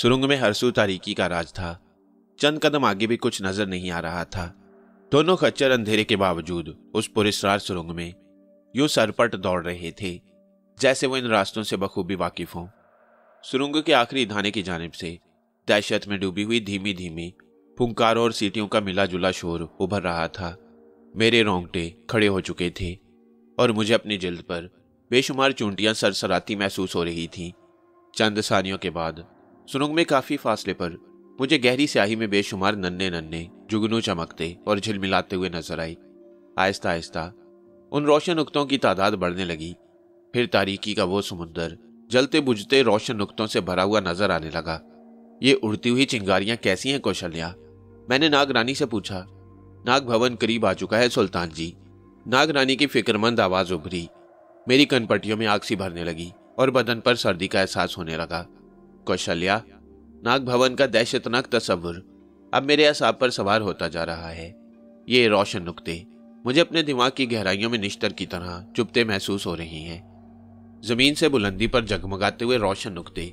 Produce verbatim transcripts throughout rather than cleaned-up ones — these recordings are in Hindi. सुरंग में हरसू तारीकी का राज था। चंद कदम आगे भी कुछ नजर नहीं आ रहा था। दोनों खच्चर अंधेरे के बावजूद उस पुरस्कार सुरंग में यूं सरपट दौड़ रहे थे जैसे वो इन रास्तों से बखूबी वाकिफ हों। सुरंग के आखिरी धाने की जानिब से दहशत में डूबी हुई धीमी धीमी फुंकारों और सीटियों का मिला जुला शोर उभर रहा था। मेरे रोंगटे खड़े हो चुके थे और मुझे अपनी जिल्द पर बेशुमार चूंटियां सरसराती महसूस हो रही थीं। चंद सानियों के बाद सुरंग में काफ़ी फासले पर मुझे गहरी स्याही में बेशुमार नन्हे नन्हे जुगनू चमकते और झिलमिलाते हुए नजर आई। आहिस्ता आहिस्ता उन रोशन नुक्तों की तादाद बढ़ने लगी। फिर तारीकी का वो समुंदर जलते बुझते रोशन नुक्तों से भरा हुआ नजर आने लगा। ये उड़ती हुई चिंगारियां कैसी हैं कौशल्या? मैंने नाग रानी से पूछा। नाग भवन करीब आ चुका है सुल्तान जी, नाग रानी की फिक्रमंद आवाज़ उभरी। मेरी कनपटियों में आग सी भरने लगी और बदन पर सर्दी का एहसास होने लगा। कौशल्या, नाग भवन का दहशतनाक तस्वुर अब मेरे असाब पर सवार होता जा रहा है। ये रोशन नुक्ते मुझे अपने दिमाग की गहराइयों में निश्तर की तरह चुभते महसूस हो रही हैं। जमीन से बुलंदी पर जगमगाते हुए रोशन नुक्ते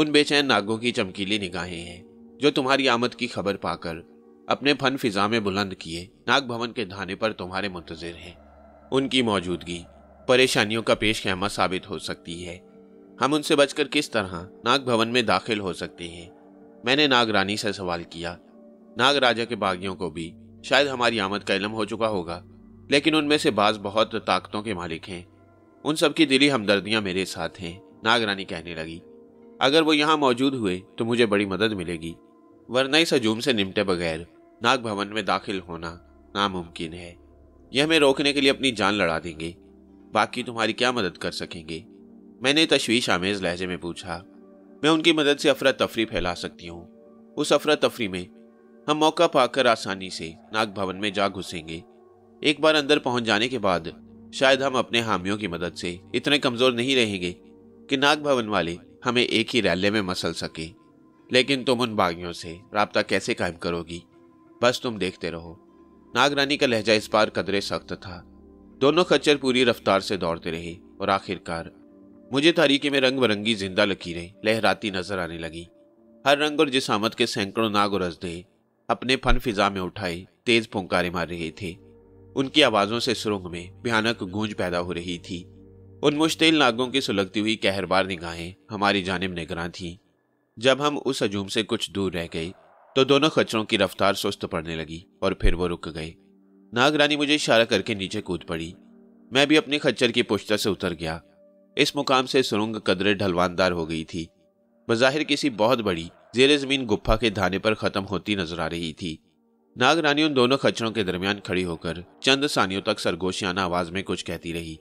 उन बेचैन नागों की चमकीली निगाहें हैं जो तुम्हारी आमद की खबर पाकर अपने फन फिजा में बुलंद किए नाग भवन के धाने पर तुम्हारे मुंतजिर हैं। उनकी मौजूदगी परेशानियों का पेश खैमा साबित हो सकती है। हम उनसे बचकर किस तरह नाग भवन में दाखिल हो सकते हैं? मैंने नाग रानी से सवाल किया। नाग राजा के बागियों को भी शायद हमारी आमद का इलम हो चुका होगा, लेकिन उनमें से बाज बहुत ताकतों के मालिक हैं। उन सबकी दिली हमदर्दियाँ मेरे साथ हैं, नाग रानी कहने लगी। अगर वो यहाँ मौजूद हुए तो मुझे बड़ी मदद मिलेगी, वरना इस हजूम से निपटे बगैर नाग भवन में दाखिल होना नामुमकिन है। यह हमें रोकने के लिए अपनी जान लड़ा देंगे। बाकी तुम्हारी क्या मदद कर सकेंगे? मैंने तशवीश आमेज लहजे में पूछा। मैं उनकी मदद से अफरा तफरी फैला सकती हूँ। उस अफरा तफरी में हम मौका पाकर आसानी से नाग भवन में जा घुसेंगे। एक बार अंदर पहुँच जाने के बाद शायद हम अपने हामियों की मदद से इतने कमज़ोर नहीं रहेंगे कि नाग भवन वाले हमें एक ही रैले में मसल सके। लेकिन तुम उन बागियों से राबता कैसे कायम करोगी? बस तुम देखते रहो। नागरानी का लहजा इस बार कदरे सख्त था। दोनों खच्चर पूरी रफ्तार से दौड़ते रहे और आखिरकार मुझे तारीकी में रंग बिरंगी जिंदा लकीरें लहराती नजर आने लगी। हर रंग और जिसामत के सैकड़ों नाग और अजदे अपने फन फिजा में उठाए तेज फुंकारे मार रहे थे। उनकी आवाज़ों से सुरंग में भयानक गूंज पैदा हो रही थी। उन मुश्तिल नागों की सुलगती हुई कहरबार निगाहें हमारी जानिब निगरां थीं। जब हम उस हजूम से कुछ दूर रह गए तो दोनों खच्चरों की रफ्तार सुस्त पड़ने लगी और फिर वो रुक गए। नागरानी मुझे इशारा करके नीचे कूद पड़ी। मैं भी अपने खच्चर की पुश्त से उतर गया। इस मुकाम से सुरंग कदरे ढलवानदार हो गई थी। बज़ाहिर किसी बहुत बड़ी जेर ज़मीन गुफा के धाने पर ख़त्म होती नजर आ रही थी। नागरानी उन दोनों खच्चरों के दरमियान खड़ी होकर चंद सानियों तक सरगोशियाना आवाज़ में कुछ कहती रही।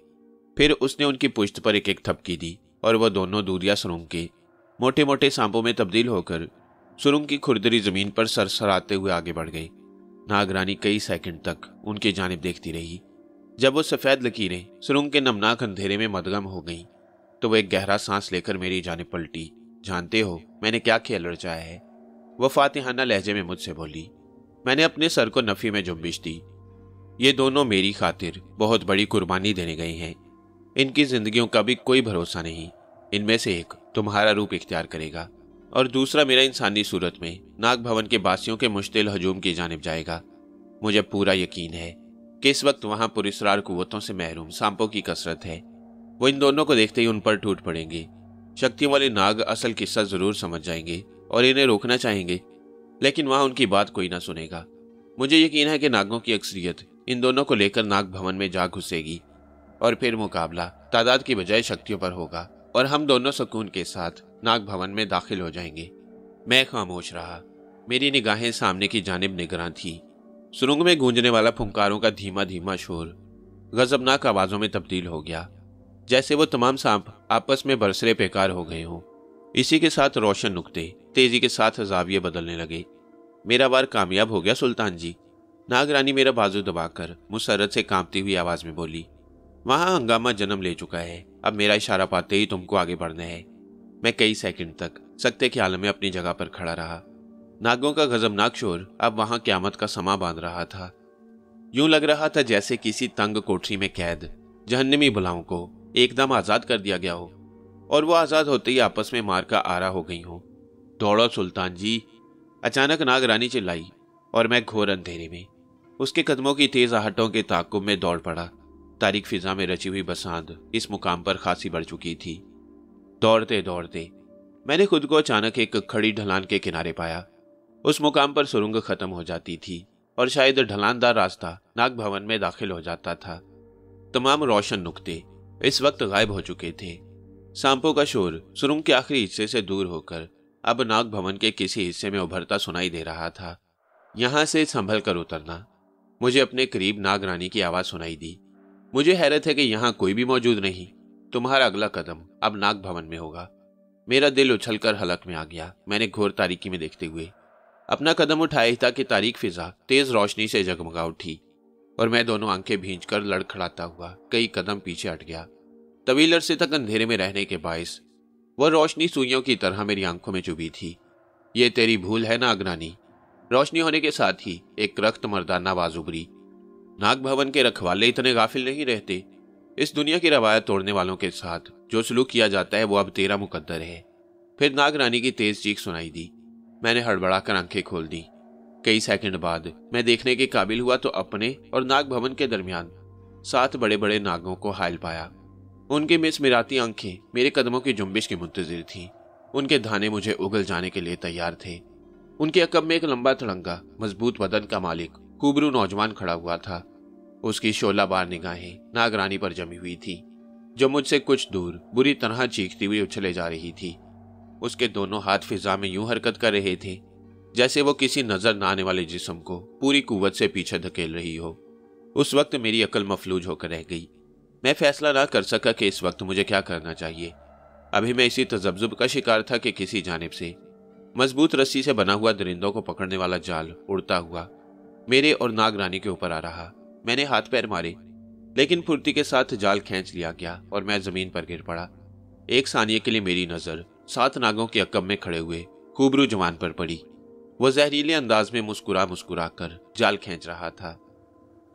फिर उसने उनकी पुश्त पर एक एक थपकी दी और वह दोनों दूरिया सुरंग के मोटे मोटे सांपों में तब्दील होकर सुरंग की खुरदरी जमीन पर सरसराते हुए आगे बढ़ गए। नागरानी कई सेकंड तक उनकी जानिब देखती रही। जब वो सफ़ेद लकीरें सुरंग के नमनाक अंधेरे में मदगम हो गईं तो वह एक गहरा सांस लेकर मेरी जानिब पलटी। जानते हो मैंने क्या खेल रचा है? वह फातिहाना लहजे में मुझसे बोली। मैंने अपने सर को नफ़ी में जुम्बिश दी। ये दोनों मेरी खातिर बहुत बड़ी कुर्बानी देने गए हैं। इनकी जिंदगियों का भी कोई भरोसा नहीं। इनमें से एक तुम्हारा रूप इख्तियार करेगा और दूसरा मेरा इंसानी सूरत में नाग भवन के बासियों के मुश्तिल हजूम की जानिब जाएगा। मुझे पूरा यकीन है कि इस वक्त वहाँ पुरस्कार कुव्वतों से महरूम सांपों की कसरत है। वो इन दोनों को देखते ही उन पर टूट पड़ेंगे। शक्तियों वाले नाग असल किस्सा ज़रूर समझ जाएंगे और इन्हें रोकना चाहेंगे, लेकिन वहाँ उनकी बात कोई ना सुनेगा। मुझे यकीन है कि नागों की अक्सरियत इन दोनों को लेकर नाग भवन में जा घुसेगी और फिर मुकाबला तादाद की बजाय शक्तियों पर होगा और हम दोनों सुकून के साथ नाग भवन में दाखिल हो जाएंगे। मैं खामोश रहा। मेरी निगाहें सामने की जानिब निगरान थी। सुरंग में गूंजने वाला फुंकारों का धीमा धीमा शोर गजबनाक आवाज़ों में तब्दील हो गया, जैसे वो तमाम सांप आपस में बरसरे बेकार हो गए हों। इसी के साथ रोशन नुक्ते तेजी के साथ जाविये बदलने लगे। मेरा वार कामयाब हो गया सुल्तान जी, नागरानी मेरा बाजू दबाकर मुसरत से कांपती हुई आवाज़ में बोली। वहाँ हंगामा जन्म ले चुका है। अब मेरा इशारा पाते ही तुमको आगे बढ़ना है। मैं कई सेकंड तक सकते के आलम में अपनी जगह पर खड़ा रहा। नागों का गजबनाक शोर अब वहाँ क्यामत का समा बांध रहा था। यूं लग रहा था जैसे किसी तंग कोठरी में कैद जहन्नमी बुलाओं को एकदम आज़ाद कर दिया गया हो और वो आज़ाद होते ही आपस में मार का आरा हो गई हो। दौड़ो सुल्तान जी। अचानक नागरानी चिल्लाई और मैं घोर अंधेरे में उसके कदमों की तेज आहटों के ताक़ुब में दौड़ पड़ा। तारीख फिजा में रची हुई बसांत इस मुकाम पर खासी बढ़ चुकी थी। दौड़ते दौड़ते मैंने खुद को अचानक एक खड़ी ढलान के किनारे पाया। उस मुकाम पर सुरंग खत्म हो जाती थी और शायद ढलानदार रास्ता नाग भवन में दाखिल हो जाता था। तमाम रोशन नुक्ते इस वक्त गायब हो चुके थे। सांपों का शोर सुरंग के आखिरी हिस्से से दूर होकर अब नाग भवन के किसी हिस्से में उभरता सुनाई दे रहा था। यहाँ से संभल कर उतरना। मुझे अपने करीब नागरानी की आवाज़ सुनाई दी। मुझे हैरत है कि यहाँ कोई भी मौजूद नहीं। तुम्हारा अगला कदम अब नाग भवन में होगा। मेरा दिल उछलकर हलक में आ गया। मैंने घोर तारीकी में देखते हुए अपना कदम उठाया ताकि तारीक फिजा तेज रोशनी से जगमगा उठी और मैं दोनों आंखें भींचकर लड़खड़ाता हुआ कई कदम पीछे हट गया। तवील अरसे तक अंधेरे में रहने के बायस वह रोशनी सुइयों की तरह मेरी आंखों में चुभी थी। ये तेरी भूल है नागरानी। रोशनी होने के साथ ही एक रक्त मर्दाना आवाज उभरी। नाग भवन के रखवाले इतने गाफिल नहीं रहते। इस दुनिया की रवायत तोड़ने वालों के साथ जो सलूक किया जाता है वो अब तेरा मुकद्दर है। फिर नागरानी की तेज चीख सुनाई दी। मैंने हड़बड़ाकर आंखें खोल दी। कई सेकंड बाद मैं देखने के काबिल हुआ तो अपने और नाग भवन के दरमियान सात बड़े बड़े नागों को हायल पाया। उनकी मिसमिराती आंखें मेरे कदमों की जुम्बिश की मुंतजिर थीं। उनके धाने मुझे उगल जाने के लिए तैयार थे। उनके अकब में एक लंबा तड़ंगा मजबूत बदन का मालिक कुबरू नौजवान खड़ा हुआ था। उसकी शोलाबार निगाहें नागरानी पर जमी हुई थी जो मुझसे कुछ दूर बुरी तरह चीखती हुई उछले जा रही थी। उसके दोनों हाथ फिजा में यूं हरकत कर रहे थे जैसे वो किसी नजर न आने वाले जिस्म को पूरी कुव्वत से पीछे धकेल रही हो। उस वक्त मेरी अकल मफलूज होकर रह गई। मैं फैसला ना कर सका कि इस वक्त मुझे क्या करना चाहिए। अभी मैं इसी तजब्जुब का शिकार था कि किसी जानिब से मजबूत रस्सी से बना हुआ दरिंदों को पकड़ने वाला जाल उड़ता हुआ मेरे और नागरानी के ऊपर आ रहा। मैंने हाथ पैर मारे लेकिन फुर्ती के साथ जाल खींच लिया गया और मैं जमीन पर गिर पड़ा। एक सानिए के लिए मेरी नज़र सात नागों के अकब में खड़े हुए कुबरू जवान पर पड़ी। वह जहरीले अंदाज में मुस्कुरा मुस्कुरा कर जाल खींच रहा था।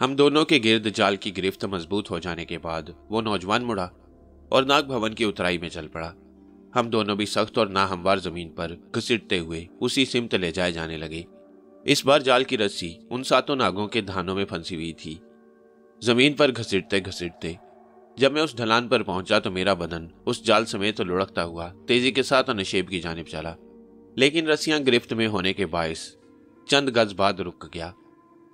हम दोनों के गिर्द जाल की गिरफ्त मजबूत हो जाने के बाद वो नौजवान मुड़ा और नाग भवन की उतराई में चल पड़ा। हम दोनों भी सख्त और नाहमवार जमीन पर घसीटते हुए उसी सिमत ले जाए जाने लगे। इस बार जाल की रस्सी उन सातों नागों के धानों में फंसी हुई थी। जमीन पर घसीटते घसीटते जब मैं उस ढलान पर पहुंचा तो मेरा बदन उस जाल समेत तो लुढ़कता हुआ तेजी के साथ नशेब की जानिब चला, लेकिन रस्सियां गिरफ्त में होने के बायस चंद गज बाद रुक गया।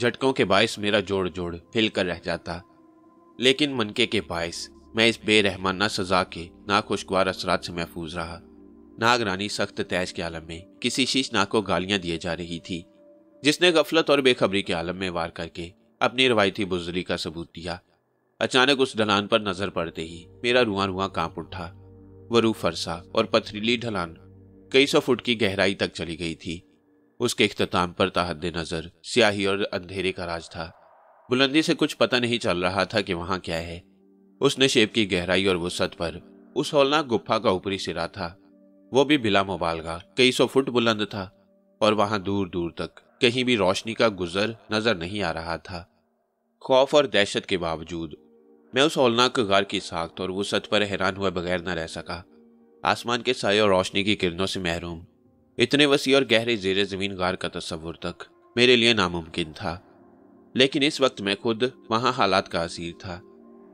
झटकों के बायस मेरा जोड़ जोड़ हिल कर रह जाता, लेकिन मनके के बायस मैं इस बेरहमाना सजा के ना खुशगवार असरात से महफूज रहा। नागरानी सख्त तैश के आलम में किसी शीशनाक को गालियां दिए जा रही थी जिसने गफलत और बेखबरी के आलम में वार करके अपनी रवायती बुजरी का सबूत दिया। अचानक उस ढलान पर नजर पड़ते ही मेरा रुआं रुआं कांप उठा। वह रू फरसा और पथरीली ढलान कई सौ फुट की गहराई तक चली गई थी। उसके इख्तिताम पर ताहद्दे नजर स्याही और अंधेरे का राज था। बुलंदी से कुछ पता नहीं चल रहा था कि वहां क्या है। उस नशेब की गहराई और वुसअत पर उस हौलनाक गुफा का ऊपरी सिरा था, वो भी बिला मुबालगा कई सौ फुट बुलंद था और वहां दूर दूर तक कहीं भी रोशनी का गुजर नजर नहीं आ रहा था। खौफ और दहशत के बावजूद मैं उस हौलनाक गार की साख्त और वुसअत पर हैरान हुए बगैर न रह सका। आसमान के साये और रोशनी की किरणों से महरूम इतने वसी और गहरे जेर ज़मीन गार का तस्वुर तक मेरे लिए नामुमकिन था, लेकिन इस वक्त मैं खुद वहाँ हालात का असीर था।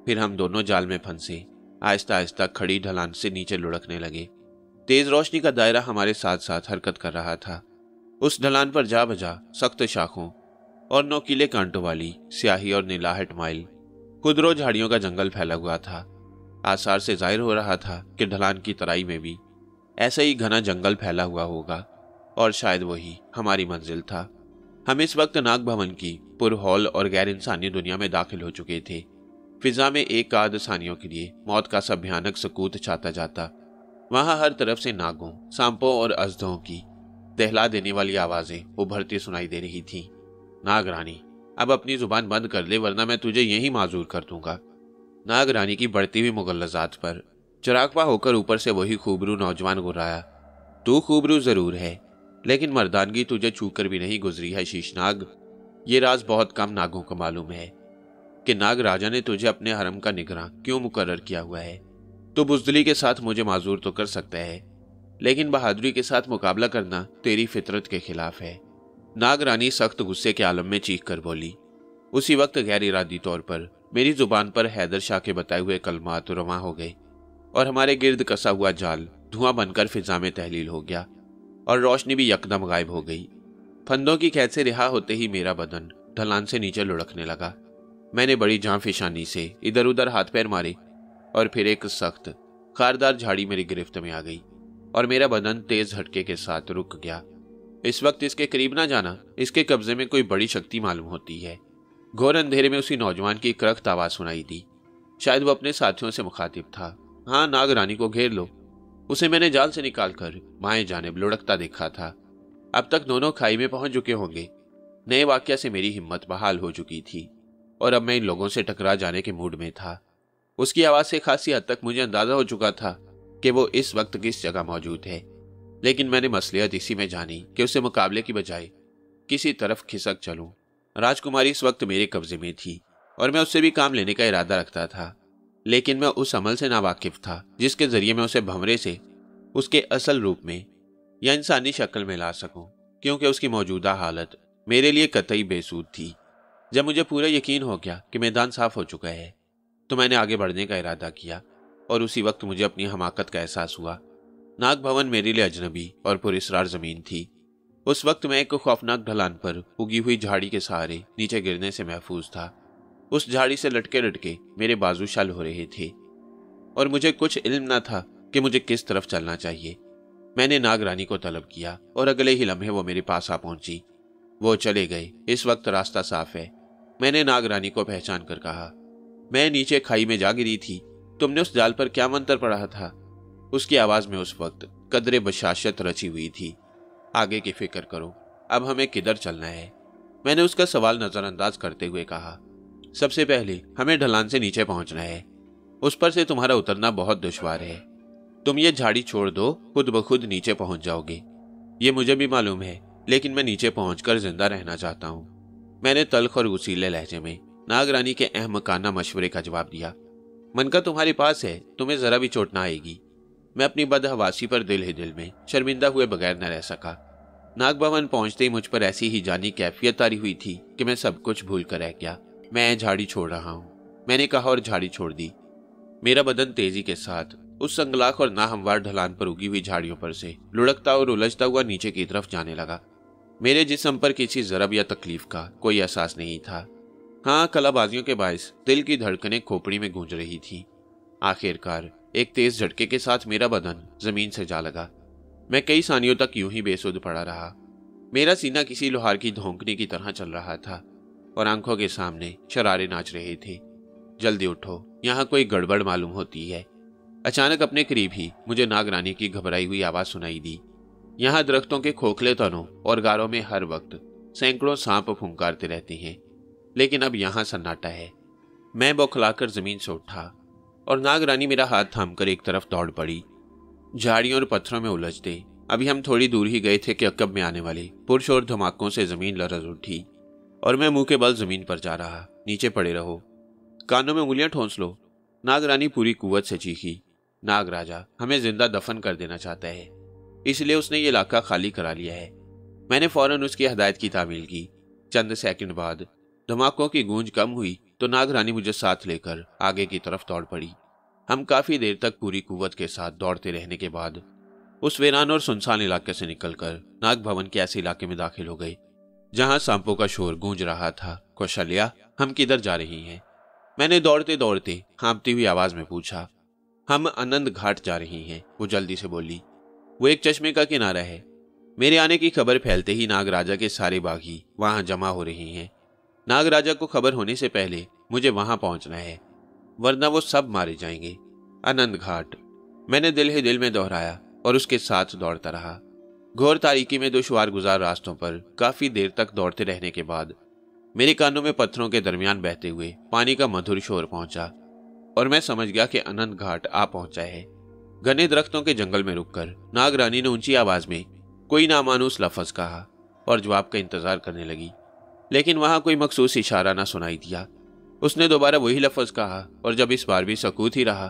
फिर हम दोनों जाल में फंसे आहिस्ता आहिस्ता खड़ी ढलान से नीचे लुढ़कने लगे। तेज़ रोशनी का दायरा हमारे साथ साथ हरकत कर रहा था। उस ढलान पर जा बजा सख्त शाखों और नोकीले कांटों वाली स्याही और नीलाहट माइल खुदरो झाड़ियों का जंगल फैला हुआ था। आसार से जाहिर हो रहा था कि ढलान की तराई में भी ऐसा ही घना जंगल फैला हुआ होगा और शायद वही हमारी मंजिल था। हम इस वक्त नाग भवन की पुरहौल और गैर इंसानी दुनिया में दाखिल हो चुके थे। फिजा में एक आध सानियों के लिए मौत का सब भयानक सकूत छाता जाता। वहां हर तरफ से नागों, सांपों और अजदों की दहला देने वाली आवाजें उभरती सुनाई दे रही थीं। नागरानी, अब अपनी जुबान बंद कर ले वरना मैं तुझे यही माजूर कर दूंगा। नागरानी की बढ़ती हुई मुगल्लजात पर चरागपा होकर ऊपर से वही खूबरू नौजवान गुर्राया। तू खूबरू जरूर है लेकिन मर्दानगी तुझे छूकर भी नहीं गुजरी है शीशनाग। ये राज बहुत कम नागों को मालूम है कि नाग राजा ने तुझे अपने हरम का निगरां क्यों मुकर्रर किया हुआ है। तो बुजदली के साथ मुझे माजूर तो कर सकता है लेकिन बहादुरी के साथ मुकाबला करना तेरी फितरत के खिलाफ है। नागरानी सख्त गुस्से के आलम में चीख कर बोली। उसी वक्त गैर इरादी तौर पर मेरी जुबान पर हैदर शाह के बताए हुए कलमात रवां हो गए और हमारे गिर्द कसा हुआ जाल धुआं बनकर फिजा में तहलील हो गया और रोशनी भी यकदम गायब हो गई। फंदों की कैद से रिहा होते ही मेरा बदन ढलान से नीचे लुढ़कने लगा। मैंने बड़ी जांफिशानी से इधर उधर हाथ पैर मारे और फिर एक सख्त खारदार झाड़ी मेरी गिरफ्त में आ गई और मेरा बदन तेज झटके के साथ रुक गया। इस वक्त इसके करीब ना जाना इसके कब्जे में कोई बड़ी शक्ति मालूम होती है। घोर अंधेरे में उसी नौजवान की क्रख्त आवाज सुनाई दी। शायद वह अपने साथियों से मुखातिब था। हाँ, नागरानी को घेर लो। उसे मैंने जाल से निकालकर बाएं जानिब लुढ़कता देखा था। अब तक दोनों खाई में पहुंच चुके होंगे। नए वाकया से मेरी हिम्मत बहाल हो चुकी थी और अब मैं इन लोगों से टकरा जाने के मूड में था। उसकी आवाज़ से खासी हद तक मुझे अंदाजा हो चुका था कि वो इस वक्त किस जगह मौजूद है, लेकिन मैंने मसलियत इसी में जानी कि उसे मुकाबले की बजाय किसी तरफ खिसक चलूं। राजकुमारी इस वक्त मेरे कब्जे में थी और मैं उससे भी काम लेने का इरादा रखता था, लेकिन मैं उस अमल से नावाकिफ था जिसके जरिए मैं उसे भंवरे से उसके असल रूप में या इंसानी शक्ल में ला सकूं, क्योंकि उसकी मौजूदा हालत मेरे लिए कतई बेसूद थी। जब मुझे पूरा यकीन हो गया कि मैदान साफ हो चुका है तो मैंने आगे बढ़ने का इरादा किया और उसी वक्त मुझे अपनी हमाकत का एहसास हुआ। नाग भवन मेरे लिए अजनबी और पुरस्रार ज़मीन थी। उस वक्त मैं एक खौफनाक ढलान पर उगी हुई झाड़ी के सहारे नीचे गिरने से महफूज था। उस झाड़ी से लटके लटके मेरे बाजू शल हो रहे थे और मुझे कुछ इल्म न था कि मुझे किस तरफ चलना चाहिए। मैंने नागरानी को तलब किया और अगले ही लम्हे वो मेरे पास आ पहुंची। वो चले गए। इस वक्त रास्ता साफ है। मैंने नागरानी को पहचान कर कहा, मैं नीचे खाई में जा गिरी थी। तुमने उस जाल पर क्या मंत्र पढ़ा था? उसकी आवाज़ में उस वक्त कदरे बशाशत रची हुई थी। आगे की फिक्र करो, अब हमें किधर चलना है? मैंने उसका सवाल नज़रअंदाज करते हुए कहा, सबसे पहले हमें ढलान से नीचे पहुंचना है। उस पर से तुम्हारा उतरना बहुत दुश्वार है। तुम ये झाड़ी छोड़ दो, खुद ब खुद नीचे पहुंच जाओगे। ये मुझे भी मालूम है, लेकिन मैं नीचे पहुंचकर जिंदा रहना चाहता हूँ। मैंने तल्ख और गुसीले लहजे में नागरानी के अहमकाना मशवरे का जवाब दिया। मन का तुम्हारे पास है, तुम्हें ज़रा भी चोट ना आएगी। मैं अपनी बदहवासी पर दिल ही दिल में शर्मिंदा हुए बगैर न रह सका। नाग भवन पहुंचते ही मुझ पर ऐसी ही जानी कैफियत तारी हुई थी कि मैं सब कुछ भूल कर रह गया। मैं झाड़ी छोड़ रहा हूँ, मैंने कहा और झाड़ी छोड़ दी। मेरा बदन तेजी के साथ उस संगलाख और नाहमवार ढलान पर उगी हुई झाड़ियों पर से लुढ़कता और उलझता हुआ नीचे की तरफ जाने लगा। मेरे जिस्म पर किसी जरब या तकलीफ का कोई एहसास नहीं था। हाँ, कलाबाजियों के बायस दिल की धड़कनें खोपड़ी में गूंज रही थी। आखिरकार एक तेज झटके के साथ मेरा बदन जमीन से जा लगा। मैं कई सानियों तक यूं ही बेसुध पड़ा रहा। मेरा सीना किसी लोहार की धोंकने की तरह चल रहा था और आंखों के सामने शरारे नाच रहे थे। जल्दी उठो, यहाँ कोई गड़बड़ मालूम होती है। अचानक अपने करीब ही मुझे नागरानी की घबराई हुई आवाज़ सुनाई दी। यहाँ दरख्तों के खोखले तनों और गारों में हर वक्त सैकड़ों सांप फुंकारते रहते हैं, लेकिन अब यहाँ सन्नाटा है। मैं बौखलाकर जमीन से उठा और नागरानी मेरा हाथ थामकर एक तरफ दौड़ पड़ी। झाड़ियों और पत्थरों में उलझते अभी हम थोड़ी दूर ही गए थे कि अकब में आने वाले पुरुष और धमाकों से ज़मीन लरज़ उठी और मैं मुंह के बल ज़मीन पर जा रहा। नीचे पड़े रहो, कानों में उंगलियां ठोंस लो, नागरानी पूरी कुवत से चीखी। नागराजा हमें जिंदा दफन कर देना चाहता है, इसलिए उसने ये इलाका खाली करा लिया है। मैंने फ़ौरन उसकी हदायत की तामील की। चंद सेकंड बाद धमाकों की गूंज कम हुई तो नागरानी मुझे साथ लेकर आगे की तरफ दौड़ पड़ी। हम काफ़ी देर तक पूरी कुवत के साथ दौड़ते रहने के बाद उस वीरान और सुनसान इलाके से निकलकर नाग भवन के ऐसे इलाके में दाखिल हो गए जहां सांपों का शोर गूंज रहा था। कौशल्या, हम किधर जा रही हैं? मैंने दौड़ते दौड़ते हाँपती हुई आवाज़ में पूछा। हम अनंत घाट जा रही हैं, वो जल्दी से बोली। वो एक चश्मे का किनारा है। मेरे आने की खबर फैलते ही नागराजा के सारे बागी वहाँ जमा हो रहे हैं। नागराजा को खबर होने से पहले मुझे वहाँ पहुँचना है, वरना वो सब मारे जाएंगे। अनंत घाट, मैंने दिल ही दिल में दोहराया और उसके साथ दौड़ता रहा। घोर तारीकी में दुश्वार गुजार रास्तों पर काफ़ी देर तक दौड़ते रहने के बाद मेरे कानों में पत्थरों के दरमियान बहते हुए पानी का मधुर शोर पहुंचा और मैं समझ गया कि अनंत घाट आ पहुंचा है। घने दरख्तों के जंगल में रुककर नागरानी ने ऊंची आवाज़ में कोई नामानूस लफ्ज़ कहा और जवाब का इंतज़ार करने लगी, लेकिन वहाँ कोई मखसूस इशारा ना सुनाई दिया। उसने दोबारा वही लफ्ज़ कहा और जब इस बार भी सकूत ही रहा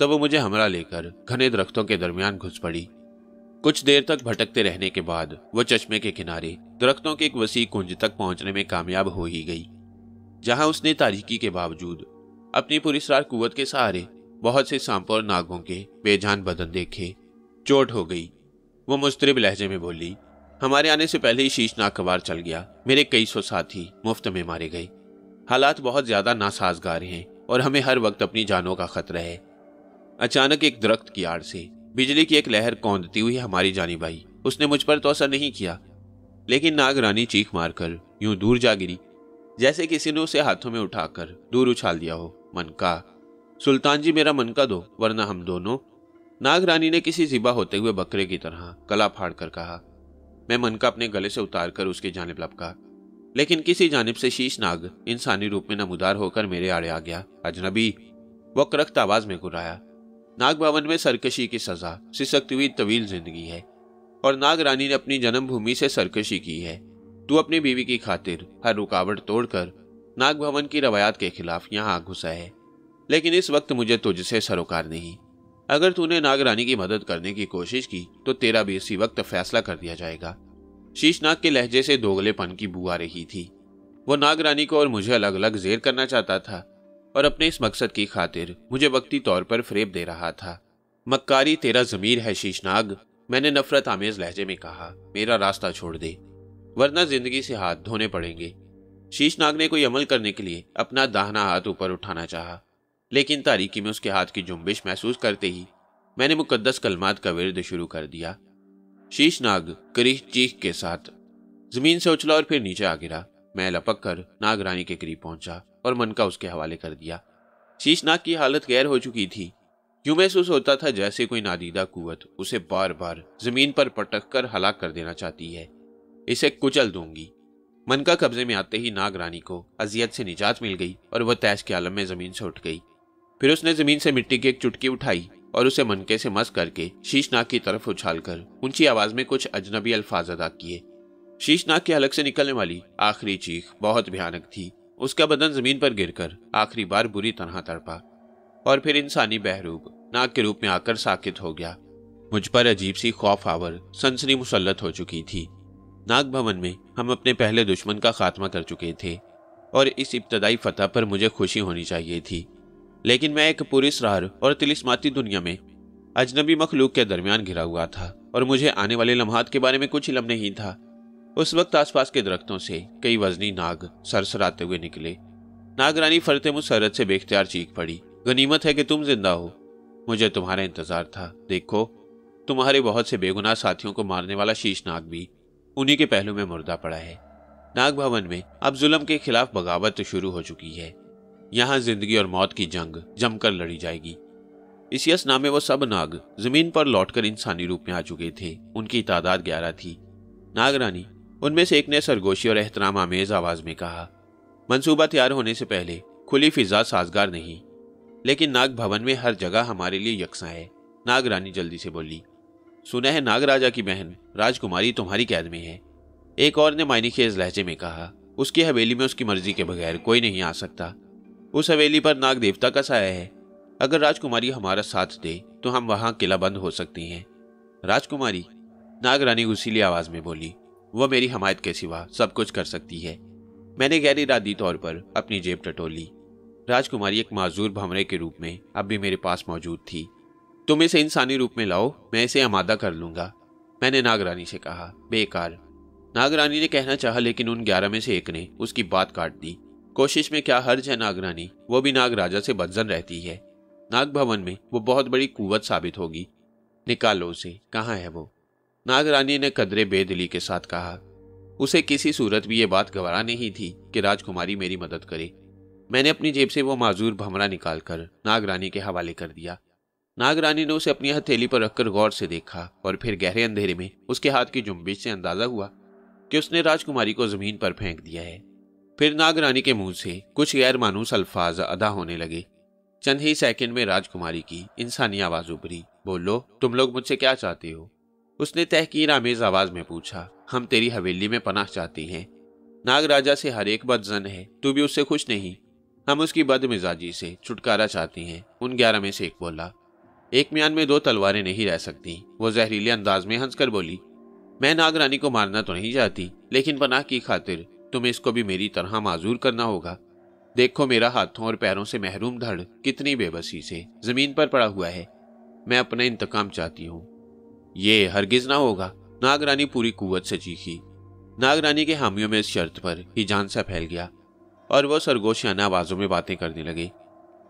तब वो मुझे हमरा लेकर घने दरख्तों के दरमियान घुस पड़ी। कुछ देर तक भटकते रहने के बाद वो चश्मे के किनारे दरख्तों के एक वसी कुंज तक पहुंचने में कामयाब हो ही गई, जहां उसने तारीकी के बावजूद अपनी पुरस्कार कुवत के सहारे बहुत से सांपों और नागों के बेजान बदन देखे। चोट हो गई। वो मुस्तरिब लहजे में बोली, हमारे आने से पहले ही शीशनाक कबार चल गया, मेरे कई सौ साथी मुफ्त में मारे गए, हालात बहुत ज्यादा नासाजगार हैं और हमें हर वक्त अपनी जानों का खतरा है। अचानक एक दरख्त की आड़ से बिजली की एक लहर कौंधती हुई हमारी जानिब आई। उसने मुझ पर तो असर नहीं किया, लेकिन नागरानी चीख मारकर यूं दूर जा गिरी जैसे किसी ने उसे हाथों में उठाकर दूर उछाल दिया हो। मनका, सुल्तान जी मेरा मनका दो वरना हम दोनों, नागरानी ने किसी जिबा होते हुए बकरे की तरह गला फाड़ कर कहा। मैं मनका अपने गले से उतार कर उसकी जानिब लपका, लेकिन किसी जानिब से शीश नाग इंसानी रूप में नमूदार होकर मेरे आड़े आ गया। अजनबी, वह करख्त आवाज में गुर्राया। नाग भवन में सरकशी की सजा सिसकती हुई तवील जिंदगी है और नागरानी ने अपनी जन्मभूमि से सरकशी की है। तू अपनी बीवी की खातिर हर रुकावट तोड़कर नाग भवन की रवायात के खिलाफ यहाँ आ घुसा है, लेकिन इस वक्त मुझे तुझसे सरोकार नहीं। अगर तूने नागरानी की मदद करने की कोशिश की तो तेरा भी इसी वक्त फैसला कर दिया जाएगा। शीशनाग के लहजे से दोगलेपन की बू आ रही थी। वो नागरानी को और मुझे अलग अलग जेर करना चाहता था और अपने इस मकसद की खातिर मुझे वक्ती तौर पर फरेब दे रहा था। मक्कारी तेरा ज़मीर है शीशनाग, मैंने नफरत आमेज लहजे में कहा, मेरा रास्ता छोड़ दे वरना जिंदगी से हाथ धोने पड़ेंगे। शीशनाग ने कोई अमल करने के लिए अपना दाहना हाथ ऊपर उठाना चाहा, लेकिन तारीकी में उसके हाथ की जुम्बिश महसूस करते ही मैंने मुकद्दस कलमात का विर्द शुरू कर दिया। शीशनाग करीह चीख के साथ जमीन से उछला और फिर नीचे आ गिरा। मैं लपक कर नागरानी के करीब पहुंचा और मनका उसके हवाले कर दिया। शीशनाग की हालत गैर हो चुकी थी। यूं महसूस होता था जैसे कोई नादीदा कुवत उसे बार बार जमीन पर पटक कर हलाक कर देना चाहती है। इसे कुचल दूंगी। मनका कब्जे में आते ही नागरानी को अजियत से निजात मिल गई और वह तैश के आलम में जमीन से उठ गई। फिर उसने जमीन से मिट्टी की एक चुटकी उठाई और उसे मनके से मस करके शीशनाग की तरफ उछालकर ऊंची आवाज में कुछ अजनबी अल्फाज अदा किए। शीशनाग के हलक से निकलने वाली आखिरी चीख बहुत भयानक थी। उसका बदन जमीन पर गिरकर आखिरी बार बुरी तरह तड़पा और फिर इंसानी बहरूप नाग के रूप में आकर साकित हो गया। मुझ पर अजीब सी खौफ आवर सनसनी मुसल्लत हो चुकी थी। नाग भवन में हम अपने पहले दुश्मन का खात्मा कर चुके थे और इस इब्तदाई फतह पर मुझे खुशी होनी चाहिए थी, लेकिन मैं एक पूरी इसरार और तिलिस्माती दुनिया में अजनबी मखलूक के दरमियान घिरा हुआ था और मुझे आने वाले लम्हात के बारे में कुछ इलम नहीं था। उस वक्त आसपास के दरख्तों से कई वजनी नाग सरसराते हुए निकले। नागरानी फरते मुसरत से बेख्तियार चीख पड़ी, गनीमत है कि तुम जिंदा हो, मुझे तुम्हारा इंतजार था। देखो, तुम्हारे बहुत से बेगुनाह साथियों को मारने वाला शीशनाग भी उन्हीं के पहलू में मुर्दा पड़ा है। नाग भवन में अब जुल्म के खिलाफ बगावत शुरू हो चुकी है। यहाँ जिंदगी और मौत की जंग जमकर लड़ी जाएगी। इस यसना में वो सब नाग जमीन पर लौटकर इंसानी रूप में आ चुके थे। उनकी तादाद ग्यारह थी। नागरानी उनमें से एक ने सरगोशी और एहतराम आमेज आवाज में कहा, मंसूबा तैयार होने से पहले खुली फिजा साजगार नहीं, लेकिन नाग भवन में हर जगह हमारे लिए यकसा है। नागरानी जल्दी से बोली, सुना है नागराजा की बहन राजकुमारी तुम्हारी कैद में है, एक और ने मायनेखेज लहजे में कहा। उसकी हवेली में उसकी मर्जी के बगैर कोई नहीं आ सकता। उस हवेली पर नाग देवता का साया है। अगर राजकुमारी हमारा साथ दे तो हम वहां किला बंद हो सकते हैं। राजकुमारी, नागरानी गुस्सीली आवाज में बोली, वह मेरी हमायत के सिवा सब कुछ कर सकती है। मैंने गैर इरादी तौर पर अपनी जेब टटोली। राजकुमारी एक माजूर भंवरे के रूप में अब भी मेरे पास मौजूद थी। तुम इसे इंसानी रूप में लाओ, मैं इसे आमादा कर लूंगा, मैंने नागरानी से कहा। बेकार, नागरानी ने कहना चाहा, लेकिन उन ग्यारह में से एक ने उसकी बात काट दी। कोशिश में क्या हर्ज है नागरानी, वो भी नागराजा से बदजन रहती है। नाग भवन में वो बहुत बड़ी कुवत साबित होगी। निकालो उसे, कहाँ है वो, नागरानी ने कदरे बेदिली के साथ कहा। उसे किसी सूरत भी ये बात गवारा नहीं थी कि राजकुमारी मेरी मदद करे। मैंने अपनी जेब से वो माजूर भमरा निकालकर नागरानी के हवाले कर दिया। नागरानी ने उसे अपनी हथेली पर रखकर गौर से देखा और फिर गहरे अंधेरे में उसके हाथ की जुम्बिश से अंदाजा हुआ कि उसने राजकुमारी को जमीन पर फेंक दिया है। फिर नागरानी के मुंह से कुछ गैर मानूस अल्फाज अदा होने लगे। चंद ही सेकंड में राजकुमारी की इंसानी आवाज उभरी, बोलो, तुम लोग मुझसे क्या चाहते हो? उसने तहकीर आमेज आवाज में पूछा। हम तेरी हवेली में पनाह चाहती हैं। नागराजा से हर एक बदजन है, तू भी उससे खुश नहीं। हम उसकी बदमिजाजी से छुटकारा चाहती हैं, उन ग्यारह में से एक बोला। एक म्यान में दो तलवारें नहीं रह सकती। वो जहरीले अंदाज में हंसकर बोली, मैं नागरानी को मारना तो नहीं चाहती, लेकिन पनाह की खातिर तुम्हें इसको भी मेरी तरह माजूर करना होगा। देखो मेरा हाथों और पैरों से महरूम धड़ कितनी बेबसी से जमीन पर पड़ा हुआ है। मैं अपना इंतकाम चाहती हूँ। ये हरगिज ना होगा, नागरानी पूरी कुव्वत से चीखी। नागरानी के हामियों में इस शर्त पर ही जान सा फैल गया और वह सरगोशियाना आवाज़ों में बातें करने लगे।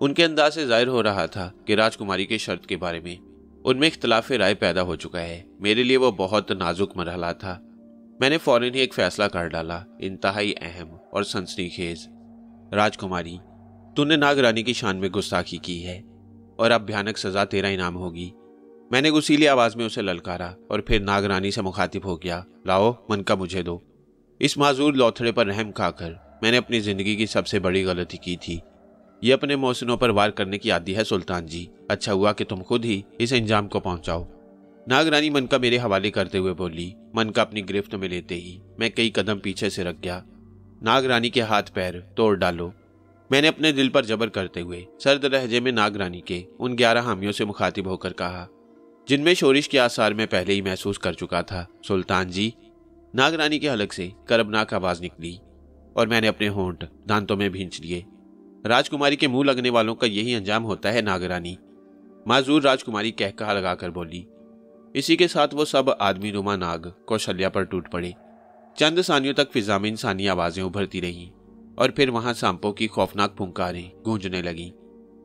उनके अंदाज से जाहिर हो रहा था कि राजकुमारी के शर्त के बारे में उनमें इख्तलाफ राय पैदा हो चुका है। मेरे लिए वो बहुत नाजुक मरहला था। मैंने फौरन ही एक फैसला कर डाला, इंतहाई अहम और सनसनीखेज। राजकुमारी, तूने नागरानी की शान में गुस्ताखी की है और अब भयानक सजा तेरा इनाम होगी। मैंने गुस्सीली आवाज़ में उसे ललकारा और फिर नागरानी से मुखातिब हो गया, लाओ मनका मुझे दो। इस माजूर लौथड़े पर रहम खाकर मैंने अपनी ज़िंदगी की सबसे बड़ी गलती की थी। ये अपने मोहसिनों पर वार करने की आदी है सुल्तान जी, अच्छा हुआ कि तुम खुद ही इस इंजाम को पहुंचाओ। नागरानी मनका मेरे हवाले करते हुए बोली। मनका अपनी गिरफ्त में लेते ही मैं कई कदम पीछे से रख गया। नागरानी के हाथ पैर तोड़ डालो, मैंने अपने दिल पर जबर करते हुए सर्द लहजे में नागरानी के उन ग्यारह हामियों से मुखातिब होकर कहा, जिनमें शोरिश के आसार में पहले ही महसूस कर चुका था। सुल्तान जी, नागरानी के हलक से करबनाक आवाज़ निकली और मैंने अपने होंठ दांतों में भींच लिए। राजकुमारी के मुंह लगने वालों का यही अंजाम होता है नागरानी, माजूर राजकुमारी कहकहा लगाकर बोली। इसी के साथ वो सब आदमी नुमा नाग कौशल्या पर टूट पड़े। चंद सानियों तक फिजा में इंसानी आवाज़ें उभरती रहीं और फिर वहाँ सांपों की खौफनाक फुंकारें गूंजने लगीं।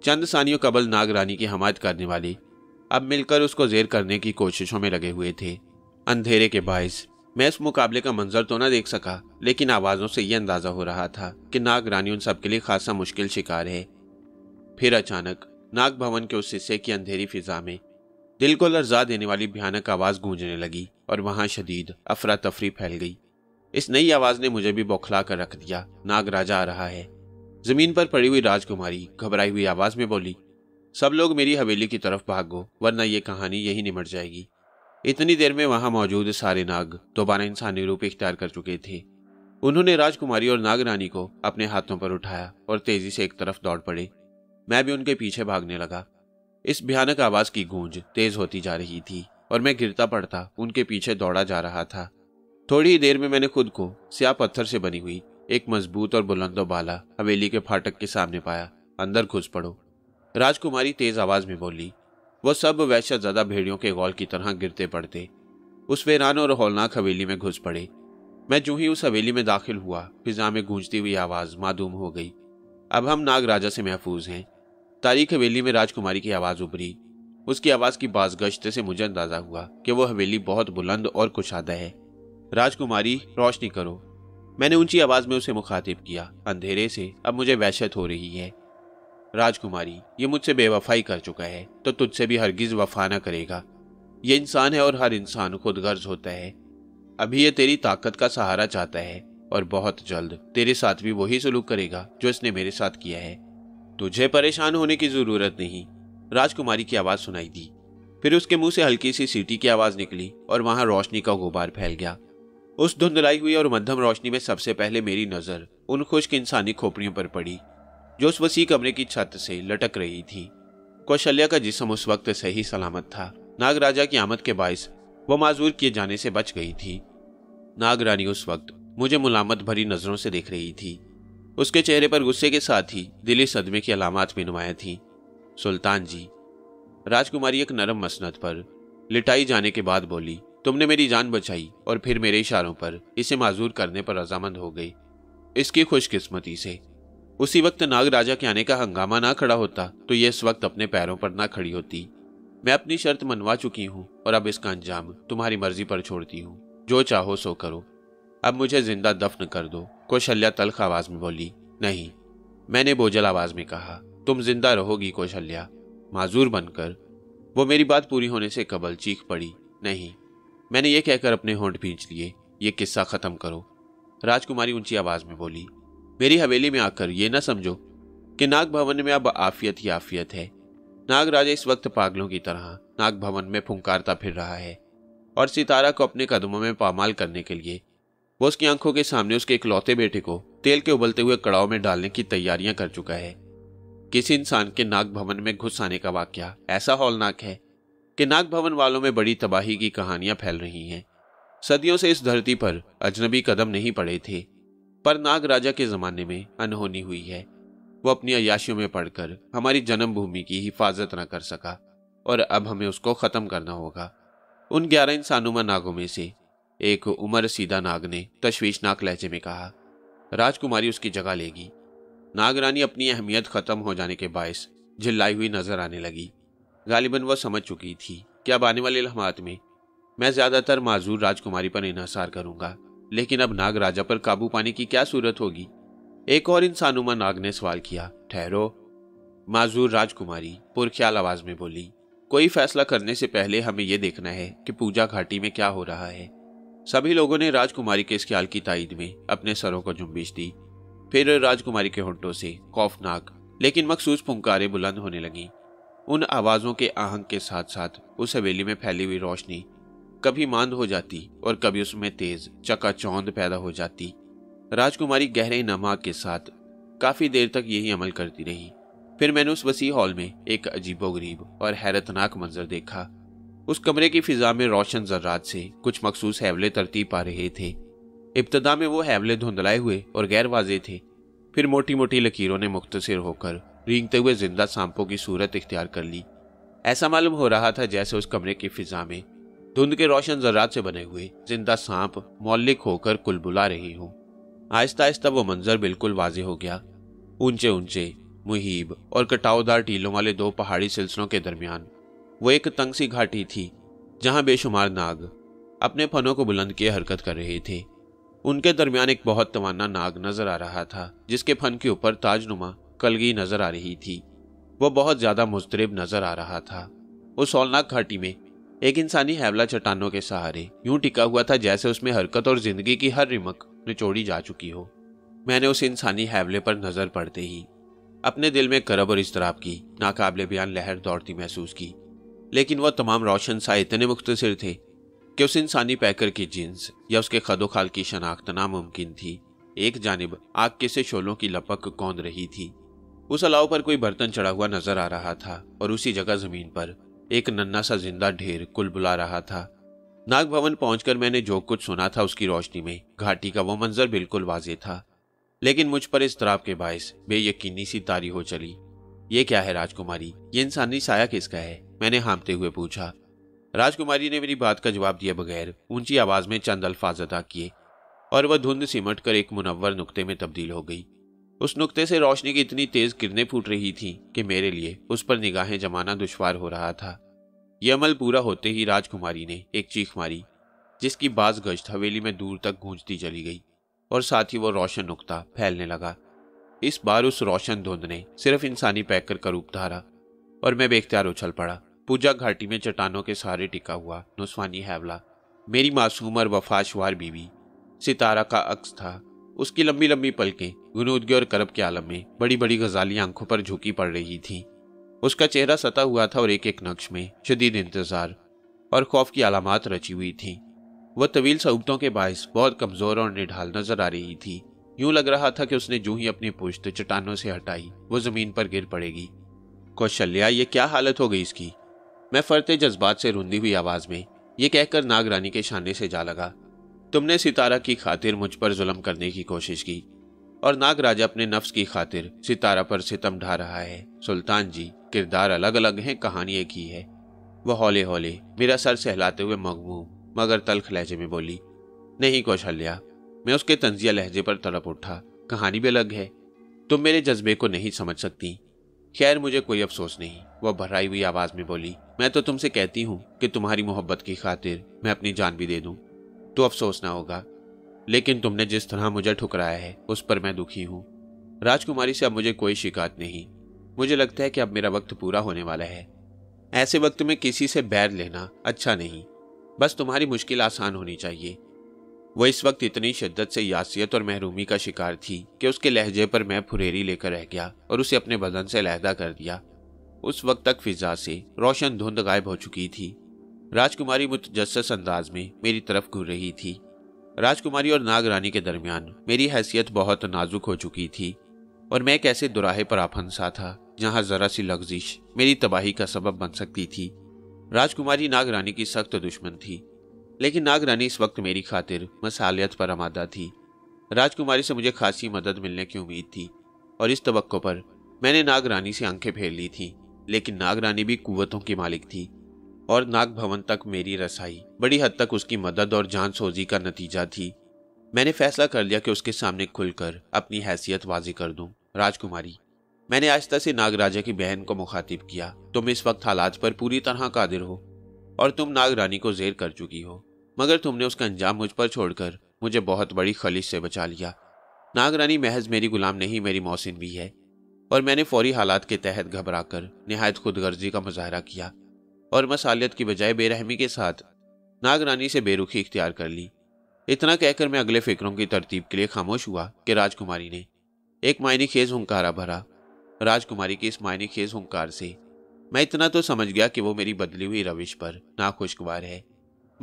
चंद सानियों कबल नागरानी की हमायत करने वाले अब मिलकर उसको जेर करने की कोशिशों में लगे हुए थे। अंधेरे के बायस मैं इस मुकाबले का मंजर तो ना देख सका, लेकिन आवाज़ों से यह अंदाज़ा हो रहा था कि नागरानी उन सब के लिए खासा मुश्किल शिकार है। फिर अचानक नाग भवन के उस हिस्से की अंधेरी फिजा में दिल को लर्जा देने वाली भयानक आवाज़ गूंजने लगी और वहाँ शदीद अफरा तफरी फैल गई। इस नई आवाज़ ने मुझे भी बौखला कर रख दिया। नागराजा आ रहा है, ज़मीन पर पड़ी हुई राजकुमारी घबराई हुई आवाज़ में बोली। सब लोग मेरी हवेली की तरफ भागो, वरना ये कहानी यही निमट जाएगी। इतनी देर में वहां मौजूद सारे नाग दोबारा इंसानी रूप इख्तियार कर चुके थे। उन्होंने राजकुमारी और नागरानी को अपने हाथों पर उठाया और तेजी से एक तरफ दौड़ पड़े। मैं भी उनके पीछे भागने लगा। इस भयानक आवाज़ की गूंज तेज होती जा रही थी और मैं गिरता पड़ता उनके पीछे दौड़ा जा रहा था। थोड़ी ही देर में मैंने खुद को स्याह पत्थर से बनी हुई एक मजबूत और बुलंदोबाला हवेली के फाटक के सामने पाया। अंदर घुस पड़ो, राजकुमारी तेज आवाज़ में बोली। वह सब वहशत ज़्यादा भेड़ियों के गौल की तरह गिरते पड़ते उस वीरान और हौलनाक हवेली में घुस पड़े। मैं जूँ ही उस हवेली में दाखिल हुआ, फिजा में गूंजती हुई आवाज़ मादूम हो गई। अब हम नागराजा से महफूज हैं। तारीख हवेली में राजकुमारी की आवाज़ उभरी। उसकी आवाज़ की बाजगश्त से मुझे अंदाज़ा हुआ कि वह हवेली बहुत बुलंद और कुशादा है। राजकुमारी, रोशनी करो, मैंने ऊंची आवाज़ में उसे मुखातिब किया। अंधेरे से अब मुझे वहशत हो रही है। राजकुमारी, ये मुझसे बेवफाई कर चुका है तो तुझसे भी हरगिज़ वफा ना करेगा। ये इंसान है और हर इंसान खुद गर्ज होता है। अभी ये तेरी ताकत का सहारा चाहता है और बहुत जल्द तेरे साथ भी वही सलूक करेगा जो इसने मेरे साथ किया है। तुझे परेशान होने की ज़रूरत नहीं, राजकुमारी की आवाज़ सुनाई दी। फिर उसके मुँह से हल्की सी सीटी की आवाज़ निकली और वहाँ रोशनी का गुबार फैल गया। उस धुंधलाई हुई और मध्यम रोशनी में सबसे पहले मेरी नज़र उन खुश्क इंसानी खोपड़ियों पर पड़ी जो उस वसी कमरे की छत से लटक रही थी। कौशल्या का जिस्म उस वक्त सही सलामत था। नागराजा की आमद के बायस वह माजूर किए जाने से बच गई थी। नागरानी उस वक्त मुझे मुलामत भरी नज़रों से देख रही थी। उसके चेहरे पर गुस्से के साथ ही दिली सदमे की अलामात भी नुमाया थी। सुल्तान जी, राजकुमारी एक नरम मसनद पर लिटाई जाने के बाद बोली, तुमने मेरी जान बचाई और फिर मेरे इशारों पर इसे माजूर करने पर रजामंद हो गई। इसकी खुशकिस्मती से उसी वक्त नागराजा के आने का हंगामा ना खड़ा होता तो ये इस वक्त अपने पैरों पर ना खड़ी होती। मैं अपनी शर्त मनवा चुकी हूँ और अब इसका अंजाम तुम्हारी मर्जी पर छोड़ती हूँ। जो चाहो सो करो, अब मुझे जिंदा दफन कर दो, कौशल्या तलख आवाज़ में बोली। नहीं, मैंने बोझल आवाज़ में कहा, तुम जिंदा रहोगी कौशल्या, माजूर बनकर। वो मेरी बात पूरी होने से कबल चीख पड़ी। नहीं, मैंने ये कहकर अपने होंठ भींच लिए। ये किस्सा ख़त्म करो, राजकुमारी ऊंची आवाज़ में बोली। मेरी हवेली में आकर ये ना समझो कि नाग भवन में अब आफियत ही आफियत है। नागराजा इस वक्त पागलों की तरह नाग भवन में फुंकारता फिर रहा है और सितारा को अपने कदमों में पामाल करने के लिए वो उसकी आंखों के सामने उसके इकलौते बेटे को तेल के उबलते हुए कड़ाव में डालने की तैयारियां कर चुका है। किसी इंसान के नाग भवन में घुस आने का वाकया ऐसा हौलनाक है कि नाग भवन वालों में बड़ी तबाही की कहानियां फैल रही हैं। सदियों से इस धरती पर अजनबी कदम नहीं पड़े थे, पर नाग राजा के जमाने में अनहोनी हुई है। वो अपनी अयाशियों में पड़कर हमारी जन्मभूमि की हिफाजत न कर सका और अब हमें उसको खत्म करना होगा। उन ग्यारह इंसानुमा नागों में से एक उमर सीधा नाग ने तश्वीशनाक लहजे में कहा, राजकुमारी उसकी जगह लेगी। नागरानी अपनी अहमियत खत्म हो जाने के बायस झिल्लाई हुई नजर आने लगी। गालिबन वह समझ चुकी थी कि अब आने वाले लम्हात में मैं ज्यादातर माजूर राजकुमारी पर इन्हसार करूंगा, लेकिन अब नाग राजा पर काबू पाने की क्या सूरत होगी। एक और इंसानुमा नाग ने सवाल किया, ठहरो। माजूर राजकुमारी पुरख्याल आवाज में बोली, कोई फैसला करने से पहले हमें यह देखना है कि पूजा घाटी में क्या हो रहा है। सभी लोगों ने राजकुमारी के इस ख्याल की ताईद में अपने सरों को जुम्बिश दी। फिर राजकुमारी के होंठों से खौफनाक लेकिन मखसूस पुंकारे बुलंद होने लगी। उन आवाजों के आहंग के साथ साथ उस हवेली में फैली हुई रोशनी कभी मांद हो जाती और कभी उसमें तेज चकाचौंध पैदा हो जाती। राजकुमारी गहरे नमाक के साथ काफी देर तक यही अमल करती रही। फिर मैंने उस वसी हॉल में एक अजीबोगरीब और हैरतनाक मंजर देखा। उस कमरे की फिजा में रोशन जर्रात से कुछ मखसूस हैवले तरतीब पा रहे थे। इब्तदा में वो हैवले धुंधलाए हुए और गैर वाजे थे, फिर मोटी मोटी लकीरों ने मुख्तसिर होकर रेंगते हुए जिंदा सांपों की सूरत इख्तियार कर ली। ऐसा मालूम हो रहा था जैसे उस कमरे की फिजा में धुंध के रोशन जर्रात से बने हुए जिंदा सांप मौलिक होकर कुलबुला रहे हों। आहिस्ता आहिस्ता वो मंजर बिल्कुल वाजे हो गया। ऊंचे ऊंचे मुहीब और कटावदार टीलों वाले दो पहाड़ी सिलसिलों के दरमियान वो एक तंग सी घाटी थी जहां बेशुमार नाग अपने फनों को बुलंद किए हरकत कर रहे थे। उनके दरमियान एक बहुत तवाना नाग नजर आ रहा था जिसके फन के ऊपर ताजनुमा कलगी नजर आ रही थी। वो बहुत ज्यादा मुस्तरिब नजर आ रहा था। उस हौलनाक घाटी में एक इंसानी हैवला चट्टानों के सहारे यूं टिका हुआ था जैसे उसमें हरकत और जिंदगी की हर रिमक निचोड़ी जा चुकी हो। मैंने उस इंसानी हैवले पर नजर पड़ते ही अपने दिल में करब और इस्तराब की नाकाबिले बयान लहर दौड़ती महसूस की, लेकिन वह तमाम रोशन सा इतने मुख्तसर थे कि उस इंसानी पैकर की जिन्स या उसके खदोखाल की शनाख्त नामुमकिन थी। एक जानिब आग के से शोलों की लपक कौंध रही थी। उस अलाव पर कोई बर्तन चढ़ा हुआ नजर आ रहा था और उसी जगह जमीन पर एक नन्ना सा जिंदा ढेर कुलबुला रहा था। नाग भवन पहुंचकर मैंने जो कुछ सुना था उसकी रोशनी में घाटी का वो मंजर बिल्कुल वाजे था, लेकिन मुझ पर इस तराब के बायस बेयकीनी सी तारी हो चली। ये क्या है राजकुमारी, ये इंसानी साया किसका है? मैंने हांफते हुए पूछा। राजकुमारी ने मेरी बात का जवाब दिए बगैर ऊंची आवाज में चंद अल्फाज अदा किए और वह धुंध सिमट कर एक मुनव्वर नुक्ते में तब्दील हो गई। उस नुक्ते से रोशनी की इतनी तेज किरणें फूट रही थीं कि मेरे लिए उस पर निगाहें जमाना दुश्वार हो रहा था। यह अमल पूरा होते ही राजकुमारी ने एक चीख मारी जिसकी बाज गश्त हवेली में दूर तक गूंजती चली गई और साथ ही वो रोशन नुक्ता फैलने लगा। इस बार उस रोशन धुंध ने सिर्फ इंसानी पैकर का रूप धारा और मैं बेख्तियार उछल पड़ा। पूजा घाटी में चट्टानों के सहारे टिका हुआ नुस्वानी हैवला मेरी मासूम और वफाशवार बीवी सितारा का अक्स था। उसकी लंबी लंबी पलकें गुनूदगी और करब के आलम में बड़ी बड़ी गजाली आंखों पर झुकी पड़ रही थीं। उसका चेहरा सता हुआ था और एक एक नक्श में शदीद इंतजार और खौफ की अलामात रची हुई थीं। वह तवील सऊबतों के बायस बहुत कमजोर और निढाल नजर आ रही थी। यूं लग रहा था कि उसने जूं ही अपनी पुश्त चट्टानों से हटाई वो जमीन पर गिर पड़ेगी। कौशल्या, ये क्या हालत हो गई इसकी? मैं फरते जज्बात से रुंधी हुई आवाज में ये कहकर नागरानी के शाने से जा लगा। तुमने सितारा की खातिर मुझ पर जुल्म करने की कोशिश की और नाग राजा अपने नफ्स की खातिर सितारा पर सितम ढा रहा है। सुल्तान जी, किरदार अलग अलग हैं, कहानी एक ही है। वह हौले हौले मेरा सर सहलाते हुए मगमूम मगर तलख लहजे में बोली। नहीं कौशल्या, मैं उसके तंजिया लहजे पर तड़प उठा, कहानी भी अलग है। तुम मेरे जज्बे को नहीं समझ सकती। खैर, मुझे कोई अफसोस नहीं, वह भराई हुई आवाज़ में बोली। मैं तो तुमसे कहती हूँ कि तुम्हारी मोहब्बत की खातिर मैं अपनी जान भी दे दूँ तो अफसोस ना होगा, लेकिन तुमने जिस तरह मुझे ठुकराया है उस पर मैं दुखी हूँ। राजकुमारी से अब मुझे कोई शिकायत नहीं। मुझे लगता है कि अब मेरा वक्त पूरा होने वाला है। ऐसे वक्त में किसी से बैर लेना अच्छा नहीं। बस तुम्हारी मुश्किल आसान होनी चाहिए। वह इस वक्त इतनी शिद्दत से यासियत और महरूमी का शिकार थी कि उसके लहजे पर मैं फुरेरी लेकर रह गया और उसे अपने बदन से लहदा कर दिया। उस वक्त तक फिजा से रोशन धुंध गायब हो चुकी थी। राजकुमारी मुतजस्सस अंदाज में मेरी तरफ घूर रही थी। राजकुमारी और नागरानी के दरमियान मेरी हैसियत बहुत नाजुक हो चुकी थी और मैं एक ऐसे दुराहे पर आफंसा था जहां जरा सी लग्जिश मेरी तबाही का सबब बन सकती थी। राजकुमारी नागरानी की सख्त दुश्मन थी, लेकिन नागरानी इस वक्त मेरी खातिर मसालियत पर आमादा थी। राजकुमारी से मुझे खासी मदद मिलने की उम्मीद थी और इस तवक्को पर मैंने नागरानी से आंखें फेर ली थीं, लेकिन नागरानी भी कुव्वतों की मालिक थी और नाग भवन तक मेरी रसाई बड़ी हद तक उसकी मदद और जान सोजी का नतीजा थी। मैंने फैसला कर लिया कि उसके सामने खुलकर अपनी हैसियत वाजी कर दूं। राजकुमारी, मैंने आहिस्ता से नागराजा की बहन को मुखातिब किया, तुम इस वक्त हालात पर पूरी तरह कादिर हो और तुम नागरानी को जेर कर चुकी हो, मगर तुमने उसका अंजाम मुझ पर छोड़कर मुझे बहुत बड़ी खलिश से बचा लिया। नागरानी महज मेरी गुलाम नहीं, मेरी मौसिन भी है, और मैंने फौरी हालात के तहत घबराकर निहायत खुदगर्जी का मुजाहरा किया और मसालियत की बजाय बेरहमी के साथ नागरानी से बेरुखी इख्तियार कर ली। इतना कहकर मैं अगले फिक्रों की तरतीब के लिए खामोश हुआ कि राजकुमारी ने एक मायने खेज हुंकारा भरा। राजकुमारी के इस मायने खेज हुंकार से मैं इतना तो समझ गया कि वो मेरी बदली हुई रविश पर नाखुशगवार है,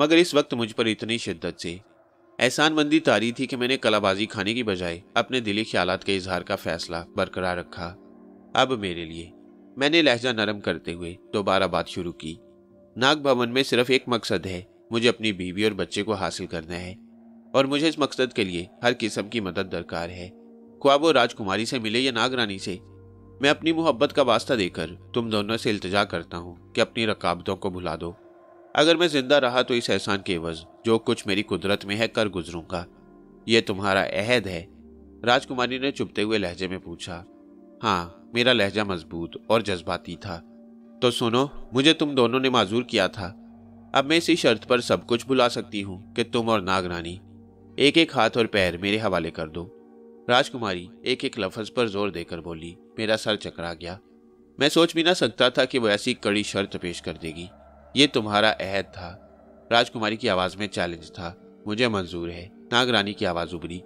मगर इस वक्त मुझ पर इतनी शिद्दत से एहसानमंदी तारी थी कि मैंने कलाबाजी खाने की बजाय अपने दिली ख्यालात के इजहार का फैसला बरकरार रखा। अब मेरे लिए, मैंने लहजा नरम करते हुए दोबारा बात शुरू की, नाग भवन में सिर्फ एक मकसद है, मुझे अपनी बीवी और बच्चे को हासिल करना है और मुझे इस मकसद के लिए हर किस्म की मदद दरकार है, ख्वाब वो राजकुमारी से मिले या नागरानी से। मैं अपनी मोहब्बत का वास्ता देकर तुम दोनों से इल्तिजा करता हूँ कि अपनी रकाबतों को भुला दो। अगर मैं जिंदा रहा तो इस एहसान के एवज जो कुछ मेरी कुदरत में है कर गुजरूंगा, यह तुम्हारा अहद है। राजकुमारी ने चुपते हुए लहजे में पूछा। हाँ, मेरा लहजा मजबूत और जज्बाती था। तो सुनो, मुझे तुम दोनों ने माजूर किया था, अब मैं इसी शर्त पर सब कुछ भुला सकती हूँ कि तुम और नागरानी एक एक हाथ और पैर मेरे हवाले कर दो। राजकुमारी एक एक लफ्ज़ पर जोर देकर बोली। मेरा सर चकरा गया, मैं सोच भी ना सकता था कि वह ऐसी कड़ी शर्त पेश कर देगी। ये तुम्हारा अहद था। राजकुमारी की आवाज़ में चैलेंज था। मुझे मंजूर है, नागरानी की आवाज़ उभरी।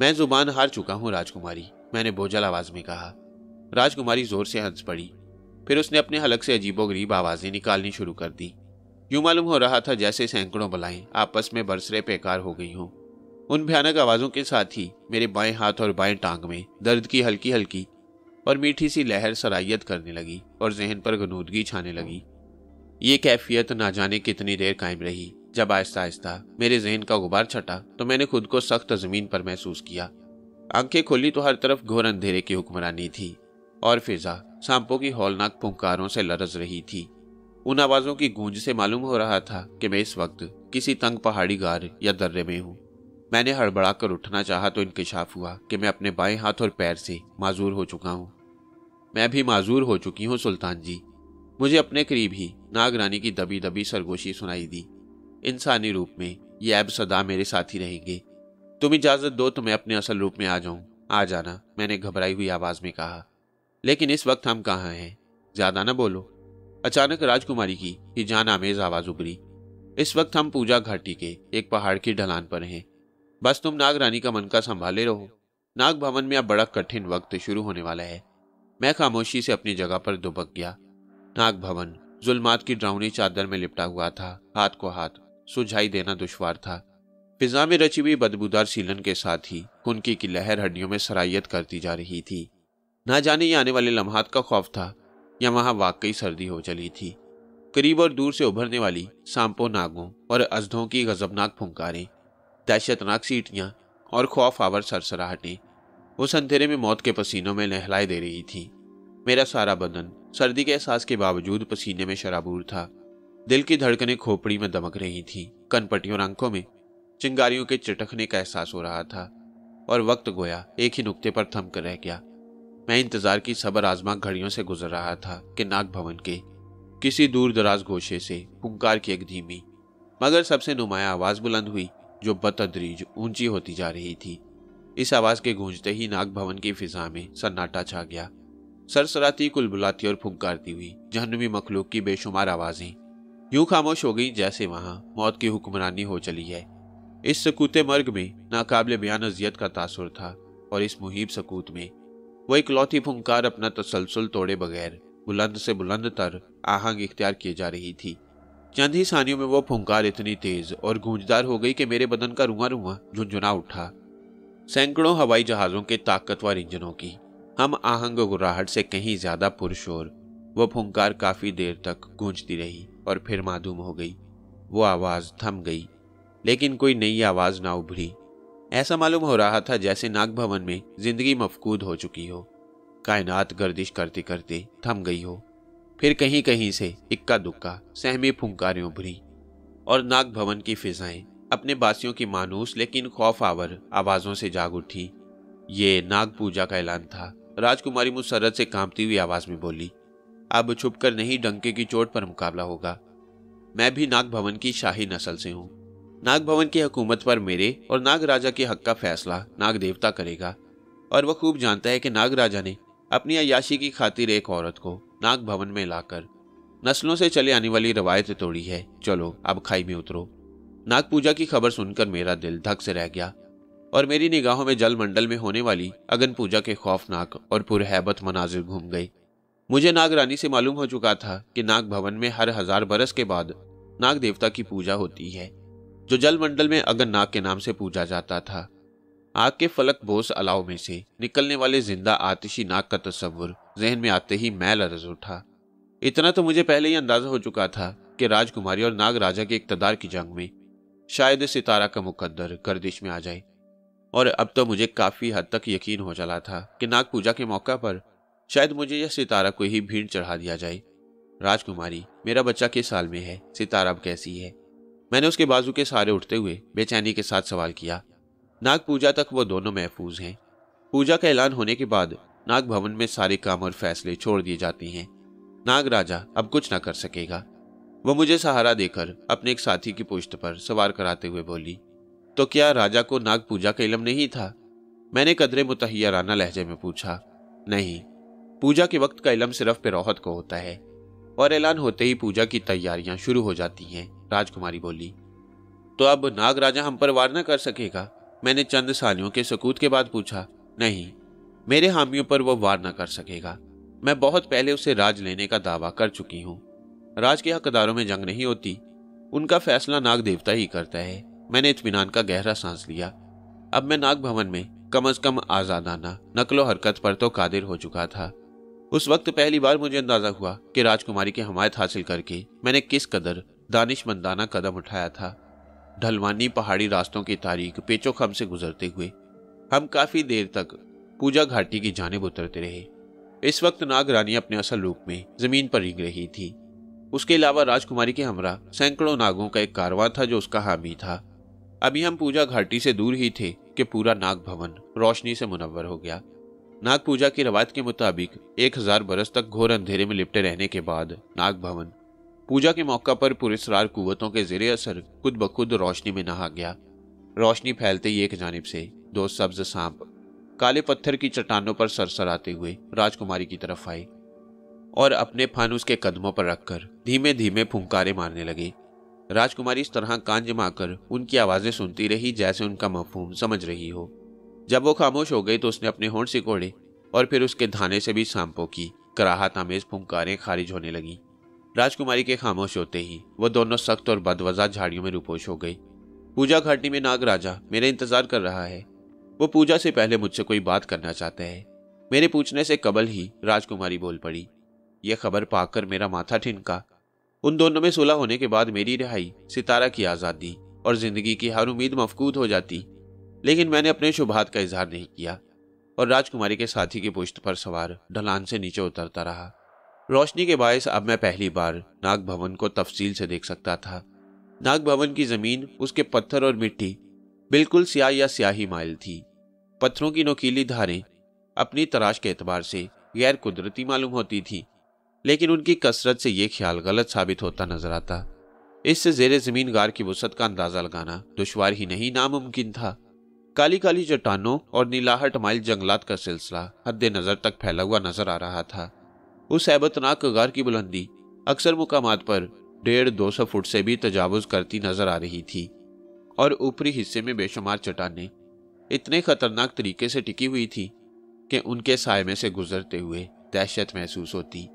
मैं जुबान हार चुका हूँ राजकुमारी, मैंने बोझल आवाज़ में कहा। राजकुमारी ज़ोर से हंस पड़ी, फिर उसने अपने हलक से अजीबोगरीब आवाज़ें निकालनी शुरू कर दी। यूँ मालूम हो रहा था जैसे सैकड़ों बलाएँ आपस में बरसरे बेकार हो गई हों। उन भयानक आवाज़ों के साथ ही मेरे बाएं हाथ और बाएं टांग में दर्द की हल्की हल्की और मीठी सी लहर सरायत करने लगी और जहन पर गनूदगी छाने लगी। ये कैफियत ना जाने कितनी देर कायम रही। जब आहिस्ता आहिस्ता मेरे जहन का गुबार छटा तो मैंने खुद को सख्त ज़मीन पर महसूस किया। आंखें खोली तो हर तरफ घोर अंधेरे की हुक्मरानी थी और फिजा सांपों की हौलनाक पुंकारों से लरज रही थी। उन आवाज़ों की गूंज से मालूम हो रहा था कि मैं इस वक्त किसी तंग पहाड़ी गार या दर्रे में हूँ। मैंने हड़बड़ा कर उठना चाहा तो इंकिशाफ हुआ कि मैं अपने बाएं हाथ और पैर से माजूर हो चुका हूँ। मैं भी माजूर हो चुकी हूँ सुल्तान जी। मुझे अपने करीब ही नागरानी की दबी दबी सरगोशी सुनाई दी। इंसानी रूप में ये ऐब सदा मेरे साथ ही रहेंगे। तुम इजाज़त दो तो मैं अपने असल रूप में आ जाऊँ। आ जाना, मैंने घबराई हुई आवाज़ में कहा। लेकिन इस वक्त हम कहाँ हैं, ज़्यादा ना बोलो। अचानक राजकुमारी की ये जान आमेज आवाज़ उभरी। इस वक्त हम पूजा घाटी के एक पहाड़ की ढलान पर हैं। बस तुम नागरानी का मन का संभाले रहो। नाग भवन में अब बड़ा कठिन वक्त शुरू होने वाला है। मैं खामोशी से अपनी जगह पर दुबक गया। नाग भवन जुल्मात की डरावनी चादर में लिपटा हुआ था। हाथ को हाथ सुझाई देना दुश्वार था। फिजा में रची हुई बदबूदार सीलन के साथ ही कुनकी की लहर हड्डियों में सरायत करती जा रही थी। ना जाने ये आने वाले लम्हात का खौफ था या वहाँ वाकई सर्दी हो चली थी। करीब और दूर से उभरने वाली सांपों, नागों और अजधों की गजबनाक फुंकारें, दहशतनाक सीटियाँ और खौफ आवर सरसराहटें उस अंधेरे में मौत के पसीनों में लहलाए दे रही थी। मेरा सारा बदन सर्दी के एहसास के बावजूद पसीने में शराबूर था। दिल की धड़कनें खोपड़ी में दमक रही थीं, कनपटी और आंखों में चिंगारियों के चटकने का एहसास हो रहा था और वक्त गोया एक ही नुक्ते पर थम कर रह गया। मैं इंतजार की सबर आजमा घड़ियों से गुजर रहा था कि नाग भवन के किसी दूर दराज गोशे से पुंकार की एक धीमी मगर सबसे नुमाया आवाज़ बुलंद हुई जो बतदरीज ऊंची होती जा रही थी। इस आवाज़ के गूंजते ही नाग भवन की फिजा में सन्नाटा छा गया। सरसराती, कुलबुलाती और फुंकारती हुई जहन्नुमी मखलूक की बेशुमार आवाज़ें यूं खामोश हो गई जैसे वहाँ मौत की हुक्मरानी हो चली है। इस सकूते मर्ग में नाकाबिले बयान अजियत का तासुर था और इस मुहीब सकूत में वो इकलौती फुंकार अपना तसलसल तोड़े बगैर बुलंद से बुलंद तर आहंग इख्तियार किए जा रही थी। चंद ही सानियों में वो फुंकार इतनी तेज और गूंजदार हो गई कि मेरे बदन का रुआं रुआं झुनझुना उठा। सैकड़ों हवाई जहाज़ों के ताकतवर इंजनों की हम आहंग गुराहट से कहीं ज्यादा पुरशोर। वह फुंकार काफी देर तक गूंजती रही और फिर मादूम हो गई। वो आवाज थम गई, लेकिन कोई नई आवाज ना उभरी। ऐसा मालूम हो रहा था जैसे नाग भवन में जिंदगी मफकूद हो चुकी हो, कायनात गर्दिश करते करते थम गई हो। फिर कहीं कहीं से इक्का दुक्का सहमी फुंकारें उभरी और नाग भवन की फिजाएं अपने बासियों की मानूस लेकिन खौफ आवर आवाजों से जाग उठी। ये नाग पूजा का ऐलान था। राजकुमारी मुसरत से कांपती हुई आवाज में बोली, अब छुपकर नहीं डंके की चोट पर मुकाबला होगा। मैं भी नाग भवन की शाही नस्ल से हूँ। नाग भवन की हुकूमत पर मेरे और नाग राजा के हक का फैसला नाग देवता करेगा, और वह खूब जानता है कि नाग राजा ने अपनी अयाशी की खातिर एक औरत को नाग भवन में लाकर नस्लों से चले आने वाली रवायत तोड़ी है। चलो अब खाई में उतरो। नाग पूजा की खबर सुनकर मेरा दिल धक से रह गया और मेरी निगाहों में जलमंडल में होने वाली अगन पूजा के खौफनाक और पुरहैबत मनाजिर घूम गई। मुझे नाग रानी से मालूम हो चुका था कि नाग भवन में हर हजार बरस के बाद नाग देवता की पूजा होती है, जो जलमंडल में अगन नाग के नाम से पूजा जाता था। आग के फलक बोस अलाव में से निकलने वाले जिंदा आतिशी नाग का तस्वुर जहन में आते ही मैं लरज उठा। इतना तो मुझे पहले ही अंदाजा हो चुका था कि राजकुमारी और नाग राजा के इकतदार की जंग में शायद सितारा का मुकद्दर गर्दिश में आ जाए, और अब तो मुझे काफ़ी हद तक यकीन हो चला था कि नाग पूजा के मौका पर शायद मुझे यह सितारा को ही भीड़ चढ़ा दिया जाए। राजकुमारी, मेरा बच्चा किस साल में है? सितारा अब कैसी है? मैंने उसके बाजू के सारे उठते हुए बेचैनी के साथ सवाल किया। नाग पूजा तक वो दोनों महफूज हैं। पूजा का ऐलान होने के बाद नाग भवन में सारे काम और फैसले छोड़ दिए जाते हैं। नाग राजा अब कुछ ना कर सकेगा। वो मुझे सहारा देकर अपने एक साथी की पुष्ट पर सवार कराते हुए बोली, तो क्या राजा को नाग पूजा का इलम नहीं था? मैंने कदरे मुतहयराना लहजे में पूछा। नहीं, पूजा के वक्त का इलम सिर्फ पिरौहत को होता है, और ऐलान होते ही पूजा की तैयारियां शुरू हो जाती हैं। राजकुमारी बोली, तो अब नाग राजा हम पर वार न कर सकेगा? मैंने चंद सालियों के सकूत के बाद पूछा। नहीं, मेरे हामियों पर वह वार न कर सकेगा। मैं बहुत पहले उसे राज लेने का दावा कर चुकी हूँ। राज के हकदारों में जंग नहीं होती, उनका फैसला नाग देवता ही करता है। मैंने इत्मीनान का गहरा सांस लिया। अब मैं नाग भवन में कम अज कम आजादाना नकलो हरकत पर तो कादिर हो चुका था। उस वक्त पहली बार मुझे अंदाजा हुआ कि राजकुमारी की हमायत हासिल करके मैंने किस कदर दानिशमंदाना कदम उठाया था। ढलवानी पहाड़ी रास्तों की तारीख पेचो खम से गुजरते हुए हम काफी देर तक पूजा घाटी की जानिब उतरते रहे। इस वक्त नाग रानी अपने असल रूप में जमीन पर रिंग रही थी। उसके अलावा राजकुमारी के हमरा सैकड़ों नागों का एक कारवां था जो उसका हामी था। अभी हम पूजा घाटी से दूर ही थे कि पूरा नाग भवन रोशनी से मुनव्वर हो गया। नाग पूजा की रवायत के मुताबिक एक हजार बरस तक घोर अंधेरे में लिपटे रहने के बाद नाग भवन पूजा के मौका पर पुरस्रार कुव्वतों के ज़ेरे असर खुद ब खुद रोशनी में नहा गया। रोशनी फैलते ही एक जानिब से दो सब्ज सांप काले पत्थर की चट्टानों पर सरसराते हुए राजकुमारी की तरफ आए और अपने फन उसके कदमों पर रखकर धीमे धीमे फुंकारे मारने लगे। राजकुमारी इस तरह कान जमाकर उनकी आवाज़ें सुनती रही जैसे उनका मफहूम समझ रही हो। जब वो खामोश हो गई तो उसने अपने होंठ सिकोड़े और फिर उसके धाने से भी सांपों की कराहत आमेज फुंकारें खारिज होने लगीं। राजकुमारी के खामोश होते ही वो दोनों सख्त और बदवज़ा झाड़ियों में रुपोश हो गई। पूजा घाटी में नाग राजा मेरा इंतजार कर रहा है। वो पूजा से पहले मुझसे कोई बात करना चाहता है। मेरे पूछने से कबल ही राजकुमारी बोल पड़ी। यह खबर पाकर मेरा माथा ठिनका। उन दोनों में सुलह होने के बाद मेरी रिहाई, सितारा की आज़ादी और ज़िंदगी की हर उम्मीद मफकूद हो जाती, लेकिन मैंने अपने शुभात का इजहार नहीं किया और राजकुमारी के साथी की पुश्त पर सवार ढलान से नीचे उतरता रहा। रोशनी के बायस अब मैं पहली बार नाग भवन को तफसील से देख सकता था। नाग भवन की ज़मीन, उसके पत्थर और मिट्टी बिल्कुल स्याह या स्याही माइल थी। पत्थरों की नोकीली धारें अपनी तराश के एतबार से गैर कुदरती मालूम होती थी, लेकिन उनकी कसरत से ये ख्याल गलत साबित होता नजर आता। इससे जेरे ज़मीन गार की वसत का अंदाज़ा लगाना दुश्वार ही नहीं नामुमकिन था। काली काली चट्टानों और नीलाहट माइल जंगलात का सिलसिला हद नज़र तक फैला हुआ नजर आ रहा था। उस हैबतनाक गार की बुलंदी अक्सर मुकामात पर डेढ़ दो सौ फुट से भी तजावुज़ करती नजर आ रही थी, और ऊपरी हिस्से में बेशुमार चट्टानें इतने ख़तरनाक तरीके से टिकी हुई थी कि उनके साय में से गुजरते हुए दहशत महसूस होती।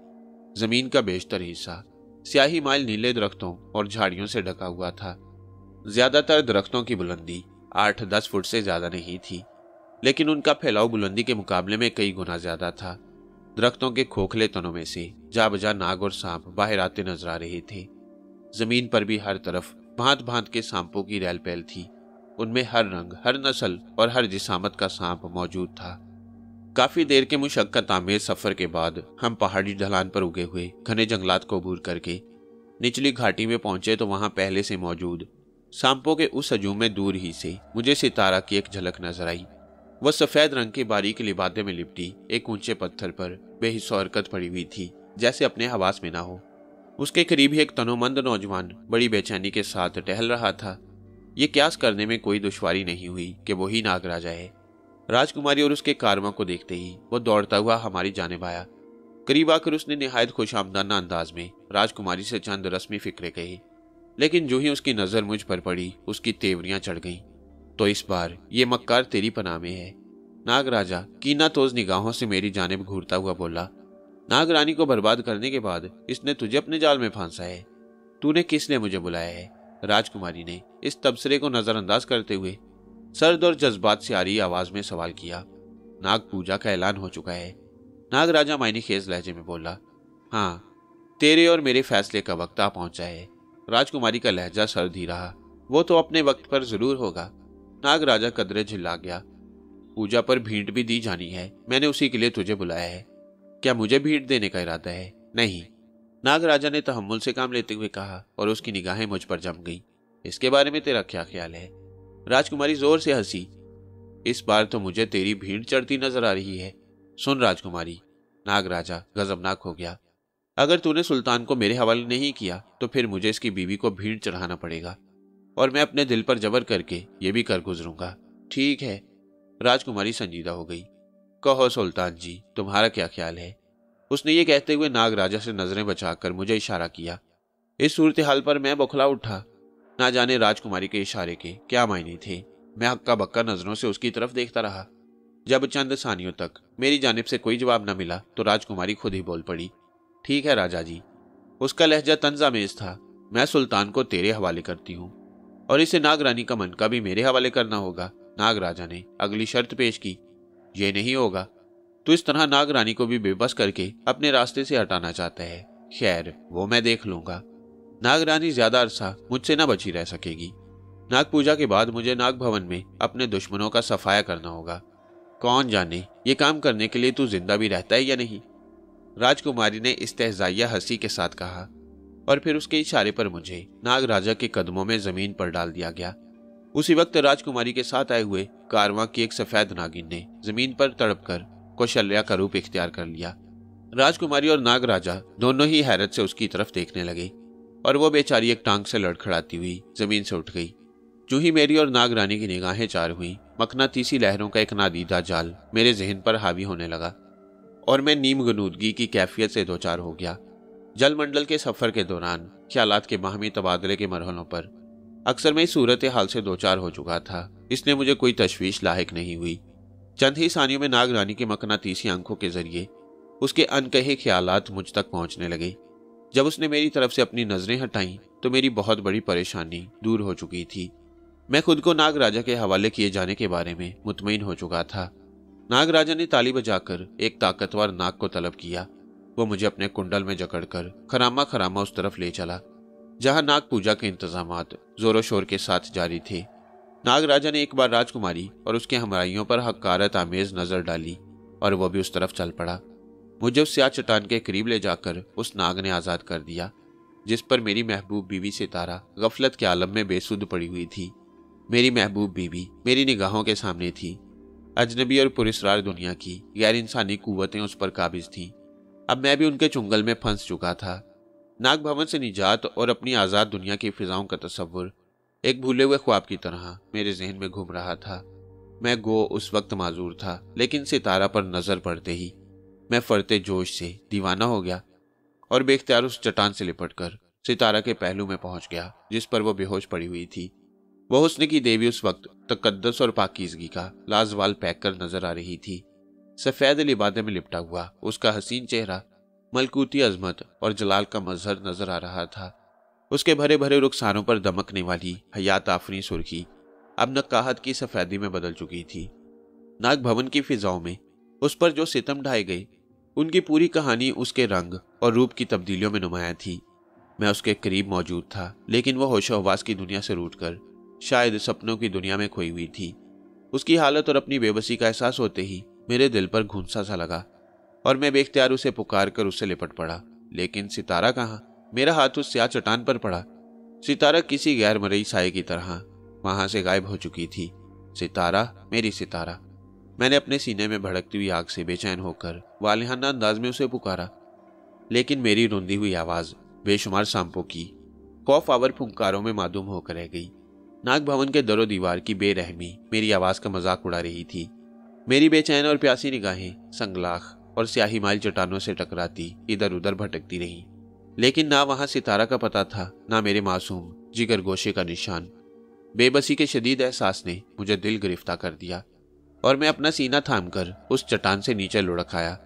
जमीन का बेशतर हिस्सा स्याही माइल नीले दरख्तों और झाड़ियों से ढका हुआ था। ज्यादातर दरख्तों की बुलंदी आठ दस फुट से ज्यादा नहीं थी। लेकिन उनका फैलाव बुलंदी के मुकाबले में कई गुना ज्यादा था। दरख्तों के खोखले तनों में से जा बजा नाग और सांप बाहर आते नजर आ रहे थे। जमीन पर भी हर तरफ भांत भांत के सांपों की रैल पैल थी। उनमें हर रंग, हर नस्ल और हर जिसामत का सांप मौजूद था। काफी देर के मुशक्कत आमेज सफर के बाद हम पहाड़ी ढलान पर उगे हुए घने जंगलात को अबूर करके निचली घाटी में पहुंचे तो वहां पहले से मौजूद सांपों के उस हजूम में दूर ही से मुझे सितारा की एक झलक नजर आई। वह सफेद रंग के बारीक लिबादे में लिपटी एक ऊंचे पत्थर पर बेहिस्सा हरकत पड़ी हुई थी, जैसे अपने हवास में ना हो। उसके करीब ही एक तनोमंद नौजवान बड़ी बेचैनी के साथ टहल रहा था। ये क्यास करने में कोई दुश्वारी नहीं हुई कि वो ही नागराजा है। राजकुमारी और उसके कारवां को देखते ही वो दौड़ता हुआ हमारी जानिब आया। करीब आकर उसने निहायत खुशामदाना अंदाज में राजकुमारी से चंद रस्मी फिक्रे कही, लेकिन जो ही उसकी नज़र मुझ पर पड़ी उसकी तेवरियां चढ़ गईं। तो इस बार ये मक्कार तेरी पनाह में है, नागराजा कीना तोज निगाहों से मेरी जानिब घूरता हुआ बोला। नागरानी को बर्बाद करने के बाद इसने तुझे अपने जाल में फांसा है। तूने किसने मुझे बुलाया है? राजकुमारी ने इस तबसरे को नजरअंदाज करते हुए सर्द और जज्बात से आ रही आवाज में सवाल किया। नाग पूजा का ऐलान हो चुका है, नागराजा मायने खेज लहजे में बोला। हाँ, तेरे और मेरे फैसले का वक्त आ पहुंचा है। राजकुमारी का लहजा सर्द ही रहा। वो तो अपने वक्त पर जरूर होगा। नागराजा कदरे झिल्ला गया। पूजा पर भीड़ भी दी जानी है, मैंने उसी के लिए तुझे बुलाया है। क्या मुझे भीड़ देने का इरादा है? नहीं, नागराजा ने तहम्मुल से काम लेते हुए कहा और उसकी निगाहें मुझ पर जम गईं। इसके बारे में तेरा क्या ख्याल है? राजकुमारी जोर से हंसी। इस बार तो मुझे तेरी भीड़ चढ़ती नजर आ रही है। सुन राजकुमारी, नागराजा गजबनाक हो गया, अगर तूने सुल्तान को मेरे हवाले नहीं किया तो फिर मुझे इसकी बीवी को भीड़ चढ़ाना पड़ेगा और मैं अपने दिल पर जबर करके ये भी कर गुजरूंगा। ठीक है। राजकुमारी संजीदा हो गई। कहो सुल्तान जी, तुम्हारा क्या ख्याल है? उसने ये कहते हुए नागराजा से नजरें बचाकर मुझे इशारा किया। इस सूरत हाल पर मैं बौखला उठा। ना जाने राजकुमारी के इशारे के क्या मायने थे। मैं हक्का बक्का नजरों से उसकी तरफ देखता रहा। जब चंद सानियों तक मेरी जानिब से कोई जवाब न मिला तो राजकुमारी खुद ही बोल पड़ी। ठीक है राजा जी। उसका लहजा तंजामेज था। मैं सुल्तान को तेरे हवाले करती हूँ और इसे नागरानी का मन का भी मेरे हवाले करना होगा। नागराजा ने अगली शर्त पेश की। ये नहीं होगा। तो इस तरह नागरानी को भी बेबस करके अपने रास्ते से हटाना चाहता है। खैर, वो मैं देख लूंगा। नागरानी ज्यादा अरसा मुझसे ना बची रह सकेगी। नाग पूजा के बाद मुझे नाग भवन में अपने दुश्मनों का सफाया करना होगा। कौन जाने ये काम करने के लिए तू जिंदा भी रहता है या नहीं, राजकुमारी ने इस्तेहजाइया हंसी के साथ कहा। और फिर उसके इशारे पर मुझे नागराजा के कदमों में जमीन पर डाल दिया गया। उसी वक्त राजकुमारी के साथ आए हुए कारवां की एक सफेद नागिन ने जमीन पर तड़पकर कौशल्या का रूप इख्तियार कर लिया। राजकुमारी और नागराजा दोनों ही हैरत से उसकी तरफ देखने लगे और वो बेचारी एक टांग से लड़खड़ाती हुई जमीन से उठ गई। जो ही मेरी और नागरानी की निगाहें चार हुई, मकनातीसी लहरों का एक नादीदा जाल मेरे जहन पर हावी होने लगा और मैं नीम गनूदगी की कैफियत से दोचार हो गया। जलमंडल के सफर के दौरान ख्यालात के बाहमी तबादले के मरहलों पर अक्सर मैं इस सूरत हाल से दोचार हो चुका था, इसलिए मुझे कोई तशवीश लाहिक नहीं हुई। चंद ही सानियों में नागरानी के मकनातीसी आंखों के जरिए उसके अनकहे ख्यालात मुझ तक पहुंचने लगे। जब उसने मेरी तरफ से अपनी नजरें हटाईं तो मेरी बहुत बड़ी परेशानी दूर हो चुकी थी। मैं खुद को नागराजा के हवाले किए जाने के बारे में मुतमईन हो चुका था। नागराजा ने ताली बजाकर एक ताकतवर नाग को तलब किया। वो मुझे अपने कुंडल में जकड़कर खरामा खरामा उस तरफ ले चला जहां नाग पूजा के इंतजामात जोरों शोर के साथ जारी थे। नागराजा ने एक बार राजकुमारी और उसके हमराइयों पर हकारत आमेज नजर डाली और वह भी उस तरफ चल पड़ा। मुझे उस स्याह चट्टान के करीब ले जाकर उस नाग ने आज़ाद कर दिया जिस पर मेरी महबूब बीवी सितारा गफलत के आलम में बेसुध पड़ी हुई थी। मेरी महबूब बीवी मेरी निगाहों के सामने थी। अजनबी और पुरस्रार दुनिया की गैर इंसानी कुव्वतें उस पर काबिज थीं। अब मैं भी उनके चुंगल में फंस चुका था। नाग भवन से निजात और अपनी आज़ाद दुनिया की फिजाओं का तस्वुर एक भूले हुए ख्वाब की तरह मेरे जहन में घूम रहा था। मैं गो उस वक्त माजूर था, लेकिन सितारा पर नजर पड़ते ही मैं फरते जोश से दीवाना हो गया और बेख्तियार उस चट्टान से लिपटकर सितारा के पहलू में पहुंच गया जिस पर वो बेहोश पड़ी हुई थी। वह हुस्न की देवी उस वक्त तकद्दस और पाकीजगी का लाजवाल पैक कर नजर आ रही थी। सफेद लिबादे में लिपटा हुआ उसका हसीन चेहरा मलकूती अजमत और जलाल का मजहर नजर आ रहा था। उसके भरे भरे रुखसारों पर दमकने वाली हयात आफरी सुर्खी अब नक्काहत की सफेदी में बदल चुकी थी। नाग भवन की फिजाओं में उस पर जो सितम ढाए गए उनकी पूरी कहानी उसके रंग और रूप की तब्दीलियों में नुमाया थी। मैं उसके करीब मौजूद था, लेकिन वह होशोहवास की दुनिया से रूठकर शायद सपनों की दुनिया में खोई हुई थी। उसकी हालत और अपनी बेबसी का एहसास होते ही मेरे दिल पर घुंसा सा लगा और मैं बेख्तियार उसे पुकार कर उससे लिपट पड़ा। लेकिन सितारा कहाँ? मेरा हाथ उस स्याह चट्टान पर पड़ा। सितारा किसी गैर मरई साए की तरह वहां से गायब हो चुकी थी। सितारा, मेरी सितारा। मैंने अपने सीने में भड़कती हुई आग से बेचैन होकर वालिहाना अंदाज में उसे पुकारा, लेकिन मेरी रुंधी हुई आवाज़ बेशुमार सांपों की खौफ आवर फुंकारों में मादूम होकर रह गई। नाग भवन के दरो दीवार की बेरहमी मेरी आवाज़ का मजाक उड़ा रही थी। मेरी बेचैन और प्यासी निगाहें संगलाख और स्याही माइल चट्टानों से टकराती इधर उधर भटकती रहीं, लेकिन ना वहाँ सितारा का पता था ना मेरे मासूम जिगरगोशे का निशान। बेबसी के शदीद एहसास ने मुझे दिल गिरफ्तार कर दिया और मैं अपना सीना थामकर उस चट्टान से नीचे लुढ़क आया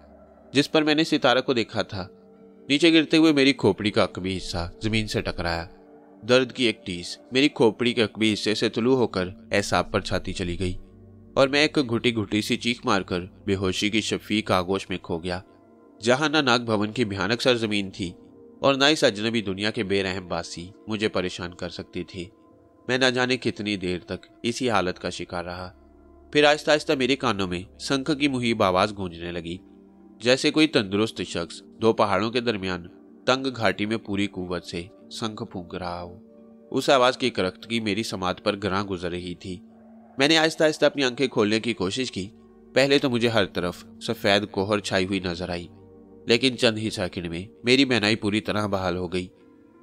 जिस पर मैंने सितारा को देखा था। नीचे गिरते हुए मेरी खोपड़ी का अकबी हिस्सा जमीन से टकराया। दर्द की एक टीस मेरी खोपड़ी के अकबी हिस्से से तुलू होकर एसाब पर छाती चली गई और मैं एक घुटी घुटी सी चीख मारकर बेहोशी की शफीक आगोश में खो गया, जहां ना नाग भवन की भयानक सरजमीन थी और ना इस अजनबी दुनिया के बेरहम बासी मुझे परेशान कर सकती थी। मैं न जाने कितनी देर तक इसी हालत का शिकार रहा। फिर आहिस्ता आहिस्ता मेरे कानों में शंख की मुहीब आवाज़ गूंजने लगी, जैसे कोई तंदुरुस्त शख्स दो पहाड़ों के दरमियान तंग घाटी में पूरी कुव्वत से शंख फूंक रहा हो। उस आवाज़ की करकतगी मेरी समात पर ग्रां गुजर रही थी। मैंने आहिस्ता आहिस्ता अपनी आंखें खोलने की कोशिश की। पहले तो मुझे हर तरफ सफ़ेद कोहर छाई हुई नजर आई, लेकिन चंद ही सेकंड में मेरी बेनाई पूरी तरह बहाल हो गई।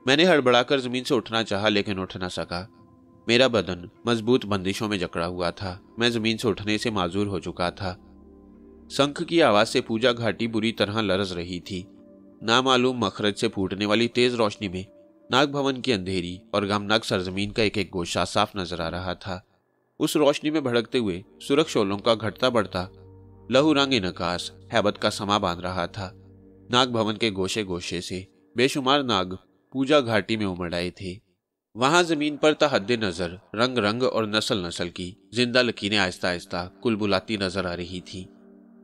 मैंने हड़बड़ाकर ज़मीन से उठना चाहा, लेकिन उठ ना सका। मेरा बदन मजबूत बंदिशों में जकड़ा हुआ था। मैं ज़मीन से उठने से माजूर हो चुका था। शंख की आवाज़ से पूजा घाटी बुरी तरह लरज़ रही थी। नामालूम मखरज से फूटने वाली तेज़ रोशनी में नाग भवन की अंधेरी और गमनाक सरजमीन का एक एक गोशा साफ नजर आ रहा था। उस रोशनी में भड़कते हुए सुरख शोलों का घटता बढ़ता लहूरंग नकाश हैबत का समा बांध रहा था। नाग भवन के गोशे गोशे से बेशुमार नाग पूजा घाटी में उमड़ आए थे। वहां जमीन पर तहद्दे नजर रंग रंग और नस्ल नस्ल की जिंदा लकीरें आहिस्ता आहिस्ता कुलबुलाती नजर आ रही थीं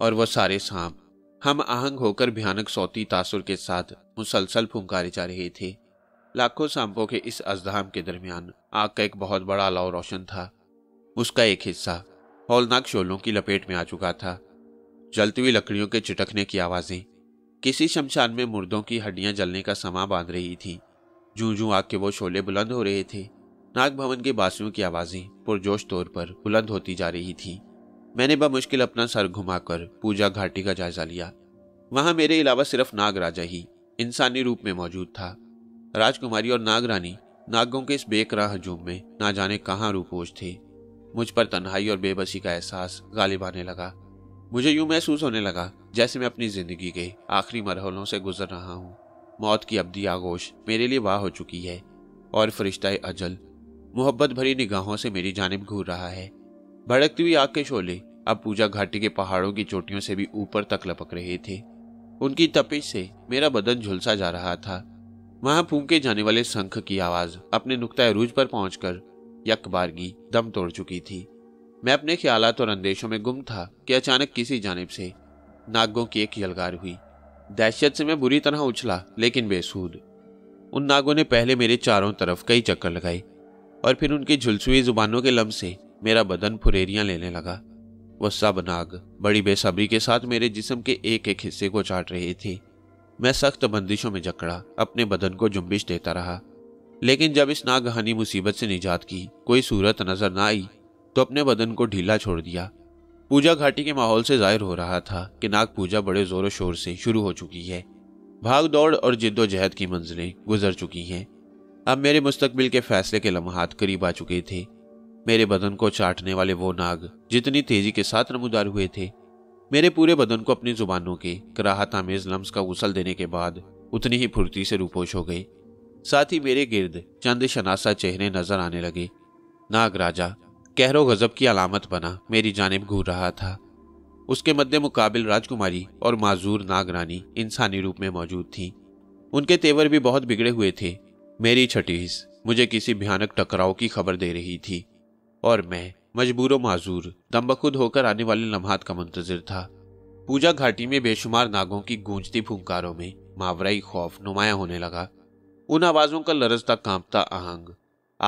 और वह सारे सांप हम आहंग होकर भयानक सौती तासुर के साथ मुसलसल फुंकारे जा रहे थे। लाखों सांपों के इस अजदाम के दरमियान आग का एक बहुत बड़ा अलाव रोशन था। उसका एक हिस्सा हौलनाक शोलों की लपेट में आ चुका था। जलती हुई लकड़ियों के चिटकने की आवाज़ें किसी शमशान में मुर्दों की हड्डियां जलने का समा बांध रही थीं। जूं जूं आग के वो शोले बुलंद हो रहे थे, नाग भवन के बासियों की आवाज़ें पुरजोश तौर पर बुलंद होती जा रही थीं। मैंने बमुश्किल अपना सर घुमाकर पूजा घाटी का जायजा लिया। वहां मेरे अलावा सिर्फ नागराजा ही इंसानी रूप में मौजूद था। राजकुमारी और नागरानी नागों के इस बेकराह हजूम में ना जाने कहाँ रूपोश थे। मुझ पर तन्हाई और बेबसी का एहसास गालिब आने लगा। मुझे यूं महसूस होने लगा जैसे मैं अपनी जिंदगी के आखिरी मरहलों से गुजर रहा हूँ। मौत की अब्दी आगोश मेरे लिए वाह हो चुकी है और फरिश्ताए अजल मोहब्बत भरी निगाहों से मेरी जानिब घूर रहा है। भड़कती हुई आग के शोले अब पूजा घाटी के पहाड़ों की चोटियों से भी ऊपर तक लपक रहे थे। उनकी तपिश से मेरा बदन झुलसा जा रहा था। वहां फूंके जाने वाले शंख की आवाज़ अपने नुक्ता अरूज पर पहुंचकर यकबारगी दम तोड़ चुकी थी। मैं अपने ख्यालात और अंदेशों में गुम था कि अचानक किसी जानिब से नागों की एक यलगार हुई। दहशत से मैं बुरी तरह उछला, लेकिन बेसूद। उन नागों ने पहले मेरे चारों तरफ कई चक्कर लगाए और फिर उनकी झुलसी हुई जुबानों के लम्से मेरा बदन फुरेरियां लेने लगा। वह सब नाग बड़ी बेसब्री के साथ मेरे जिस्म के एक एक हिस्से को चाट रहे थे। मैं सख्त बंदिशों में जकड़ा अपने बदन को जुम्बिश देता रहा, लेकिन जब इस नागहानी मुसीबत से निजात की कोई सूरत नजर ना आई तो अपने बदन को ढीला छोड़ दिया। पूजा घाटी के माहौल से जाहिर हो रहा था कि नाग पूजा बड़े जोरों शोर से शुरू हो चुकी है। भाग दौड़ और जिद्दोजहद की मंजिलें गुजर चुकी हैं। अब मेरे मुस्तकबिल के फैसले के लम्हात करीब आ चुके थे। मेरे बदन को चाटने वाले वो नाग जितनी तेजी के साथ नमूदार हुए थे, मेरे पूरे बदन को अपनी जुबानों के कराहत आमेज लम्स का गुसल देने के बाद उतनी ही फुर्ती से रूपोश हो गए। साथ ही मेरे गिर्द चंद शनासा चेहरे नजर आने लगे। नागराजा कहरो गजब की अलामत बना मेरी जानिब घूर रहा था। उसके मद्दे मुकाबिल राजकुमारी और माजूर नागरानी इंसानी रूप में मौजूद थीं। उनके तेवर भी बहुत बिगड़े हुए थे। मेरी छटीस मुझे किसी भयानक टकराव की खबर दे रही थी और मैं मजबूर माजूर दमबखुद होकर आने वाले लम्हात का मंतजर था। पूजा घाटी में बेशुमार नागों की गूंजती फुंकारों में मावराई खौफ नुमाया होने लगा। उन आवाजों का लरजता कांपता आहंग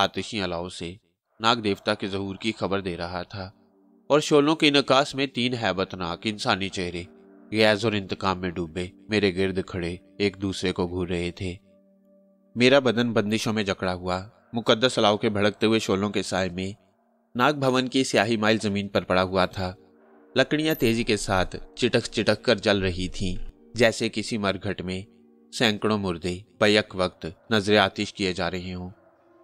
आतिशी अलाव से नाग देवता के जहूर की खबर दे रहा था, और शोलों के नकाश में तीन हैबतनाक इंसानी चेहरे गैज और इंतकाम में डूबे मेरे गिर्द खड़े एक दूसरे को घूर रहे थे। मेरा बदन बंदिशों में जकड़ा हुआ मुकद्दस अलाव के भड़कते हुए शोलों के साय में नाग भवन की स्याही माइल जमीन पर पड़ा हुआ था। लकड़ियां तेजी के साथ चिटक चिटक कर जल रही थीं, जैसे किसी मरघट में सैकड़ों मुर्दे बैक वक्त नजर आतिश किए जा रहे हों।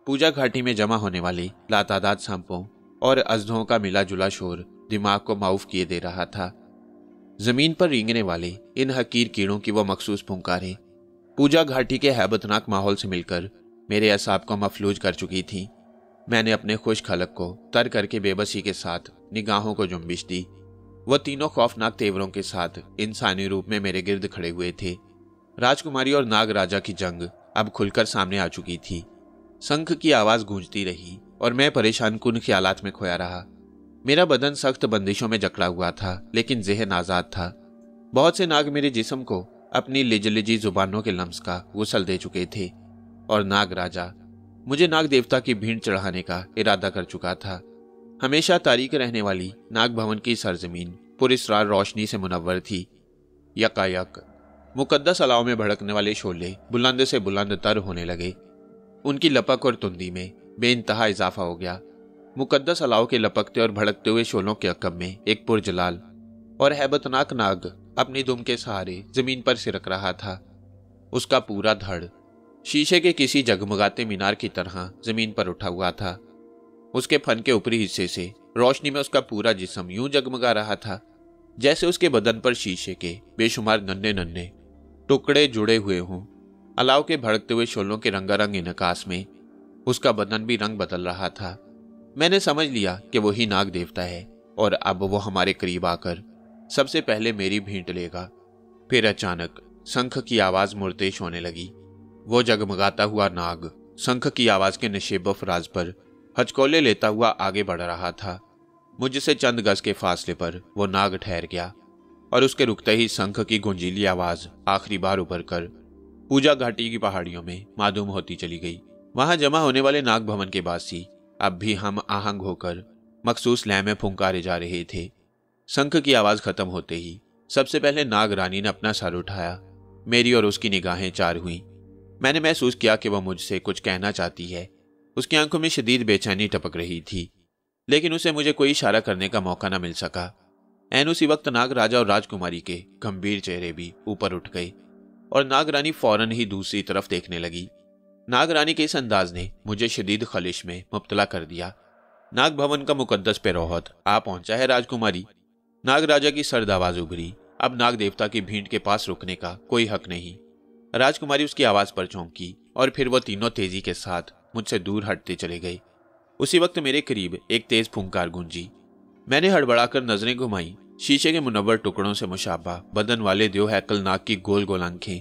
पूजा घाटी में जमा होने वाले लातादाद सांपों और अजधों का मिला जुला शोर दिमाग को माउफ किए दे रहा था। जमीन पर रेंगने वाले इन हकीर कीड़ों की वह मखसूस फुंकारें पूजा घाटी के हैबतनाक माहौल से मिलकर मेरे असाब को मफलूज कर चुकी थी। मैंने अपने खुश खलक को तर करके बेबसी के साथ निगाहों को जुम्बिश दी। वह तीनों खौफनाक तेवरों के साथ इंसानी रूप में मेरे गिर्द खड़े हुए थे। राजकुमारी और नाग राजा की जंग अब खुलकर सामने आ चुकी थी। शंख की आवाज़ गूंजती रही और मैं परेशान कुन ख्यालात में खोया रहा। मेरा बदन सख्त बंदिशों में जकड़ा हुआ था, लेकिन जहन आज़ाद था। बहुत से नाग मेरे जिस्म को अपनी लिजलिजी जुबानों के लम्स का गुसल दे चुके थे, और नाग राजा मुझे नाग देवता की भीड़ चढ़ाने का इरादा कर चुका था। हमेशा तारीक रहने वाली नाग भवन की सरजमीन पुरस्रार रोशनी से मुनव्वर थी। यकायक मुकद्दस अलाव में भड़कने वाले शोले बुलंद से बुलंद तर होने लगे। उनकी लपक और तुंदी में बेइंतहा इजाफा हो गया। मुकद्दस अलाव के लपकते और भड़कते हुए शोलों के अकब में एक पुरजलाल और हैबतनाक नाग अपनी दुम के सहारे जमीन पर सिरक रहा था। उसका पूरा धड़ शीशे के किसी जगमगाते मीनार की तरह जमीन पर उठा हुआ था। उसके फन के ऊपरी हिस्से से रोशनी में उसका पूरा जिस्म यूं जगमगा रहा था जैसे उसके बदन पर शीशे के बेशुमार नन्हे नन्हे टुकड़े जुड़े हुए हों। अलाव के भड़कते हुए शोलों के रंगारंग इनकास में उसका बदन भी रंग बदल रहा था। मैंने समझ लिया कि वही नाग देवता है, और अब वो हमारे करीब आकर सबसे पहले मेरी भींट लेगा। फिर अचानक शंख की आवाज़ मुर्तेश होने लगी। वो जगमगाता हुआ नाग शंख की आवाज़ के नशेब फराज पर हचकोले लेता हुआ आगे बढ़ रहा था। मुझसे चंद गज के फासले पर वो नाग ठहर गया, और उसके रुकते ही शंख की गुंजीली आवाज़ आखिरी बार उभर कर पूजा घाटी की पहाड़ियों में मादूम होती चली गई। वहां जमा होने वाले नाग भवन के बासी अब भी हम आहंग होकर मखसूस लय में फुंकारे जा रहे थे। शंख की आवाज़ खत्म होते ही सबसे पहले नाग रानी ने अपना सर उठाया। मेरी और उसकी निगाहें चार हुई। मैंने महसूस किया कि वह मुझसे कुछ कहना चाहती है। उसकी आंखों में शदीद बेचैनी टपक रही थी, लेकिन उसे मुझे कोई इशारा करने का मौका न मिल सका। ऐन उसी वक्त नाग राजा और राजकुमारी के गंभीर चेहरे भी ऊपर उठ गए, और नाग रानी फौरन ही दूसरी तरफ देखने लगी। नाग रानी के इस अंदाज ने मुझे शदीद खलिश में मुब्तला कर दिया। नाग भवन का मुकद्दस पेरोहत आ पहुंचा है राजकुमारी, नाग राजा की सर्द आवाज़ उभरी। अब नाग देवता की भीड़ के पास रुकने का कोई हक नहीं। राजकुमारी उसकी आवाज़ पर चौंकी, और फिर वह तीनों तेजी के साथ मुझसे दूर हटते चले गए। उसी वक्त मेरे करीब एक तेज फुंकार गूंजी। मैंने हड़बड़ाकर नजरें घुमाई। शीशे के मुनव्वर टुकड़ों से मुशाबा बदन वाले देव हैकल नाग की गोल गोल आंखें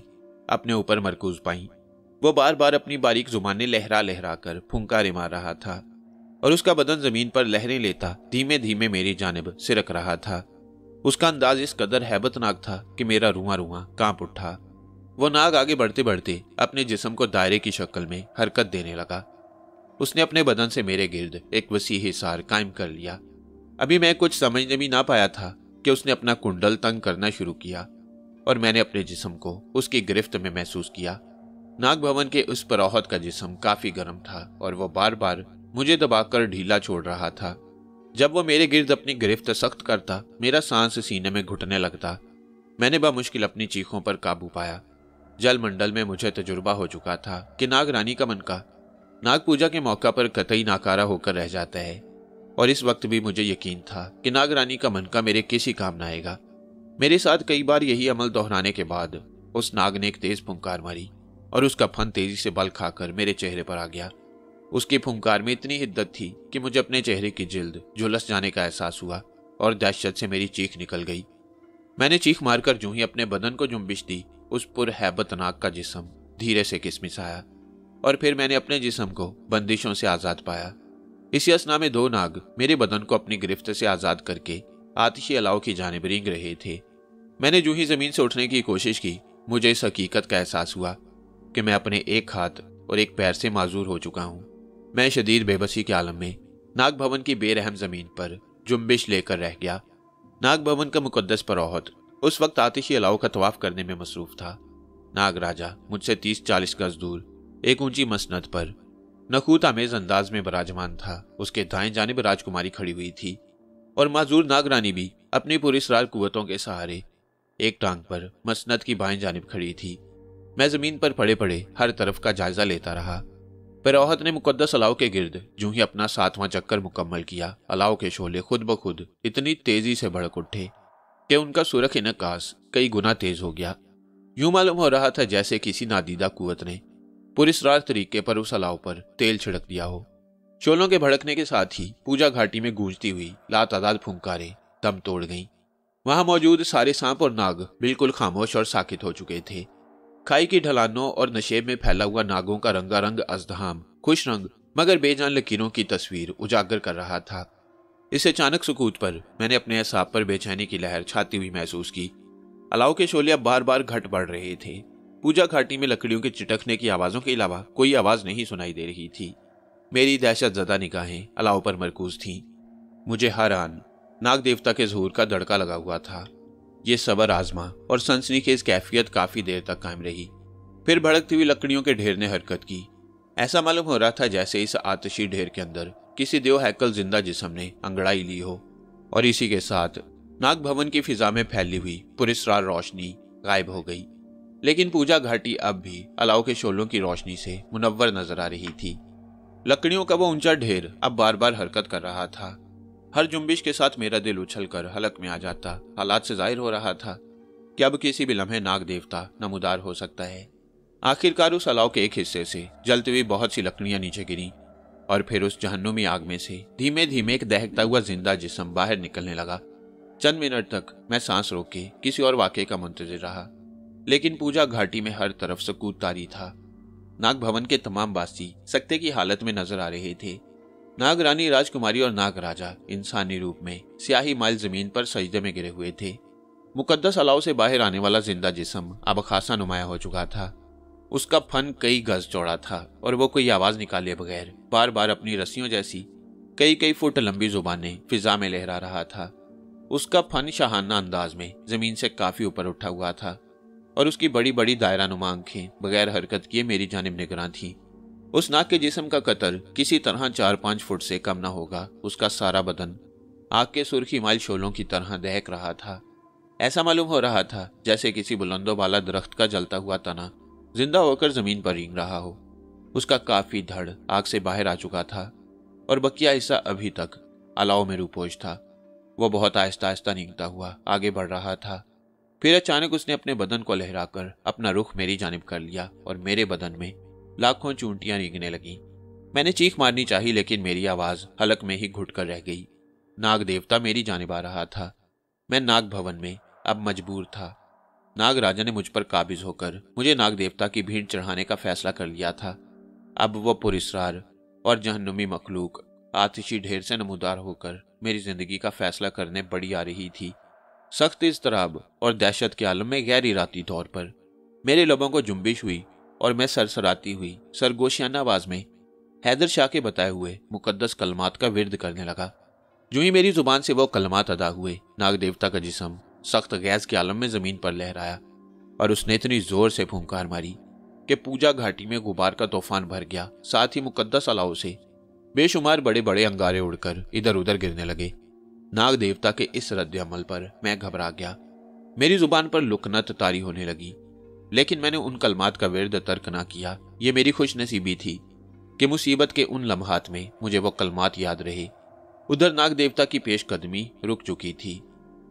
अपने ऊपर मरकूज पाईं। वो बार बार अपनी बारीक जुबानें लहरा लहरा कर फुंकारे मार रहा था, और उसका बदन जमीन पर लहरें लेता धीमे धीमे मेरी जानिब सिरक रहा था। उसका अंदाज इस कदर हैबतनाक था कि मेरा रुआं रुआं कांप उठा। वो नाग आगे बढ़ते बढ़ते अपने जिस्म को दायरे की शक्ल में हरकत देने लगा। उसने अपने बदन से मेरे गिर्द एक वसी हिसार कायम कर लिया। अभी मैं कुछ समझने भी ना पाया था कि उसने अपना कुंडल तंग करना शुरू किया, और मैंने अपने जिस्म को उसकी गिरफ्त में महसूस किया। नाग भवन के उस परोहत का जिस्म काफ़ी गर्म था, और वह बार बार मुझे दबाकर ढीला छोड़ रहा था। जब वो मेरे गिर्द अपनी गिरफ्त सख्त करता, मेरा सांस सीने में घुटने लगता। मैंने बामुश्किल अपनी चीखों पर काबू पाया। जलमंडल में मुझे तजुर्बा हो चुका था कि नाग रानी का मन का नाग पूजा के मौका पर कतई नाकारा होकर रह जाता है, और इस वक्त भी मुझे यकीन था कि नाग रानी का मनका मेरे किसी काम न आएगा। मेरे साथ कई बार यही अमल दोहराने के बाद उस नाग ने एक तेज फुंकार मारी, और उसका फन तेजी से बल खाकर मेरे चेहरे पर आ गया। उसकी फुंकार में इतनी हिद्दत थी कि मुझे अपने चेहरे की जिल्द झुलस जाने का एहसास हुआ, और दहशत से मेरी चीख निकल गई। मैंने चीख मारकर जूं ही अपने बदन को जुम्बिश दी, उस पुर हैबत नाग का जिस्म धीरे से किसमिसाया, और फिर मैंने अपने जिस्म को बंदिशों से आज़ाद पाया। इस यासना में दो नाग मेरे बदन को अपनी गिरफ्त से आज़ाद करके आतिशी अलाव की जानिब रेंग रहे थे। मैंने जूँ ही ज़मीन से उठने की कोशिश की, मुझे इस हकीकत का एहसास हुआ कि मैं अपने एक हाथ और एक पैर से माजूर हो चुका हूँ। मैं शदीद बेबसी के आलम में नाग भवन की बेरहम ज़मीन पर जुम्बिश लेकर रह गया। नाग भवन का मुकद्दस परौहत उस वक्त आतिशी अलाव का तवाफ़ करने में मसरूफ़ था। नागराजा मुझसे तीस चालीस गज दूर एक ऊंची मसनद पर नखूत आमेज अंदाज में बराजमान था। उसके दाएं जानिब राजकुमारी खड़ी हुई थी और माजूर नागरानी भी अपनी पुरअसरार कुव्वतों के सहारे एक टांग पर मसनद की बाएं जानिब खड़ी थी। मैं ज़मीन पर पड़े पड़े हर तरफ का जायज़ा लेता रहा। परौहत ने मुकद्दस अलाव के गिर्द जूँ ही अपना सातवां चक्कर मुकम्मल किया, अलाव के शोले खुद ब खुद इतनी तेज़ी से भड़क उठे कि उनका सुरख इनकास कई गुना तेज़ हो गया। यूं मालूम हो रहा था जैसे किसी नादीदा कुव्वत ने पुरअसरार तरीके पर उस अलाव पर तेल छिड़क दिया हो। शोलों के भड़कने के साथ ही पूजा घाटी में गूंजती हुई लातादाद फुंकारें दम तोड़ गईं। वहां मौजूद सारे सांप और नाग बिल्कुल खामोश और साकित हो चुके थे। खाई की ढलानों और नशेब में फैला हुआ नागों का रंगारंग अजदहाम खुश रंग मगर बेजान लकीरों की तस्वीर उजागर कर रहा था। इस अचानक सुकूत पर मैंने अपने असाब पर बेचैनी की लहर छाती हुई महसूस की। अलाव के शोले अब बार बार घट बढ़ रहे थे। पूजा घाटी में लकड़ियों के चिटकने की आवाज़ों के अलावा कोई आवाज़ नहीं सुनाई दे रही थी। मेरी दहशतजदा निगाहें अलाव पर मरकूज थीं। मुझे हर आन नाग देवता के ज़ुहूर का दड़का लगा हुआ था। ये सबर आजमा और सनसनीखेज कैफियत काफ़ी देर तक कायम रही, फिर भड़कती हुई लकड़ियों के ढेर ने हरकत की। ऐसा मालूम हो रहा था जैसे इस आतिशी ढेर के अंदर किसी देव हैकल जिंदा जिस्म ने अंगड़ाई ली हो और इसी के साथ नाग भवन की फिजा में फैली हुई पुरअसरार रोशनी गायब हो गई। लेकिन पूजा घाटी अब भी अलाव के शोलों की रोशनी से मुनव्वर नजर आ रही थी। लकड़ियों का वो ऊंचा ढेर अब बार बार हरकत कर रहा था। हर जुम्बिश के साथ मेरा दिल उछल कर हलक में आ जाता। हालात से जाहिर हो रहा था कि अब किसी भी लम्हे नाग देवता नमूदार हो सकता है। आखिरकार उस अलाव के एक हिस्से से जलती हुई बहुत सी लकड़ियाँ नीचे गिरी और फिर उस जहन्नुमी आग में से धीमे धीमे एक दहकता हुआ जिंदा जिस्म बाहर निकलने लगा। चंद मिनट तक मैं सांस रोक के किसी और वाक़े का मुंतज़िर रहा, लेकिन पूजा घाटी में हर तरफ सुकूत तारी था। नाग भवन के तमाम बासी सकते की हालत में नजर आ रहे थे। नागरानी राजकुमारी और नागराजा इंसानी रूप में स्याही माइल जमीन पर सजदे में गिरे हुए थे। मुकद्दस अलाव से बाहर आने वाला जिंदा जिस्म अब खासा नुमाया हो चुका था। उसका फन कई गज चौड़ा था और वो कोई आवाज़ निकाले बगैर बार बार अपनी रस्सियों जैसी कई कई फुट लंबी जुबानें फिजा में लहरा रहा था। उसका फन शाहाना अंदाज में जमीन से काफ़ी ऊपर उठा हुआ था और उसकी बड़ी बड़ी दायरा नुमा आंखें बगैर हरकत किए मेरी जानिब निगरान थी। उस नाग के जिस्म का कतर किसी तरह चार पाँच फुट से कम ना होगा। उसका सारा बदन आग के सुर्खी माइल शोलों की तरह दहक रहा था। ऐसा मालूम हो रहा था जैसे किसी बुलंदो वाला दरख्त का जलता हुआ तना जिंदा होकर ज़मीन पर रेंग रहा हो। उसका काफ़ी धड़ आग से बाहर आ चुका था और बकिया हिस्सा अभी तक अलाव में रूपोश था। वह बहुत आहिस्ता आहिस्ता रेंगता हुआ आगे बढ़ रहा था। फिर अचानक उसने अपने बदन को लहराकर अपना रुख मेरी जानिब कर लिया और मेरे बदन में लाखों चूंटियां रेंगने लगीं। मैंने चीख मारनी चाही, लेकिन मेरी आवाज़ हलक में ही घुट कर रह गई। नाग देवता मेरी जानिब आ रहा था। मैं नाग भवन में अब मजबूर था। नाग राजा ने मुझ पर काबिज होकर मुझे नाग देवता की भीड़ चढ़ाने का फैसला कर लिया था। अब वह पुरअसरार और जहन्नुमी मखलूक आतिशी ढेर से नमूदार होकर मेरी जिंदगी का फैसला करने बड़ी आ रही थी। सख्त इज़्तिराब और दहशत के आलम में गैर इरादी तौर पर मेरे लबों को जुम्बिश हुई और मैं सरसराती हुई सरगोशियाना आवाज़ में हैदर शाह के बताए हुए मुकद्दस कलमात का विर्द करने लगा। जो ही मेरी ज़ुबान से वो कलमात अदा हुए, नाग देवता का जिस्म सख्त गैस के आलम में ज़मीन पर लहराया और उसने इतनी ज़ोर से फूंकार मारी कि पूजा घाटी में गुबार का तूफान भर गया। साथ ही मुकद्दस अलाव से बेशुमार बड़े बड़े अंगारे उड़कर इधर उधर गिरने लगे। नाग देवता के इस रद्द-ए-अमल पर मैं घबरा गया। मेरी ज़ुबान पर लुकनत तारी होने लगी, लेकिन मैंने उन कलमात का विर्द तर्क ना किया। ये मेरी खुशनसीबी थी कि मुसीबत के उन लम्हात में मुझे वो कलमात याद रहे। उधर नाग देवता की पेशकदमी रुक चुकी थी।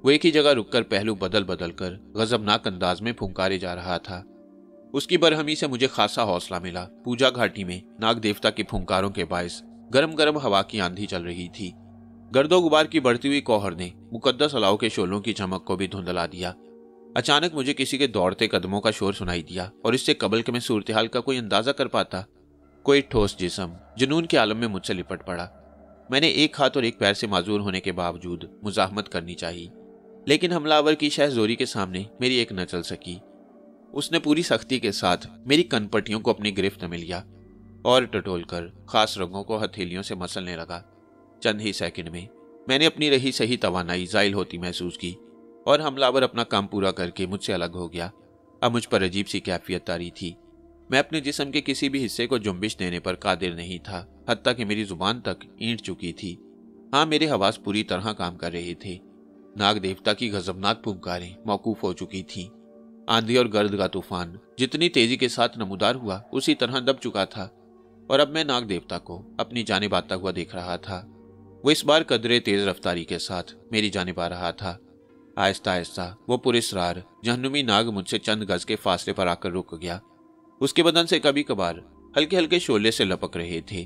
वो एक ही जगह रुककर पहलू बदल बदल कर गजबनाक अंदाज में फुंकारे जा रहा था। उसकी बरहमी से मुझे खासा हौसला मिला। पूजा घाटी में नाग देवता की फुंकारों के बायस गरम गरम हवा की आंधी चल रही थी। गर्दो गुबार की बढ़ती हुई कोहर ने मुकद्दस अलाव के शोलों की चमक को भी धुंधला दिया। अचानक मुझे किसी के दौड़ते कदमों का शोर सुनाई दिया और इससे कबल के मैं सूरतहाल का कोई अंदाज़ा कर पाता, कोई ठोस जिस्म जुनून के आलम में मुझसे लिपट पड़ा। मैंने एक हाथ और एक पैर से माजूर होने के बावजूद मुजाहमत करनी चाहिए, लेकिन हमलावर की शहजोरी के सामने मेरी एक न चल सकी। उसने पूरी सख्ती के साथ मेरी कनपट्टियों को अपनी गिरफ्त में लिया और टटोलकर खास रंगों को हथेलियों से मसलने लगा। चंद ही सेकंड में मैंने अपनी रही सही तवानाई जायल होती महसूस की और हमलावर अपना काम पूरा करके मुझसे अलग हो गया। अब मुझ पर अजीब सी कैफियत तारी थी। मैं अपने जिस्म के किसी भी हिस्से को जुम्बिश देने पर कादिर नहीं था, हत्ता कि मेरी जुबान तक ईंट चुकी थी। हाँ, मेरे हवास पूरी तरह काम कर रहे थे। नाग देवता की गजबनाक पुकारें मौकूफ हो चुकी थीं। आंधी और गर्द का तूफान जितनी तेजी के साथ नमूदार हुआ उसी तरह दब चुका था और अब मैं नाग देवता को अपनी जानिब आता हुआ देख रहा था। वो इस बार कदरे तेज रफ्तारी के साथ मेरी जानिब आ रहा था। आहिस्ता आहिस्ता वो पुरस्रार जहनुमी नाग मुझसे चंद गज के फासले पर आकर रुक गया। उसके बदन से कभी कभार हल्के हल्के शोले से लपक रहे थे।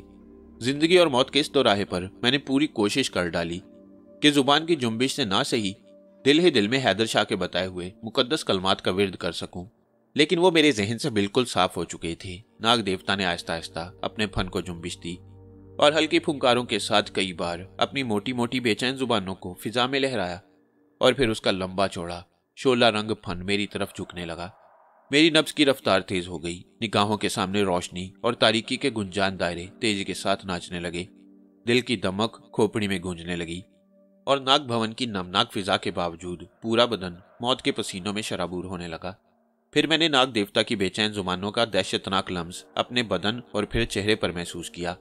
जिंदगी और मौत के इस दोराहे पर मैंने पूरी कोशिश कर डाली कि जुबान की जुम्बिश से ना सही दिल ही दिल में हैदर शाह के बताए हुए मुकद्दस कलमात का विर्द कर सकूं, लेकिन वो मेरे जहन से बिल्कुल साफ हो चुके थे। नाग देवता ने आहिस्ता आहिस्ता अपने फन को जुम्बिश दी और हल्की फुंकारों के साथ कई बार अपनी मोटी मोटी बेचैन जुबानों को फिजा में लहराया और फिर उसका लंबा चौड़ा शोला रंग फन मेरी तरफ झुकने लगा। मेरी नब्ज की रफ्तार तेज हो गई। निगाहों के सामने रोशनी और तारीकी के गुंजान दायरे तेजी के साथ नाचने लगे। दिल की दमक खोपड़ी में गूंजने लगी और नाग भवन की नमनाक फिजा के बावजूद पूरा बदन मौत के पसीनों में शराबूर होने लगा। फिर मैंने नाग देवता की बेचैन जुबानों का दहशतनाक लम्स अपने बदन और फिर चेहरे पर महसूस किया।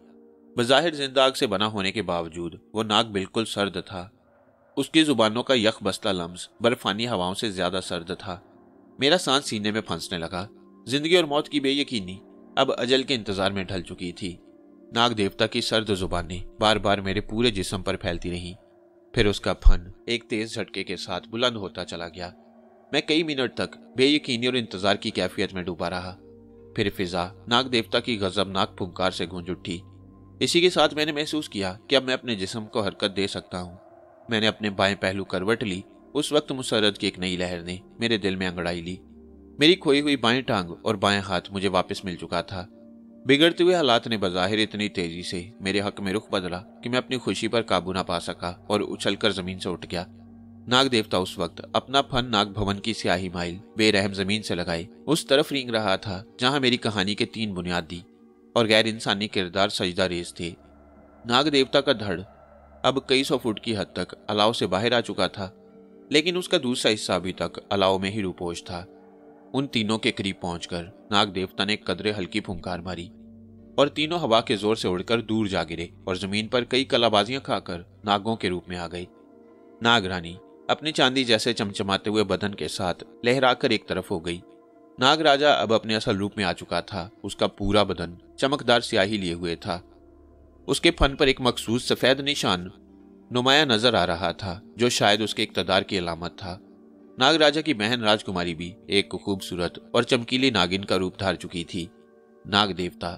बज़ाहिर जिंदा आग से बना होने के बावजूद वो नाग बिल्कुल सर्द था। उसकी जुबानों का यख बस्ता लम्स बर्फानी हवाओं से ज्यादा सर्द था। मेरा सांस सीने में फंसने लगा। जिंदगी और मौत की बेयकीनी अब अजल के इंतजार में ढल चुकी थी। नाग देवता की सर्द जुबानें बार बार मेरे पूरे जिस्म पर फैलती रहीं। फिर उसका फन एक तेज झटके के साथ बुलंद होता चला गया। मैं कई मिनट तक बेयकीनी और इंतजार की कैफियत में डूबा रहा। फिर फिजा नाग देवता की गजबनाक पुकार से गूंज उठी। इसी के साथ मैंने महसूस किया कि अब मैं अपने जिस्म को हरकत दे सकता हूँ। मैंने अपने बाएं पहलू करवट ली। उस वक्त मुसरत की एक नई लहर ने मेरे दिल में अंगड़ाई ली। मेरी खोई हुई बाएं टांग और बाएं हाथ मुझे वापस मिल चुका था। बिगड़ते हुए हालात ने बज़ाहिर इतनी तेजी से मेरे हक में रुख बदला कि मैं अपनी खुशी पर काबू ना पा सका और उछलकर जमीन से उठ गया। नाग देवता उस वक्त अपना फन नाग भवन की स्याही माइल बेरहम जमीन से लगाए उस तरफ रींग रहा था जहां मेरी कहानी के तीन बुनियादी और गैर इंसानी किरदार सजदा रेज थे। नाग देवता का धड़ अब कई सौ फुट की हद तक अलाव से बाहर आ चुका था, लेकिन उसका दूसरा हिस्सा अभी तक अलाव में ही रूपोश था। उन तीनों के करीब पहुंचकर नाग देवता ने कदरे हल्की फुंकार मारी और तीनों हवा के जोर से उड़कर दूर जा गिरे और जमीन पर कई कलाबाजियां खाकर नागों के रूप में आ गई। नागरानी अपने चांदी जैसे चमचमाते हुए बदन के साथ लहराकर एक तरफ हो गई। नागराजा अब अपने असल रूप में आ चुका था। उसका पूरा बदन चमकदार स्याही लिए हुए था। उसके फन पर एक मखसूस सफेद निशान नुमाया नजर आ रहा था जो शायद उसके इकतदार की अलामत था। नागराजा की बहन राजकुमारी भी एक खूबसूरत और चमकीली नागिन का रूप धार चुकी थी। नाग देवता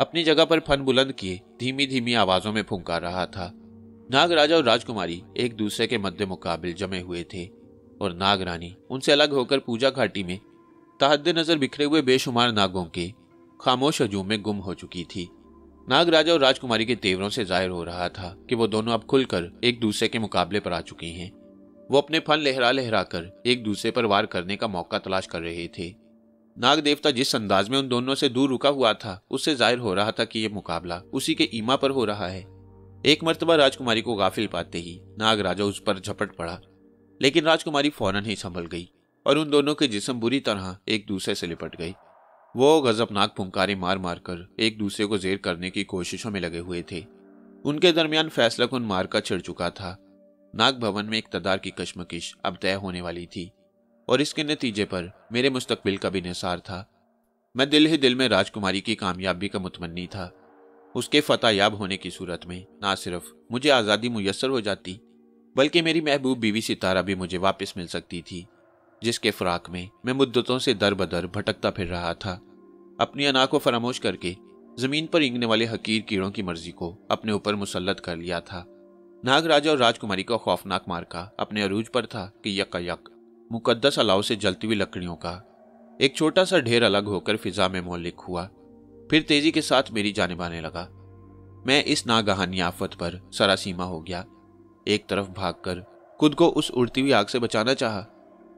अपनी जगह पर फन बुलंद किए धीमी धीमी आवाजों में फुंकार रहा था। नागराजा और राजकुमारी एक दूसरे के मध्य मुकाबिल जमे हुए थे और नागरानी उनसे अलग होकर पूजा घाटी में तहद नजर बिखरे हुए बेशुमार नागों के खामोश हजूम में गुम हो चुकी थी। नागराजा और राजकुमारी के तेवरों से जाहिर हो रहा था कि वो दोनों अब खुलकर एक दूसरे के मुकाबले पर आ चुकी हैं। वो अपने फन लहरा लहरा कर एक दूसरे पर वार करने का मौका तलाश कर रहे थे। नाग देवता जिस अंदाज में उन दोनों से दूर रुका हुआ था उससे जाहिर हो रहा था कि यह मुकाबला उसी के ईमा पर हो रहा है। एक मर्तबा राजकुमारी को गाफिल पाते ही नागराजा उस पर झपट पड़ा, लेकिन राजकुमारी फौरन ही संभल गई और उन दोनों के जिस्म बुरी तरह एक दूसरे से लिपट गई। वो गजबनाक पुंकारें मार मार कर एक दूसरे को जेर करने की कोशिशों में लगे हुए थे। उनके दरमियान फैसला कुन मार का छिड़ चुका था। नाग भवन में इकतदार की कश्मकश अब तय होने वाली थी और इसके नतीजे पर मेरे मुस्तकबिल का भी निसार था। मैं दिल ही दिल में राजकुमारी की कामयाबी का मुतमन्नी था। उसके फतेहयाब होने की सूरत में ना सिर्फ मुझे आज़ादी मुयस्सर हो जाती बल्कि मेरी महबूब बीवी सितारा भी मुझे वापस मिल सकती थी, जिसके फिराक में मैं मुद्दतों से दर बदर भटकता फिर रहा था। अपनी अना को फरामोश करके जमीन पर इंगने वाले हकीर कीड़ों की मर्जी को अपने ऊपर मुसलत कर लिया था। नागराजा और राजकुमारी का खौफनाक मार्का अपने अरूज पर था कि यकायक मुकद्दस अलाव से जलती हुई लकड़ियों का एक छोटा सा ढेर अलग होकर फिजा में मोलिक हुआ, फिर तेजी के साथ मेरी जानिब आने लगा। मैं इस नागहानी आफत पर सरासीमा हो गया। एक तरफ भागकर खुद को उस उड़ती हुई आग से बचाना चाहा,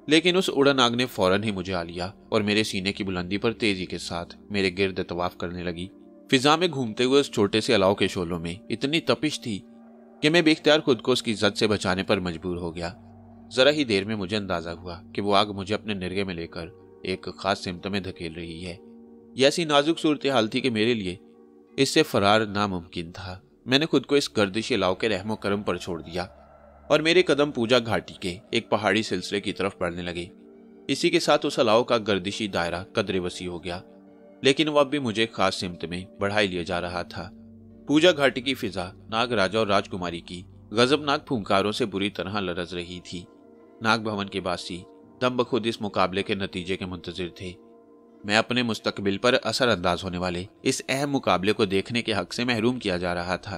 लेकिन उस उड़न आग ने फौरन ही मुझे आ लिया और मेरे सीने की बुलंदी पर तेजी के साथ मेरे गिर्द तवाफ करने लगी। फिजा में घूमते हुए उस छोटे से अलाव के शोलों में इतनी तपिश थी कि मैं बेख्तियार खुद को उसकी जद से बचाने पर मजबूर हो गया। जरा ही देर में मुझे अंदाजा हुआ कि वो आग मुझे अपने निरगे में लेकर एक खास सिमत में धकेल रही है। यह ऐसी नाजुक सूरत हाल थी कि मेरे लिए इससे फरार नामुमकिन था। मैंने खुद को इस गर्दिशी अलाव के रहमो करम पर छोड़ दिया और मेरे कदम पूजा घाटी के एक पहाड़ी सिलसिले की तरफ बढ़ने लगे। इसी के साथ उस अलाव का गर्दिशी दायरा कदरे वसी हो गया, लेकिन वह अब भी मुझे खास सिमत में बढ़ाई लिया जा रहा था। पूजा घाटी की फिजा नागराजा और राजकुमारी की गजबनाक फूंकारों से बुरी तरह लरज रही थी। नाग भवन के बासी दम बखुद इस मुकाबले के नतीजे के मुंतजिर थे। मैं अपने मुस्तकबिल पर असरअंदाज होने वाले इस अहम मुकाबले को देखने के हक से महरूम किया जा रहा था।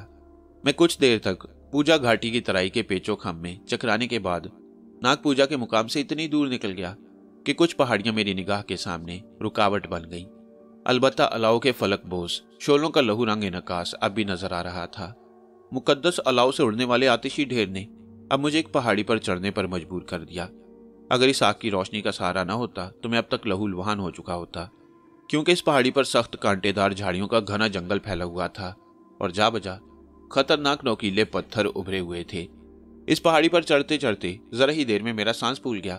मैं कुछ देर तक पूजा घाटी की तराई के पेचो खम में चकराने के बाद नाग पूजा के मुकाम से इतनी दूर निकल गया कि कुछ पहाड़ियां मेरी निगाह के सामने रुकावट बन गईं। अलबत्ता अलाव के फलक बोस शोलों का लहू रंग नकाश अब भी नजर आ रहा था। मुकद्दस अलाव से उड़ने वाले आतिशी ढेर ने अब मुझे एक पहाड़ी पर चढ़ने पर मजबूर कर दिया। अगर इस आग की रोशनी का सहारा न होता तो मैं अब तक लहूलुहान हो चुका होता, क्योंकि इस पहाड़ी पर सख्त कांटेदार झाड़ियों का घना जंगल फैला हुआ था और जा बजा खतरनाक नोकीले पत्थर उभरे हुए थे। इस पहाड़ी पर चढ़ते चढ़ते जरा ही देर में मेरा सांस फूल गया।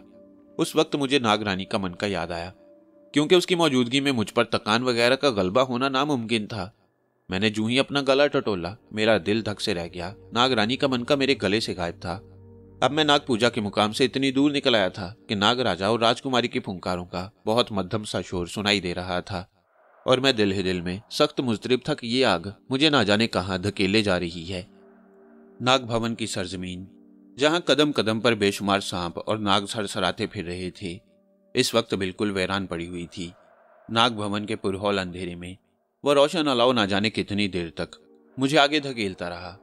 उस वक्त मुझे नागरानी का मन का याद आया, क्योंकि उसकी मौजूदगी में मुझ पर तकान वगैरह का गलबा होना नामुमकिन था। मैंने जूं ही अपना गला टटोला, मेरा दिल धक से रह गया। नागरानी का मन का मेरे गले से गायब था। अब मैं नाग पूजा के मुकाम से इतनी दूर निकल आया था कि नागराजा और राजकुमारी की फुंकारों का बहुत मध्यम सा शोर सुनाई दे रहा था और मैं दिल ही दिल में सख्त मुजरिब था कि ये आग मुझे ना जाने कहाँ धकेले जा रही है। नाग भवन की सरजमीन, जहाँ कदम कदम पर बेशुमार सांप और नाग सरसराते फिर रहे थे, इस वक्त बिल्कुल वैरान पड़ी हुई थी। नाग भवन के पुरहौल अंधेरे में वह रोशन अलाव ना जाने कितनी देर तक मुझे आगे धकेलता रहा।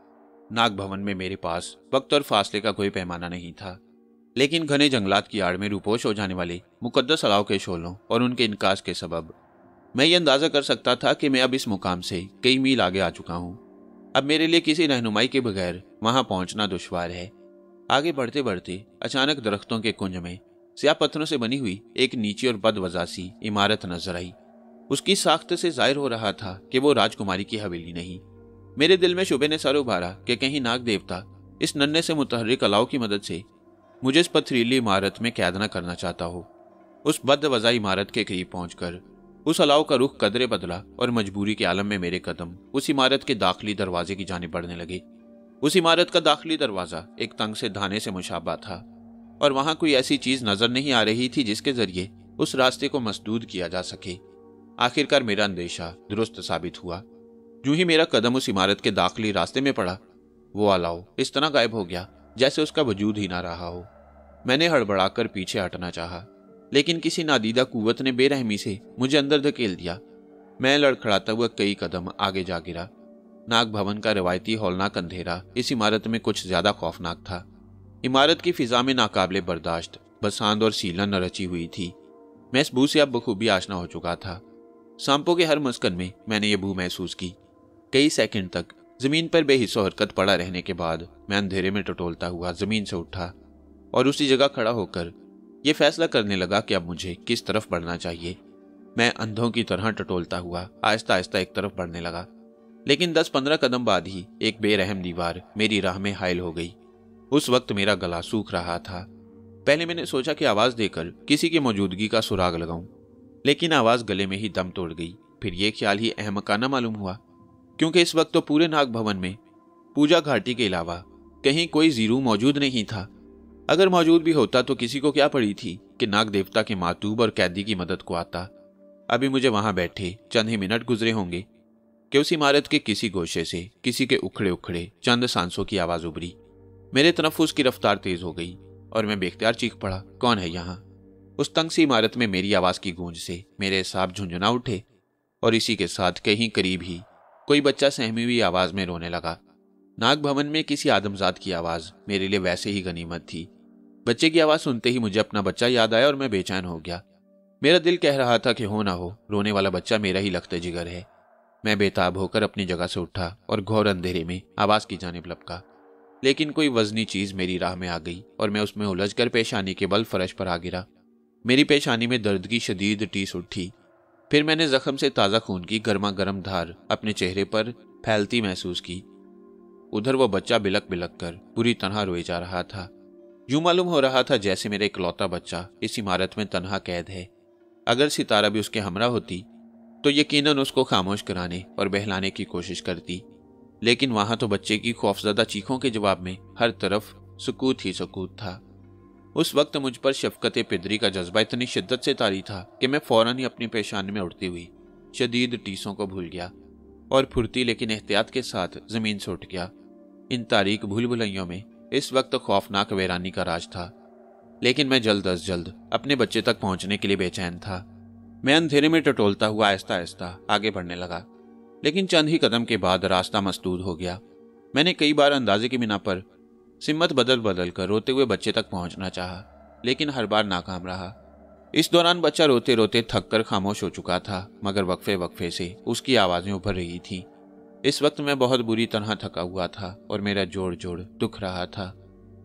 नाग भवन में मेरे पास वक्त और फासले का कोई पैमाना नहीं था, लेकिन घने जंगलात की आड़ में रूपोश हो जाने वाले मुकद्दस अलाव के शोलों और उनके इनकास के सबब मैं ये अंदाज़ा कर सकता था कि मैं अब इस मुकाम से कई मील आगे आ चुका हूँ। अब मेरे लिए किसी रहनुमाई के बगैर वहाँ पहुँचना दुश्वार है। आगे बढ़ते बढ़ते अचानक दरख्तों के कुंज में स्याह पत्थरों से बनी हुई एक नीची और बदवज़ा सी इमारत नजर आई। उसकी साख्त से जाहिर हो रहा था कि वो राजकुमारी की हवेली नहीं। मेरे दिल में शुबे ने सर उभारा कि कहीं नाग देवता इस नन्हे से मुतहर्रिक अलाव की मदद से मुझे इस पथरीली इमारत में कैद न करना चाहता हो। उस बदवज़ा इमारत के करीब पहुँचकर उस अलाव का रुख कदरे बदला और मजबूरी के आलम में मेरे कदम उस इमारत के दाखिली दरवाजे की जानिब बढ़ने लगे। उस इमारत का दाखिली दरवाज़ा एक तंग से धाने से मुशाबा था और वहाँ कोई ऐसी चीज़ नज़र नहीं आ रही थी जिसके ज़रिए उस रास्ते को मसदूद किया जा सके। आखिरकार मेरा अंदेशा दुरुस्त साबित हुआ। यूं ही मेरा कदम उस इमारत के दाखिली रास्ते में पड़ा, वो अलाव इस तरह गायब हो गया जैसे उसका वजूद ही ना रहा हो। मैंने हड़बड़ा कर पीछे हटना चाहा, लेकिन किसी नादीदा कुव्वत ने बेरहमी से मुझे अंदर धकेल दिया। मैं लड़खड़ाता हुआ कई कदम आगे जा गिरा। नाग भवन का रिवायती हौलनाक अंधेरा इस इमारत में कुछ ज्यादा खौफनाक था। इमारत की फिजा में नाकाबिले बर्दाश्त बसांद और सीलन रची हुई थी। मैं इस बू से अब बखूबी आशना हो चुका था। सांपों के हर मस्कन में मैंने ये बू महसूस की। कई सेकंड तक जमीन पर बेहिस्सो हरकत पड़ा रहने के बाद मैं अंधेरे में टटोलता हुआ जमीन से उठा और उसी जगह खड़ा होकर ये फैसला करने लगा कि अब मुझे किस तरफ बढ़ना चाहिए। मैं अंधों की तरह टटोलता हुआ आहिस्ता आहिस्ता एक तरफ बढ़ने लगा, लेकिन दस पंद्रह कदम बाद ही एक बेरहम दीवार मेरी राह में हायल हो गई। उस वक्त मेरा गला सूख रहा था। पहले मैंने सोचा कि आवाज़ देकर किसी की मौजूदगी का सुराग लगाऊं, लेकिन आवाज़ गले में ही दम तोड़ गई। फिर ये ख्याल ही अहमकाना मालूम हुआ, क्योंकि इस वक्त तो पूरे नाग भवन में पूजा घाटी के अलावा कहीं कोई जीरू मौजूद नहीं था। अगर मौजूद भी होता तो किसी को क्या पड़ी थी कि नाग देवता के मातूब और कैदी की मदद को आता। अभी मुझे वहां बैठे चंद ही मिनट गुजरे होंगे कि उस इमारत के किसी गोशे से किसी के उखड़े उखड़े चंद सांसों की आवाज उभरी। मेरे तनफ्फुस की रफ्तार तेज हो गई और मैं बेख्तियार चीख पड़ा, कौन है यहाँ? उस तंग सी इमारत में मेरी आवाज की गूंज से मेरे सांप झुंझुना उठे और इसी के साथ कहीं करीब ही कोई बच्चा सहमी हुई आवाज में रोने लगा। नाग भवन में किसी आदमजात की आवाज मेरे लिए वैसे ही गनीमत थी। बच्चे की आवाज़ सुनते ही मुझे अपना बच्चा याद आया और मैं बेचैन हो गया। मेरा दिल कह रहा था कि हो ना हो, रोने वाला बच्चा मेरा ही लख्त जिगर है। मैं बेताब होकर अपनी जगह से उठा और घोर अंधेरे में आवाज की जानिब लपका, लेकिन कोई वजनी चीज मेरी राह में आ गई और मैं उसमें उलझकर पेशानी के बल फर्श पर आ गिरा। मेरी पेशानी में दर्द की शदीद टीस उठी। फिर मैंने जख्म से ताज़ा खून की गर्मा गर्म धार अपने चेहरे पर फैलती महसूस की। उधर वह बच्चा बिलक बिलक कर बुरी तरह रोए जा रहा था। यूं मालूम हो रहा था जैसे मेरा इकलौता बच्चा इस इमारत में तन्हा कैद है। अगर सितारा भी उसके हमरा होती तो यकीनन उसको खामोश कराने और बहलाने की कोशिश करती, लेकिन वहां तो बच्चे की खौफजदा चीखों के जवाब में हर तरफ सुकूत ही सुकूत था। उस वक्त मुझ पर शफकत पिदरी का जज्बा इतनी शिद्दत से तारी था कि मैं फौरन ही अपनी पेशानी में उड़ती हुई शदीद टीसों को भूल गया और फुर्ती लेकिन एहतियात के साथ जमीन से उठ गया। इन तारीख भूल भुलैयों में इस वक्त खौफनाक वेरानी का राज था, लेकिन मैं जल्द अज जल्द अपने बच्चे तक पहुंचने के लिए बेचैन था। मैं अंधेरे में टटोलता हुआ आहिस्ता आहिस्ता आगे बढ़ने लगा, लेकिन चंद ही कदम के बाद रास्ता मसदूद हो गया। मैंने कई बार अंदाजे की बिना पर सिमत बदल बदल कर रोते हुए बच्चे तक पहुंचना चाहा, लेकिन हर बार नाकाम रहा। इस दौरान बच्चा रोते रोते थक कर खामोश हो चुका था, मगर वक्फे वक्फे से उसकी आवाज़ें उभर रही थीं। इस वक्त मैं बहुत बुरी तरह थका हुआ था और मेरा जोड़ जोड़ दुख रहा था।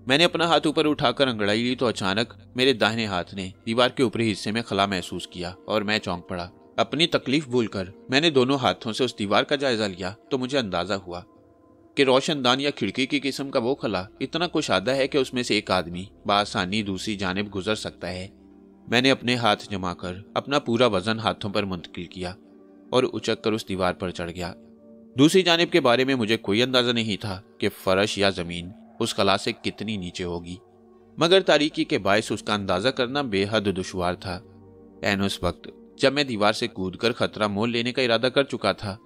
मैंने अपना हाथ ऊपर उठाकर अंगड़ाई ली तो अचानक मेरे दाहिने हाथ ने दीवार के ऊपरी हिस्से में खला महसूस किया और मैं चौंक पड़ा। अपनी तकलीफ भूलकर मैंने दोनों हाथों से उस दीवार का जायजा लिया तो मुझे अंदाजा हुआ कि रोशनदान या खिड़की की किस्म का वो खला इतना कुशादा है कि उसमें से एक आदमी बआसानी दूसरी जानिब गुजर सकता है। मैंने अपने हाथ जमा कर अपना पूरा वजन हाथों पर मुंतकिल किया और उचक कर उस दीवार पर चढ़ गया। दूसरी जानिब के बारे में मुझे कोई अंदाजा नहीं था कि फर्श या जमीन उस खला से कितनी नीचे होगी, मगर तारीकी के बायस उसका अंदाजा करना बेहद दुश्वार था। एन उस वक्त जब मैं दीवार से कूदकर खतरा मोल लेने का इरादा कर चुका था,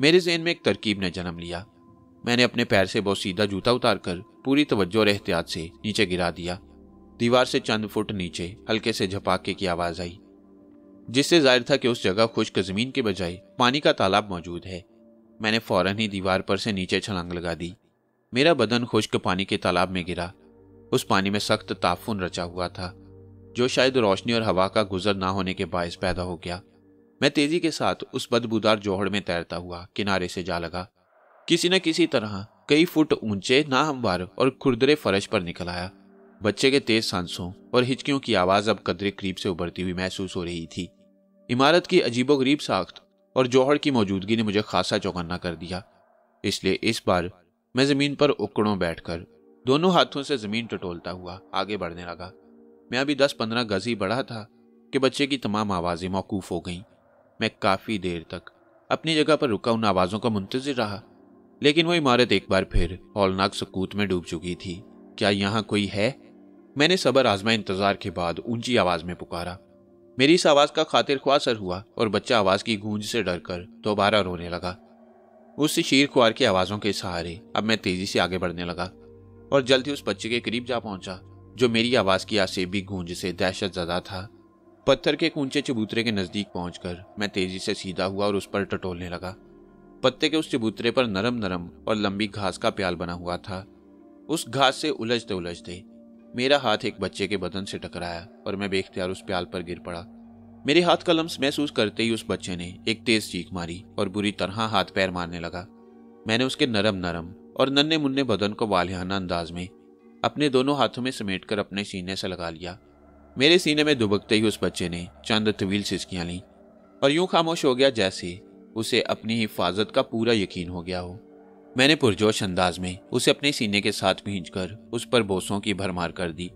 मेरे जहन में एक तरकीब ने जन्म लिया। मैंने अपने पैर से बहुत सीधा जूता उतारकर पूरी तवज्जो और एहतियात से नीचे गिरा दिया। दीवार से चंद फुट नीचे हल्के से झपाके की आवाज आई, जिससे जाहिर था कि उस जगह खुश्क जमीन के बजाय पानी का तालाब मौजूद है। मैंने फौरन ही दीवार पर से नीचे छलांग लगा दी। मेरा बदन खुश्क पानी के तालाब में गिरा। उस पानी में सख्त ताफुन रचा हुआ था जो शायद रोशनी और हवा का गुजर ना होने के बायस पैदा हो गया। मैं तेजी के साथ उस बदबूदार जोहड़ में तैरता हुआ किनारे से जा लगा। किसी न किसी तरह कई फुट ऊंचे नाहमवार और खुरदरे फर्श पर निकल आया। बच्चे के तेज सांसों और हिचकियों की आवाज अब कदरे करीब से उभरती हुई महसूस हो रही थी। इमारत की अजीबोगरीब साख्त और जोहड़ की मौजूदगी ने मुझे खासा चौकन्ना कर दिया, इसलिए इस बार मैं जमीन पर उकड़ों बैठकर दोनों हाथों से जमीन टटोलता हुआ आगे बढ़ने लगा। मैं अभी दस पंद्रह गज ही बढ़ा था कि बच्चे की तमाम आवाजें मौकूफ हो गईं। मैं काफी देर तक अपनी जगह पर रुका उन आवाजों का मुंतजिर रहा, लेकिन वो इमारत एक बार फिर हौलनाक सकूत में डूब चुकी थी। क्या यहाँ कोई है? मैंने सबर आजमा इंतजार के बाद ऊंची आवाज में पुकारा। मेरी इस आवाज का खातिर ख्वाह असर हुआ और बच्चा आवाज की गूंज से डरकर दोबारा रोने लगा। उस शीर ख्वार की आवाजों के सहारे अब मैं तेजी से आगे बढ़ने लगा और जल्द ही उस बच्चे के करीब जा पहुंचा जो मेरी आवाज की आसेबी गूंज से दहशत ज़दा था। पत्थर के ऊंचे चबूतरे के नजदीक पहुंचकर मैं तेजी से सीधा हुआ और उस पर टटोलने लगा। पत्ते के उस चबूतरे पर नरम नरम और लंबी घास का प्याल बना हुआ था। उस घास से उलझते उलझते मेरा हाथ एक बच्चे के बदन से टकराया और मैं बेख्तियार उस प्याल पर गिर पड़ा। मेरे हाथ का लम्स महसूस करते ही उस बच्चे ने एक तेज चीख मारी और बुरी तरह हाथ पैर मारने लगा। मैंने उसके नरम नरम और नन्हे मुन्ने बदन को वालिहाना अंदाज में अपने दोनों हाथों में समेटकर अपने सीने से लगा लिया। मेरे सीने में दुबकते ही उस बच्चे ने चंद तवील सिसकियां लीं और यूं खामोश हो गया जैसे उसे अपनी हिफाजत का पूरा यकीन हो गया हो। मैंने पुरजोश अंदाज में उसे अपने सीने के साथ भींचकर उस पर बोसों की भरमार कर दी।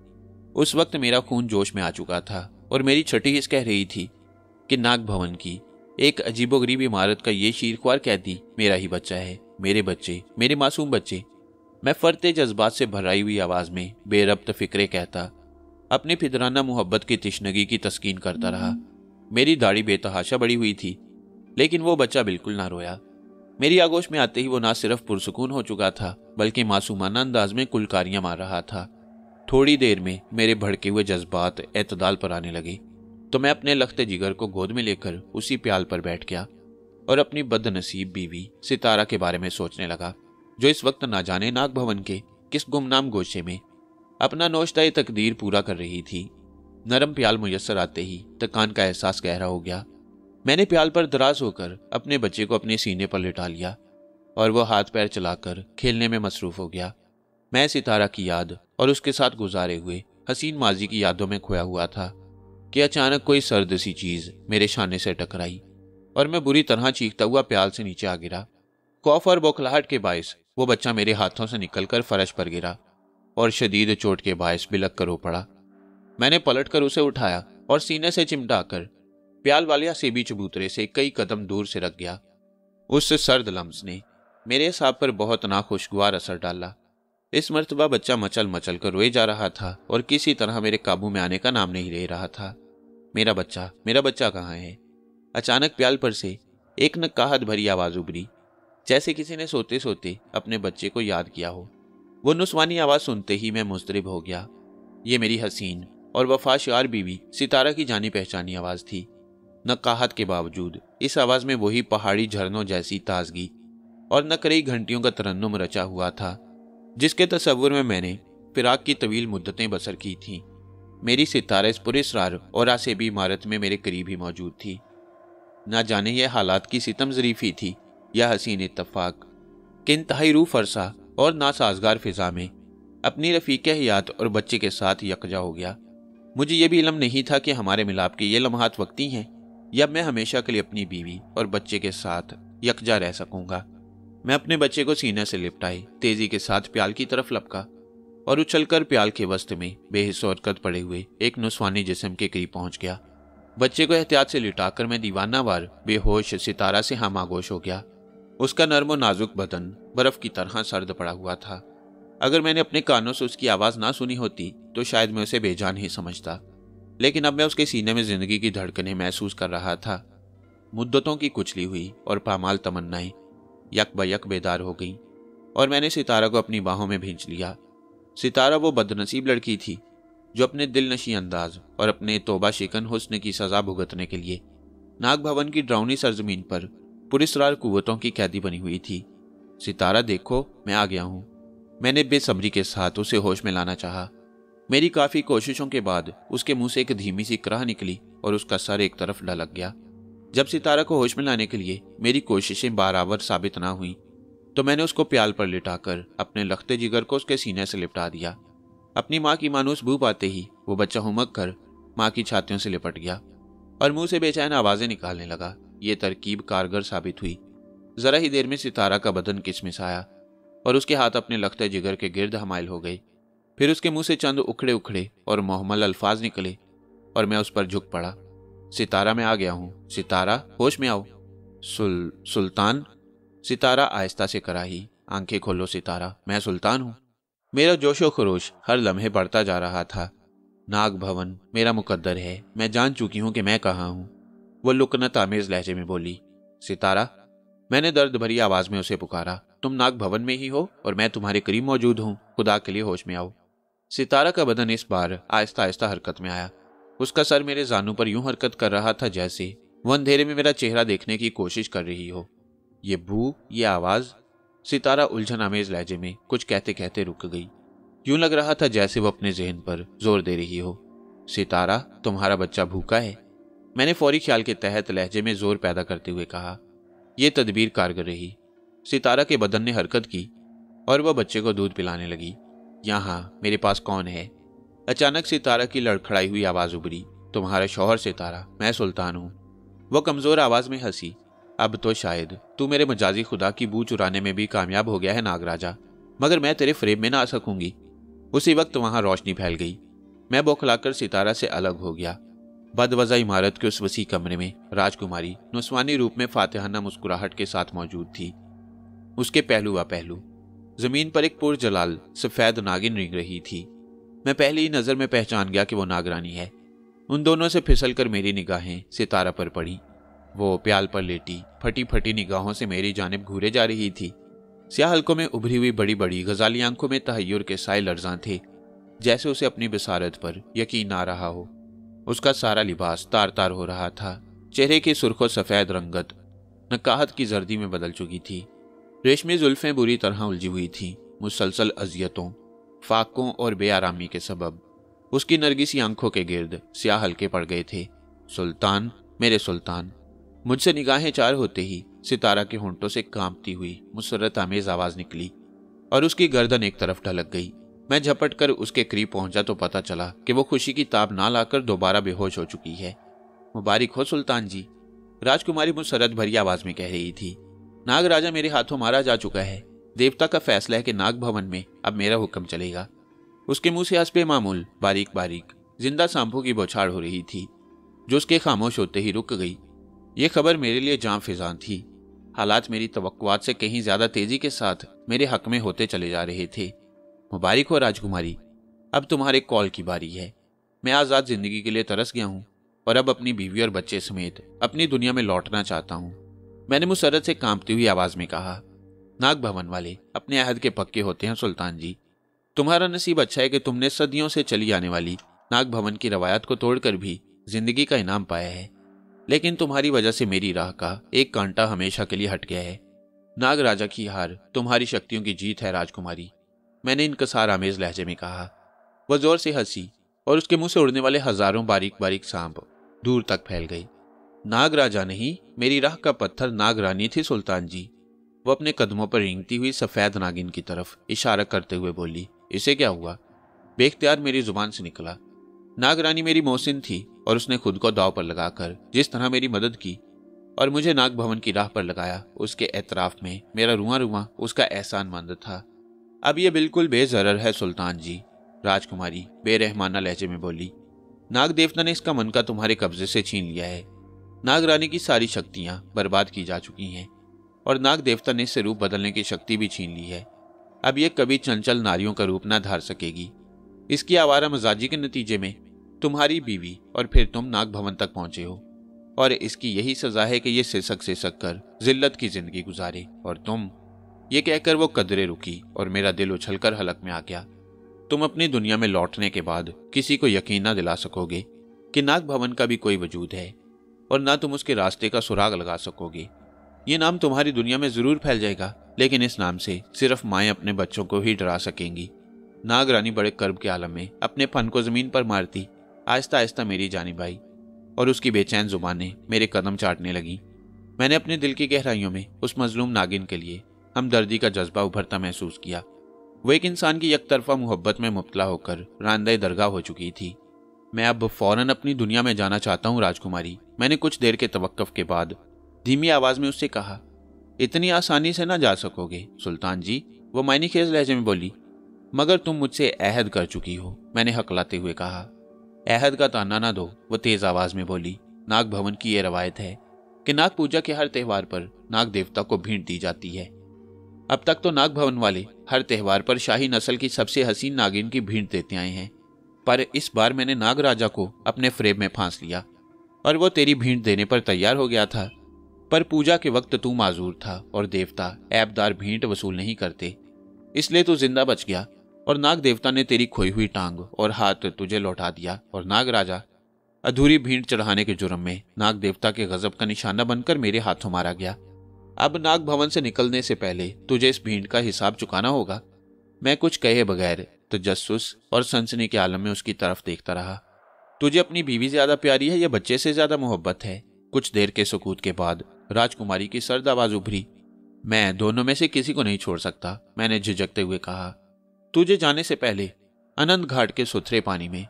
उस वक्त मेरा खून जोश में आ चुका था और मेरी छठी हिस कह रही थी कि नाग भवन की एक अजीबोगरीब इमारत का ये शीरख्वार कैदी मेरा ही बच्चा है। मेरे बच्चे, मेरे मासूम बच्चे। मैं फरते जज्बात से भराई हुई आवाज़ में बेरब्त फिक्रे कहता, अपने फिदराना मोहब्बत की तिश्नगी की तस्कीन करता रहा। मेरी दाढ़ी बेतहाशा बड़ी हुई थी, लेकिन वो बच्चा बिल्कुल ना रोया। मेरी आगोश में आते ही वो ना सिर्फ पुरसुकून हो चुका था बल्कि मासूमाना अंदाज में कुलकारियां मार रहा था। थोड़ी देर में मेरे भड़के हुए जज्बात एतदाल पर आने लगे तो मैं अपने लखते जिगर को गोद में लेकर उसी प्याल पर बैठ गया और अपनी बदनसीब बीवी सितारा के बारे में सोचने लगा, जो इस वक्त ना जाने नाग भवन के किस गुमनाम गोशे में अपना नोशताए तकदीर पूरा कर रही थी। नरम प्याल मुयस्सर आते ही थकान का एहसास गहरा हो गया। मैंने प्याल पर दराज होकर अपने बच्चे को अपने सीने पर लिटा लिया और वह हाथ पैर चलाकर खेलने में मसरूफ हो गया। मैं सितारा की याद और उसके साथ गुजारे हुए हसीन माजी की यादों में खोया हुआ था कि अचानक कोई सर्द सी चीज़ मेरे शाने से टकराई और मैं बुरी तरह चीखता हुआ प्याल से नीचे आ गिरा। खौफ और बौखलाहट के बायस वो बच्चा मेरे हाथों से निकलकर फर्श पर गिरा और शदीद चोट के बायस बिलक कर रो पड़ा। मैंने पलटकर उसे उठाया और सीने से चिमटाकर प्याल वालिया सेबी चबूतरे से कई कदम दूर से रख गया। उस सर्द लम्स ने मेरे साहब पर बहुत नाखुशगवार असर डाला। इस मर्तबा बच्चा मचल मचल कर रोए जा रहा था और किसी तरह मेरे काबू में आने का नाम नहीं ले रहा था। मेरा बच्चा मेरा बच्चा कहाँ है? अचानक प्याल पर से एक नकाहत भरी आवाज़ उभरी, जैसे किसी ने सोते सोते अपने बच्चे को याद किया हो। वो नुस्वानी आवाज़ सुनते ही मैं मुस्तरिब हो गया। ये मेरी हसीन और वफाशार बीवी सितारा की जानी पहचानी आवाज़ थी। नकाहत के बावजूद इस आवाज़ में वही पहाड़ी झरनों जैसी ताजगी और नकरई घंटियों का तरन्नुम रचा हुआ था जिसके तस्वुर में मैंने फिराक की तवील मुद्दतें बसर की थीं। मेरी सितारा इस पुरेसरार और आसेबी इमारत में मेरे करीब ही मौजूद थी। ना जाने यह हालात की सितम ज़रीफ़ी थी या हसीन इत्तफाक कि इंतहाई रू फरसा और नासाजगार फ़िज़ा में अपनी रफ़ीक़ हयात और बच्चे के साथ यकजा हो गया। मुझे यह भी इलम नहीं था कि हमारे मिलाप के ये लम्हात वक्ती हैं या मैं हमेशा के लिए अपनी बीवी और बच्चे के साथ यकजा रह सकूँगा। मैं अपने बच्चे को सीने से लिपटाए तेज़ी के साथ प्याल की तरफ लपका और उछलकर प्याल के वस्त में बेहिस और कद पड़े हुए एक नुस्वानी जिस्म के करीब पहुँच गया। बच्चे को एहतियात से लिटाकर मैं दीवानावार बेहोश सितारा से हमागोश हो गया। उसका नरम और नाजुक बदन बर्फ़ की तरह सर्द पड़ा हुआ था। अगर मैंने अपने कानों से उसकी आवाज़ ना सुनी होती तो शायद मैं उसे बेजान ही समझता, लेकिन अब मैं उसके सीने में ज़िंदगी की धड़कनें महसूस कर रहा था। मुद्दतों की कुचली हुई और पामाल तमन्नाएं यक बयक बेदार हो गईं और मैंने सितारा को अपनी बाहों में भींच लिया। सितारा वो बदनसीब लड़की थी जो अपने दिलनशी अंदाज और अपने तोबा शिकन हुस्न की सज़ा भुगतने के लिए नाग भवन की ड्राउनी सरजमीन पर पुरस्रार कुव्वतों की कैदी बनी हुई थी। सितारा देखो मैं आ गया हूँ, मैंने बेसब्री के साथ उसे होश में लाना चाहा। मेरी काफ़ी कोशिशों के बाद उसके मुंह से एक धीमी सी कराह निकली और उसका सर एक तरफ ढलक गया। जब सितारा को होश में लाने के लिए मेरी कोशिशें बराबर साबित ना हुई तो मैंने उसको प्याल पर लिटाकर अपने लखते जिगर को उसके सीने से लिपटा दिया। अपनी माँ की मानूस बू पाते ही वो बच्चा हुमक कर माँ की छातियों से लिपट गया और मुँह से बेचैन आवाज़ें निकालने लगा। ये तरकीब कारगर साबित हुई। ज़रा ही देर में सितारा का बदन किसमिस आया और उसके हाथ अपने लखते जिगर के गिर्द हमायल हो गए। फिर उसके मुंह से चंद उखड़े उखड़े और मोहमल अल्फाज निकले और मैं उस पर झुक पड़ा। सितारा मैं आ गया हूँ, सितारा होश में आओ। सुल सुल्तान, सितारा आहिस्ता से कराही। आंखें खोलो सितारा, मैं सुल्तान हूँ। मेरा जोशो खरोश हर लम्हे बढ़ता जा रहा था। नाग भवन मेरा मुकद्दर है, मैं जान चुकी हूँ कि मैं कहाँ हूँ, वो लुकनत आमेज लहजे में बोली। सितारा, मैंने दर्द भरी आवाज़ में उसे पुकारा, तुम नाग भवन में ही हो और मैं तुम्हारे करीब मौजूद हूँ, खुदा के लिए होश में आओ। सितारा का बदन इस बार आहिस्ता आहिस्ता हरकत में आया। उसका सर मेरे जानू पर यूं हरकत कर रहा था जैसे वो अंधेरे में मेरा चेहरा देखने की कोशिश कर रही हो। ये बू, ये आवाज़, सितारा उलझन आमेज लहजे में कुछ कहते कहते रुक गई। यूं लग रहा था जैसे वो अपने जहन पर जोर दे रही हो। सितारा, तुम्हारा बच्चा भूखा है, मैंने फौरी ख्याल के तहत लहजे में जोर पैदा करते हुए कहा। यह तदबीर कारगर रही। सितारा के बदन ने हरकत की और वह बच्चे को दूध पिलाने लगी। यहाँ मेरे पास कौन है? अचानक सितारा की लड़खड़ाई हुई आवाज़ उभरी, तुम्हारा शौहर सितारा, मैं सुल्तान हूँ। वह कमज़ोर आवाज़ में हंसी। अब तो शायद तू मेरे मजाजी खुदा की बू चुराने में भी कामयाब हो गया है नागराजा, मगर मैं तेरे फ्रेम में ना आ सकूँगी। उसी वक्त वहाँ रोशनी फैल गई। मैं बौखलाकर सितारा से अलग हो गया। बदवज़ा इमारत के उस वसी कमरे में राजकुमारी नुस्वानी रूप में फातिहाना मुस्कुराहट के साथ मौजूद थी। उसके पहलू व पहलू ज़मीन पर एक पुरजलाल सफ़ेद नागिन रिंग रही थी। मैं पहली ही नज़र में पहचान गया कि वो नागरानी है। उन दोनों से फिसलकर मेरी निगाहें सितारा पर पड़ी। वो प्याल पर लेटी फटी फटी निगाहों से मेरी जानिब घूरे जा रही थी। स्याह हलकों में उभरी हुई बड़ी बड़ी गजाली आंखों में तहय्युर के साए लर्जां थे, जैसे उसे अपनी बसारत पर यकीन आ रहा हो। उसका सारा लिबास तार तार हो रहा था। चेहरे की सुर्खों सफ़ेद रंगत नकाहत की जर्दी में बदल चुकी थी। रेशमी जुल्फ़ें बुरी तरह उलझी हुई थीं। मुसलसल अजियतों, फाकों और बेआरामी के सबब उसकी नरगिसी आंखों के गिर्द स्याह हल्के पड़ गए थे। सुल्तान, मेरे सुल्तान, मुझसे निगाहें चार होते ही सितारा के होंठों से कांपती हुई मुसरत आमेज आवाज निकली और उसकी गर्दन एक तरफ ढलक गई। मैं झपट कर उसके करीब पहुंचा तो पता चला कि वो खुशी की ताब ना लाकर दोबारा बेहोश हो चुकी है। मुबारक हो सुल्तान जी, राजकुमारी मुसरत भरी आवाज में कह रही थी। नाग राजा मेरे हाथों मारा जा चुका है। देवता का फैसला है कि नाग भवन में अब मेरा हुक्म चलेगा। उसके मुंह से आज बेमामूल बारीक बारीक जिंदा सांपों की बौछार हो रही थी जो उसके खामोश होते ही रुक गई। ये खबर मेरे लिए जान फिजा थी। हालात मेरी तवक्कुआत से कहीं ज्यादा तेजी के साथ मेरे हक में होते चले जा रहे थे। मुबारक हो राजकुमारी, अब तुम्हारे कॉल की बारी है। मैं आज़ाद जिंदगी के लिए तरस गया हूँ और अब अपनी बीवी और बच्चे समेत अपनी दुनिया में लौटना चाहता हूँ। मैंने मुसरत से कांपती हुई आवाज़ में कहा। नाग भवन वाले अपने अहद के पक्के होते हैं सुल्तान जी। तुम्हारा नसीब अच्छा है कि तुमने सदियों से चली आने वाली नाग भवन की रवायत को तोड़कर भी जिंदगी का इनाम पाया है, लेकिन तुम्हारी वजह से मेरी राह का एक कांटा हमेशा के लिए हट गया है। नाग राजा की हार तुम्हारी शक्तियों की जीत है राजकुमारी, मैंने इनकसार आमेज लहजे में कहा। वह जोर से हंसी और उसके मुंह से उड़ने वाले हजारों बारीक बारीक सांप दूर तक फैल गई। नाग राजा नहीं, मेरी राह का पत्थर नाग रानी थी सुल्तान जी। वह अपने कदमों पर रेंगती हुई सफेद नागिन की तरफ इशारा करते हुए बोली। इसे क्या हुआ? बेख्तियार मेरी जुबान से निकला। नाग रानी मेरी मोहसिन थी और उसने खुद को दाव पर लगाकर जिस तरह मेरी मदद की और मुझे नाग भवन की राह पर लगाया, उसके एतराफ में मेरा रुआ रुआ उसका एहसान मंद था। अब यह बिल्कुल बेजरर है सुल्तान जी, राजकुमारी बेरहमाना लहजे में बोली। नाग देवता ने इसका मन का तुम्हारे कब्जे से छीन लिया है। नाग रानी की सारी शक्तियां बर्बाद की जा चुकी हैं और नाग देवता ने इससे रूप बदलने की शक्ति भी छीन ली है। अब यह कभी चंचल नारियों का रूप ना धार सकेगी। इसकी आवारा मजाजी के नतीजे में तुम्हारी बीवी और फिर तुम नाग भवन तक पहुंचे हो और इसकी यही सजा है कि यह सिसक सिसक कर जिल्लत की जिंदगी गुजारे। और तुम, ये कहकर वो कदरे रुकी और मेरा दिल उछलकर हलक में आ गया। तुम अपनी दुनिया में लौटने के बाद किसी को यकीन ना दिला सकोगे कि नाग भवन का भी कोई वजूद है और ना तुम उसके रास्ते का सुराग लगा सकोगे। ये नाम तुम्हारी दुनिया में जरूर फैल जाएगा, लेकिन इस नाम से सिर्फ माएँ अपने बच्चों को ही डरा सकेंगी। नाग रानी बड़े कर्ब के आलम में अपने फन को जमीन पर मारती आहिस्ता आहिस्ता मेरी जानिब आई और उसकी बेचैन जुबानें मेरे कदम चाटने लगीं। मैंने अपने दिल की गहराइयों में उस मजलूम नागिन के लिए हमदर्दी का जज्बा उभरता महसूस किया। वो एक इंसान की यकतरफा मोहब्बत में मुब्तला होकर रांदे दरगाह हो चुकी थी। मैं अब फौरन अपनी दुनिया में जाना चाहता हूँ राजकुमारी, मैंने कुछ देर के तवक्कफ के बाद धीमी आवाज़ में उससे कहा। इतनी आसानी से ना जा सकोगे सुल्तान जी, वो मायने खेज लहजे में बोली। मगर तुम मुझसे अहद कर चुकी हो, मैंने हकलाते हुए कहा। अहद का ताना ना दो, वो तेज़ आवाज़ में बोली। नाग भवन की ये रवायत है कि नाग पूजा के हर त्यौहार पर नाग देवता को भेंट दी जाती है। अब तक तो नाग भवन वाले हर त्यौहार पर शाही नस्ल की सबसे हसीन नागिन की भेंट देते आए हैं, पर इस बार मैंने नाग राजा को अपने फ्रेम में फांस लिया और वो तेरी भेंट देने पर तैयार हो गया था, पर पूजा के वक्त तू माजूर था और देवता ऐबदार भेंट वसूल नहीं करते, इसलिए तू जिंदा बच गया और नाग देवता ने तेरी खोई हुई टांग और हाथ तुझे लौटा दिया और नाग राजा अधूरी भेंट चढ़ाने के जुर्म में नाग देवता के गजब का निशाना बनकर मेरे हाथों मारा गया। अब नाग भवन से निकलने से पहले तुझे इस भेंट का हिसाब चुकाना होगा। मैं कुछ कहे बगैर तजस्सुस और सनसनी के आलम में उसकी तरफ देखता रहा। तुझे अपनी बीवी ज्यादा प्यारी है या बच्चे से ज्यादा मोहब्बत है? कुछ देर के सुकूत के बाद राजकुमारी की सर्द आवाज उभरी। मैं दोनों में से किसी को नहीं छोड़ सकता, मैंने झिझकते हुए कहा। तुझे जाने से पहले अनंत घाट के सुथरे पानी में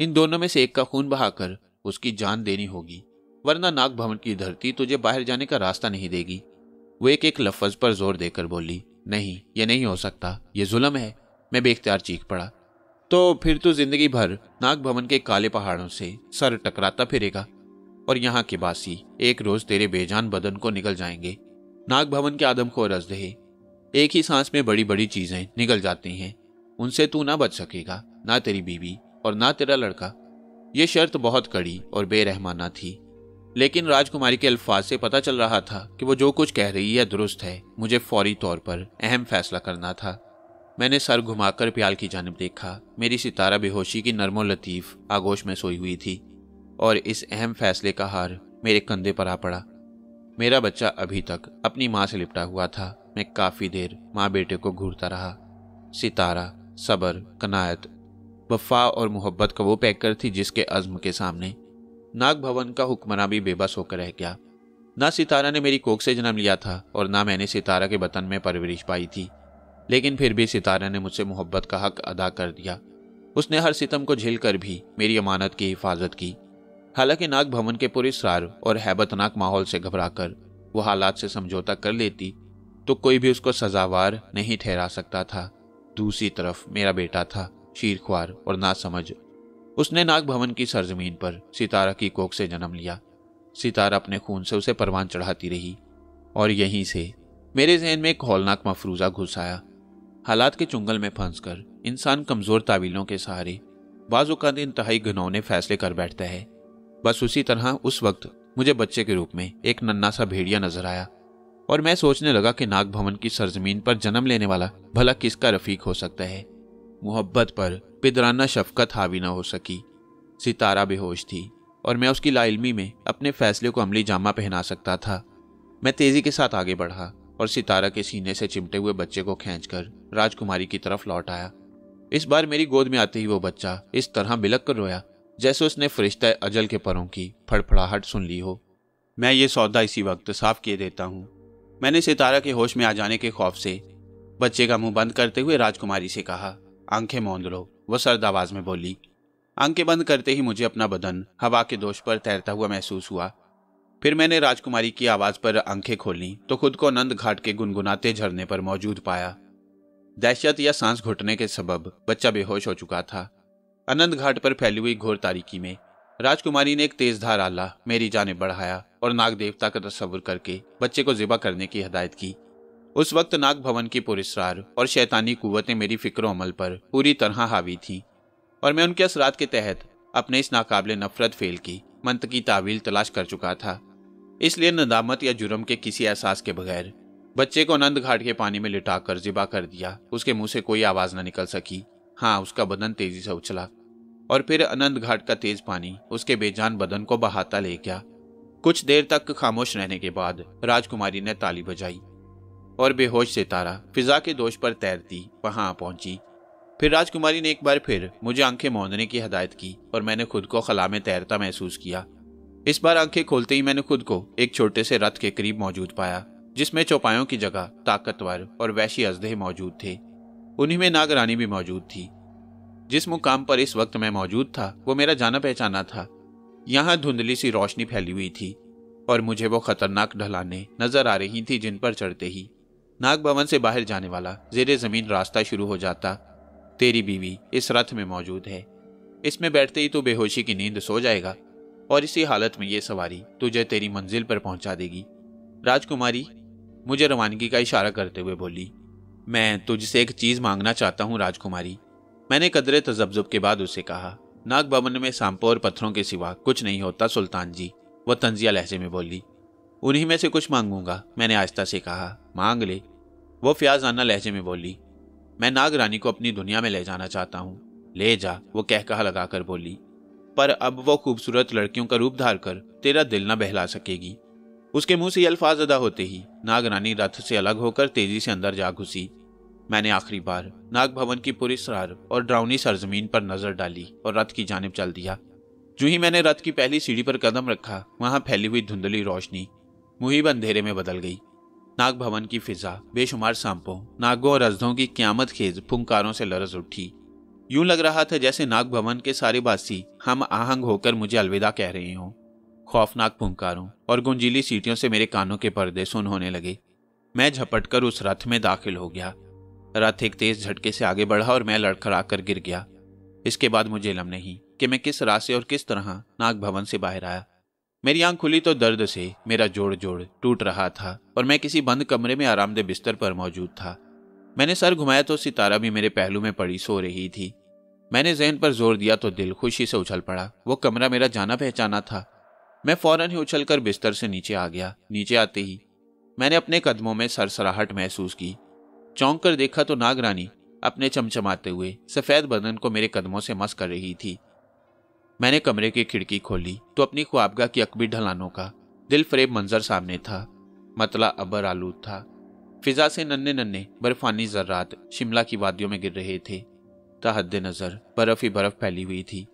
इन दोनों में से एक का खून बहाकर उसकी जान देनी होगी, वरना नाग भवन की धरती तुझे बाहर जाने का रास्ता नहीं देगी। वो एक एक लफ्ज़ पर जोर देकर बोली। नहीं, ये नहीं हो सकता, ये जुल्म है, मैं बेख्तियार चीख पड़ा। तो फिर तू जिंदगी भर नाग भवन के काले पहाड़ों से सर टकराता फिरेगा और यहाँ के बासी एक रोज तेरे बेजान बदन को निगल जाएंगे। नाग भवन के आदमखोर अजदहे एक ही सांस में बड़ी बड़ी चीजें निगल जाती हैं, उनसे तू ना बच सकेगा, ना तेरी बीवी और ना तेरा लड़का। ये शर्त बहुत कड़ी और बेरहमाना थी, लेकिन राजकुमारी के अल्फाज से पता चल रहा था कि वो जो कुछ कह रही है दुरुस्त है। मुझे फौरी तौर पर अहम फैसला करना था। मैंने सर घुमाकर प्याल की जानिब देखा। मेरी सितारा बेहोशी की नरमो लतीफ आगोश में सोई हुई थी और इस अहम फैसले का हार मेरे कंधे पर आ पड़ा। मेरा बच्चा अभी तक अपनी माँ से लिपटा हुआ था। मैं काफ़ी देर माँ बेटे को घूरता रहा। सितारा सबर, कनायत, वफा और मोहब्बत का वो पैकर थी जिसके अज़्म के सामने नाग भवन का हुक्मरान भी बेबस होकर रह गया। ना सितारा ने मेरी कोख से जन्म लिया था और ना मैंने सितारा के वतन में परवरिश पाई थी, लेकिन फिर भी सितारा ने मुझसे मोहब्बत का हक अदा कर दिया। उसने हर सितम को झेल कर भी मेरी अमानत की हिफाजत की। हालांकि नाग भवन के पूरे सार और हैबतनाक माहौल से घबराकर वो हालात से समझौता कर लेती तो कोई भी उसको सजावार नहीं ठहरा सकता था। दूसरी तरफ मेरा बेटा था शीरख्वार और नासमझ। उसने नाग भवन की सरजमीन पर सितारा की कोख से जन्म लिया। सितारा अपने खून से उसे परवान चढ़ाती रही और यहीं से मेरे जहन में एक हौलनाक मफरूजा घुस आया। हालात के चुंगल में फंसकर इंसान कमज़ोर तावीलों के सहारे बाज़ औक़ात इंतहाई घिनौने फैसले कर बैठता है। बस उसी तरह उस वक्त मुझे बच्चे के रूप में एक नन्ना सा भेड़िया नजर आया और मैं सोचने लगा कि नाग भवन की सरजमीन पर जन्म लेने वाला भला किसका रफीक हो सकता है। मोहब्बत पर पिदराना शफकत हावी न हो सकी। सितारा बेहोश थी और मैं उसकी लाइलमी में अपने फैसले को अमली जामा पहना सकता था। मैं तेजी के साथ आगे बढ़ा और सितारा के सीने से चिमटे हुए बच्चे को खींचकर राजकुमारी की तरफ लौट आया। इस बार मेरी गोद में आते ही वो बच्चा इस तरह बिलक कर रोया जैसे उसने फरिश्ता अजल के परों की फड़फड़ाहट सुन ली हो। मैं ये सौदा इसी वक्त साफ किए देता हूँ। मैंने सितारा के होश में आ जाने के खौफ से बच्चे का मुंह बंद करते हुए राजकुमारी से कहा, आंखें मूंद लो। वह सर्द आवाज़ में बोली। आंखें बंद करते ही मुझे अपना बदन हवा के दोष पर तैरता हुआ महसूस हुआ। फिर मैंने राजकुमारी की आवाज़ पर आंखें खोलीं तो खुद को अनंत घाट के गुनगुनाते झरने पर मौजूद पाया। दहशत या सांस घुटने के सबब बच्चा बेहोश हो चुका था। अनंत घाट पर फैली हुई घोर तारीकी में राजकुमारी ने एक तेज धार आला मेरी जानिब बढ़ाया और नाग देवता का तस्वुर करके बच्चे को ज़िबा करने की हदायत की। उस वक्त नाग भवन की पुरस्कार और शैतानी कुव्वतें मेरी फ़िक्रो अमल पर पूरी तरह हावी थीं और मैं उनके असरात के तहत अपने इस नाकाबिले नफरत फेल की मंतकी तावील तलाश कर चुका था। इसलिए नदामत या जुर्म के किसी एहसास के बगैर बच्चे को अनंत घाट के पानी में लिटा कर ज़िबा कर दिया। उसके मुँह से कोई आवाज़ न निकल सकी। हाँ, उसका बदन तेज़ी से उछला और फिर अनंत घाट का तेज पानी उसके बेजान बदन को बहाता ले गया। कुछ देर तक खामोश रहने के बाद राजकुमारी ने ताली बजाई और बेहोश सितारा फिजा के दोष पर तैरती वहां पहुंची। फिर राजकुमारी ने एक बार फिर मुझे आंखें मूंदने की हदायत की और मैंने खुद को खला में तैरता महसूस किया। इस बार आंखें खोलते ही मैंने खुद को एक छोटे से रथ के करीब मौजूद पाया जिसमें चौपायों की जगह ताकतवर और वैशी अजदहे मौजूद थे। उन्हीं में नागरानी भी मौजूद थी। जिस मुकाम पर इस वक्त मैं मौजूद था वो मेरा जाना पहचाना था। यहाँ धुंधली सी रोशनी फैली हुई थी और मुझे वो खतरनाक ढलानें नजर आ रही थी जिन पर चढ़ते ही नाग भवन से बाहर जाने वाला जेरे ज़मीन रास्ता शुरू हो जाता। तेरी बीवी इस रथ में मौजूद है। इसमें बैठते ही तो बेहोशी की नींद सो जाएगा और इसी हालत में ये सवारी तुझे तेरी मंजिल पर पहुंचा देगी। राजकुमारी मुझे रवानगी का इशारा करते हुए बोली, मैं तुझसे एक चीज़ मांगना चाहता हूँ राजकुमारी। मैंने कदरे तजब्जुब के बाद उसे कहा। नाग भवन में सांपों और पत्थरों के सिवा कुछ नहीं होता सुल्तान जी, वह तंजिया लहजे में बोली। उन्हीं में से कुछ मांगूंगा, मैंने आहिस्ता से कहा। मांग ले, वो फ़याज़ाना लहजे में बोली। मैं नाग रानी को अपनी दुनिया में ले जाना चाहता हूँ। ले जा, वो कहकहा लगाकर बोली, पर अब वो खूबसूरत लड़कियों का रूप धार कर तेरा दिल न बहला सकेगी। उसके मुँह से ये अल्फाज अदा होते ही नाग रानी रथ से अलग होकर तेजी से अंदर जा घुसी। मैंने आखिरी बार नाग भवन की पूरी सरार और ड्राउनी सरजमीन पर नजर डाली और रथ की जानिब चल दिया। जूं ही मैंने रथ की पहली सीढ़ी पर कदम रखा, वहां फैली हुई धुंधली रोशनी मुहिब अंधेरे में बदल गई। नाग भवन की फिजा बेशुमार सांपों, नागों और अजधों की क्यामत खेज फुंकारों से लरज उठी। यूं लग रहा था जैसे नाग भवन के सारे बासी हम आहंग होकर मुझे अलविदा कह रहे हों। खौफनाक फुंकारों और गुंजीली सीटियों से मेरे कानों के पर्दे सुन होने लगे। मैं झपटकर उस रथ में दाखिल हो गया। रथ एक तेज झटके से आगे बढ़ा और मैं लड़खड़ा कर गिर गया। इसके बाद मुझे इल्म नहीं कि मैं किस रास्ते और किस तरह नाग भवन से बाहर आया। मेरी आंख खुली तो दर्द से मेरा जोड़ जोड़ टूट रहा था और मैं किसी बंद कमरे में आरामदेह बिस्तर पर मौजूद था। मैंने सर घुमाया तो सितारा भी मेरे पहलू में पड़ी सो रही थी। मैंने जहन पर जोर दिया तो दिल खुशी से उछल पड़ा। वो कमरा मेरा जाना पहचाना था। मैं फौरन ही उछल कर बिस्तर से नीचे आ गया। नीचे आते ही मैंने अपने कदमों में सरसराहट महसूस की। चौंक कर देखा तो नाग रानी अपने चमचमाते हुए सफ़ेद बदन को मेरे कदमों से मस कर रही थी। मैंने कमरे की खिड़की खोली तो अपनी ख्वाबगाह की अकबी ढलानों का दिल फरेब मंजर सामने था। मतला अबर आलूद था। फिजा से नन्हे नन्हे बर्फानी जर्रात शिमला की वादियों में गिर रहे थे। तहद नज़र बर्फ़ ही बर्फ़ फैली हुई थी।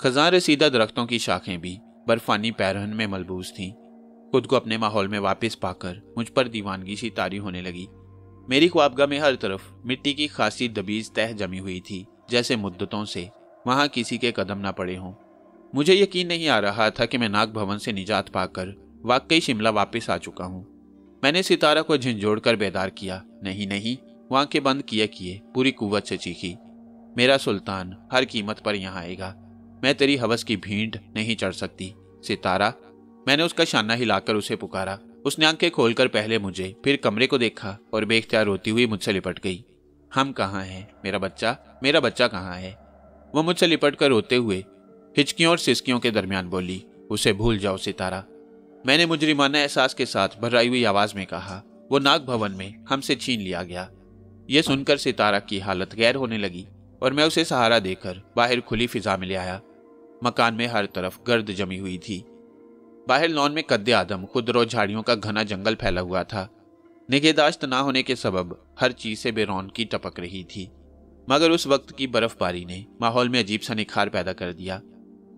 खजान रसीदा दरख्तों की शाखें भी बर्फानी पैरहन में मलबूस थीं। खुद को अपने माहौल में वापस पाकर मुझ पर दीवानगी सी तारी होने लगी। मेरी ख्वाबगाह में हर तरफ मिट्टी की खासी दबीज तह जमी हुई थी, जैसे मुद्दतों से वहां किसी के कदम ना पड़े हों। मुझे यकीन नहीं आ रहा था कि मैं नाग भवन से निजात पाकर वाकई शिमला वापस आ चुका हूँ। मैंने सितारा को झंझोड़कर बेदार किया। नहीं नहीं, वहाँ के बंद किए किए पूरी कुव्वत से चीखी, मेरा सुल्तान हर कीमत पर यहाँ आएगा, मैं तेरी हवस की भीड़ नहीं चढ़ सकती। सितारा, मैंने उसका शाना हिलाकर उसे पुकारा। उसने आंखें खोलकर पहले मुझे फिर कमरे को देखा और बेख्तियार रोती हुई मुझसे लिपट गई। हम कहाँ हैं मेरा बच्चा, मेरा बच्चा कहाँ है? वह मुझसे लिपट कर रोते हुए हिचकियों और सिसकियों के दरमियान बोली। उसे भूल जाओ सितारा, मैंने मुजरिमाना एहसास के साथ भर्राई हुई आवाज़ में कहा। वो नाग भवन में हमसे छीन लिया गया। यह सुनकर सितारा की हालत गैर होने लगी और मैं उसे सहारा देकर बाहर खुली फिजा में ले आया। मकान में हर तरफ गर्द जमी हुई थी। बाहर लॉन में कद्दे आदम खुदरो झाड़ियों का घना जंगल फैला हुआ था। निगहदाश्त ना होने के सबब हर चीज से बेरौनकी टपक रही थी, मगर उस वक्त की बर्फबारी ने माहौल में अजीब सा निखार पैदा कर दिया।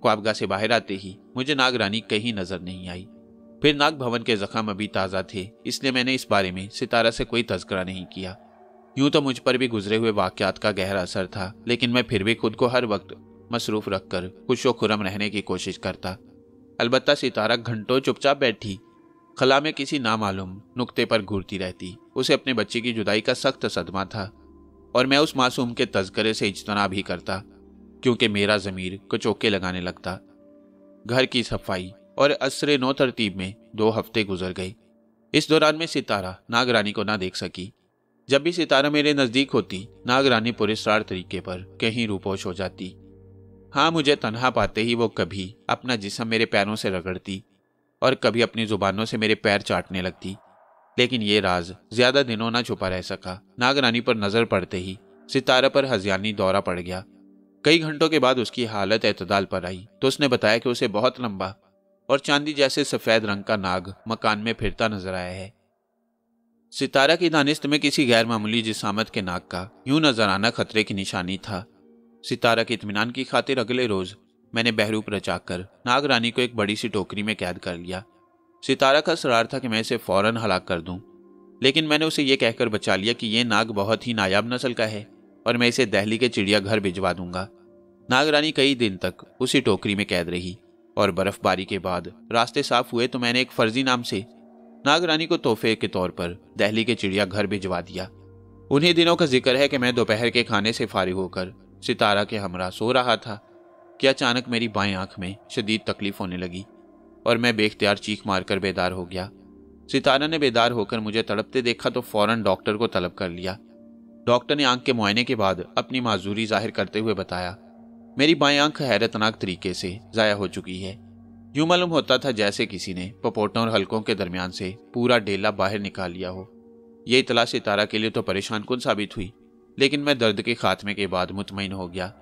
ख्वाबगाह से बाहर आते ही मुझे नाग रानी कहीं नजर नहीं आई। फिर नाग भवन के जख्म अभी ताज़ा थे, इसलिए मैंने इस बारे में सितारा से कोई तस्करा नहीं किया। यूं तो मुझ पर भी गुजरे हुए वाक़यात का गहरा असर था, लेकिन मैं फिर भी खुद को हर वक्त मसरूफ़ रखकर खुशो खुरम रहने की कोशिश करता। अलबत्ता सितारा घंटों चुपचाप बैठी खला में किसी नामालूम नुक्ते पर घूरती रहती। उसे अपने बच्चे की जुदाई का सख्त सदमा था और मैं उस मासूम के तस्करे से इज्तनाब ही करता, क्योंकि मेरा ज़मीर को चौके लगाने लगता। घर की सफाई और असरे नौ तरतीब में दो हफ्ते गुजर गए। इस दौरान में सितारा नागरानी को ना देख सकी। जब भी सितारा मेरे नज़दीक होती, नागरानी पूरे सार तरीके पर कहीं रूपोश हो जाती। हाँ, मुझे तन्हा पाते ही वो कभी अपना जिस्म मेरे पैरों से रगड़ती और कभी अपनी जुबानों से मेरे पैर चाटने लगती, लेकिन ये राज ज़्यादा दिनों ना छुपा रह सका। नागरानी पर नज़र पड़ते ही सितारा पर हज़ियानी दौरा पड़ गया। कई घंटों के बाद उसकी हालत एतदाल पर आई तो उसने बताया कि उसे बहुत लंबा और चांदी जैसे सफ़ेद रंग का नाग मकान में फिरता नजर आया है। सितारा की दानिश्त में किसी गैर मामूली जिसामत के नाग का यूं नजर आना खतरे की निशानी था। सितारा के इत्मीनान की खातिर अगले रोज़ मैंने बहरूप रचाकर नाग रानी को एक बड़ी सी टोकरी में कैद कर लिया। सितारा का सरार था कि मैं इसे फ़ौरन हलाक कर दूं, लेकिन मैंने उसे ये कहकर बचा लिया कि यह नाग बहुत ही नायाब नस्ल का है और मैं इसे दिल्ली के चिड़ियाघर भिजवा दूंगा। नाग रानी कई दिन तक उसी टोकरी में कैद रही और बर्फबारी के बाद रास्ते साफ हुए तो मैंने एक फर्जी नाम से नागरानी को तोहफे के तौर पर दिल्ली के चिड़ियाघर भिजवा दिया। उन्हीं दिनों का जिक्र है कि मैं दोपहर के खाने से फारिग होकर सितारा के हमरा सो रहा था कि अचानक मेरी बाएं आंख में शदीद तकलीफ होने लगी और मैं बेख्तियार चीख मारकर बेदार हो गया। सितारा ने बेदार होकर मुझे तड़पते देखा तो फौरन डॉक्टर को तलब कर लिया। डॉक्टर ने आंख के मुआयने के बाद अपनी माजूरी जाहिर करते हुए बताया, मेरी बाएं आंख हैरतनाक तरीके से ज़ाया हो चुकी है। यूं मालूम होता था जैसे किसी ने पपोटों और हलकों के दरमियान से पूरा डेला बाहर निकाल लिया हो। यह इतला सितारा के लिए तो परेशान कुन साबित हुई, लेकिन मैं दर्द के खात्मे के बाद मुतमईन हो गया।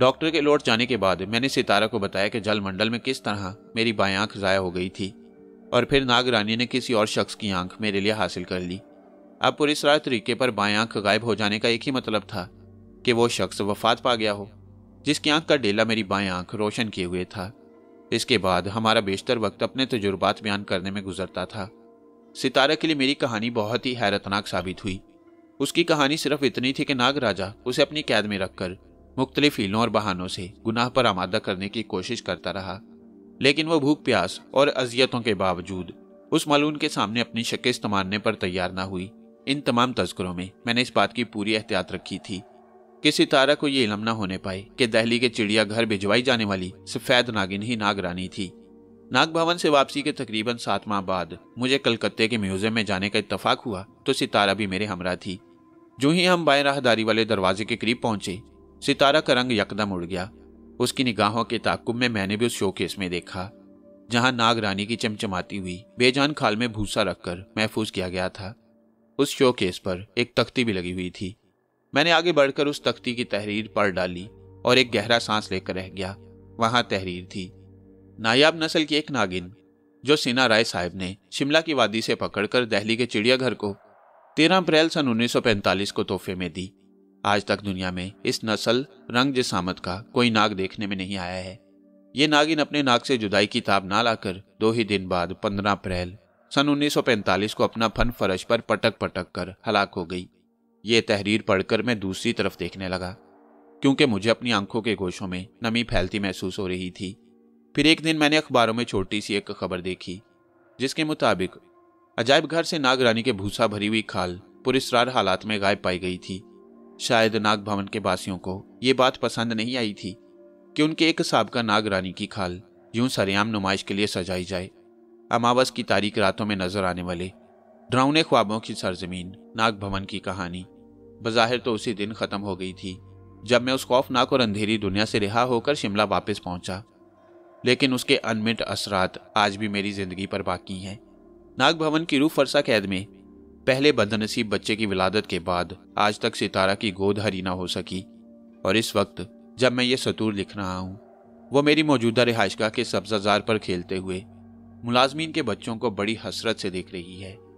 डॉक्टर के लौट जाने के बाद मैंने सितारा को बताया कि जलमंडल में किस तरह मेरी बाएं आंख ज़ाया हो गई थी और फिर नागरानी ने किसी और शख्स की आंख मेरे लिए हासिल कर ली। अब पूरी सारे तरीके पर बाएं आंख गायब हो जाने का एक ही मतलब था कि वो शख्स वफात पा गया हो जिसकी आंख का डेला मेरी बाएं आंख रोशन किए हुए था। इसके बाद हमारा बेशतर वक्त अपने तजुर्बात बयान करने में गुजरता था। सितारा के लिए मेरी कहानी बहुत ही हैरतनाक साबित हुई। उसकी कहानी सिर्फ इतनी थी कि नागराजा उसे अपनी कैद में रखकर मुख्तलिफ हीलों और बहानों से गुनाह पर आमादा करने की कोशिश करता रहा, लेकिन वह भूख प्यास और अजियतों के बावजूद उस मलून के सामने अपनी शिकस्त मानने पर तैयार ना हुई। इन तमाम तस्करों में मैंने इस बात की पूरी एहतियात रखी थी कि सितारा को ये इलम न होने पाए कि दिल्ली के चिड़ियाघर भिजवाई जाने वाली सफ़ेद नागिन ही नागरानी थी। नाग भवन से वापसी के तकरीबन सात माह बाद मुझे कलकत्ते के म्यूज़ियम में जाने का इत्तफाक हुआ तो सितारा भी मेरे हमरा थी। जो ही हम बाएं राहदारी वाले दरवाजे के करीब पहुंचे, सितारा का रंग यकदम उड़ गया। उसकी निगाहों के ताकुब में मैंने भी उस शोकेस में देखा जहाँ नागरानी की चमचमाती हुई बेजान खाल में भूसा रखकर महफूज किया गया था। उस शोकेस पर एक तख्ती भी लगी हुई थी। मैंने आगे बढ़कर उस तख्ती की तहरीर पढ़ डाली और एक गहरा सांस लेकर रह गया। वहाँ तहरीर थी, नायाब नस्ल की एक नागिन जो सिन्हा राय साहब ने शिमला की वादी से पकड़कर दिल्ली के चिड़ियाघर को तेरह अप्रैल सन उन्नीस सौ पैंतालीस को तोहफे में दी। आज तक दुनिया में इस नस्ल रंग जिसामत का कोई नाग देखने में नहीं आया है। ये नागिन अपने नाग से जुदाई की ताब ना लाकर दो ही दिन बाद पंद्रह अप्रैल सन उन्नीस सौ पैंतालीस को अपना फन फरश पर पटक पटक कर हलाक हो गई। ये तहरीर पढ़कर मैं दूसरी तरफ देखने लगा क्योंकि मुझे अपनी आंखों के गोशों में नमी फैलती महसूस हो रही थी। फिर एक दिन मैंने अखबारों में छोटी सी एक खबर देखी जिसके मुताबिक अजायब घर से नाग रानी के भूसा भरी हुई खाल पुरस्कार हालात में गायब पाई गई थी। शायद नाग भवन के वासियों को ये बात पसंद नहीं आई थी कि उनके एक साबका नाग रानी की खाल यूं सरेआम नुमाइश के लिए सजाई जाए। अमावस की तारीख रातों में नजर आने वाले डरावने ख्वाबों की सरजमीन नाग भवन की कहानी बज़ाहिर तो उसी दिन खत्म हो गई थी जब मैं उस खौफनाक और अंधेरी दुनिया से रिहा होकर शिमला वापस पहुंचा, लेकिन उसके अनमिट असरात आज भी मेरी जिंदगी पर बाकी हैं। नाग भवन की रूह फरसा कैद में पहले बदनसीब बच्चे की विलादत के बाद आज तक सितारा की गोद हरी ना हो सकी और इस वक्त जब मैं ये सतूर लिख रहा हूँ वो मेरी मौजूदा रिहाइशगाह के सब्जाजार पर खेलते हुए मुलाजमीन के बच्चों को बड़ी हसरत से देख रही है।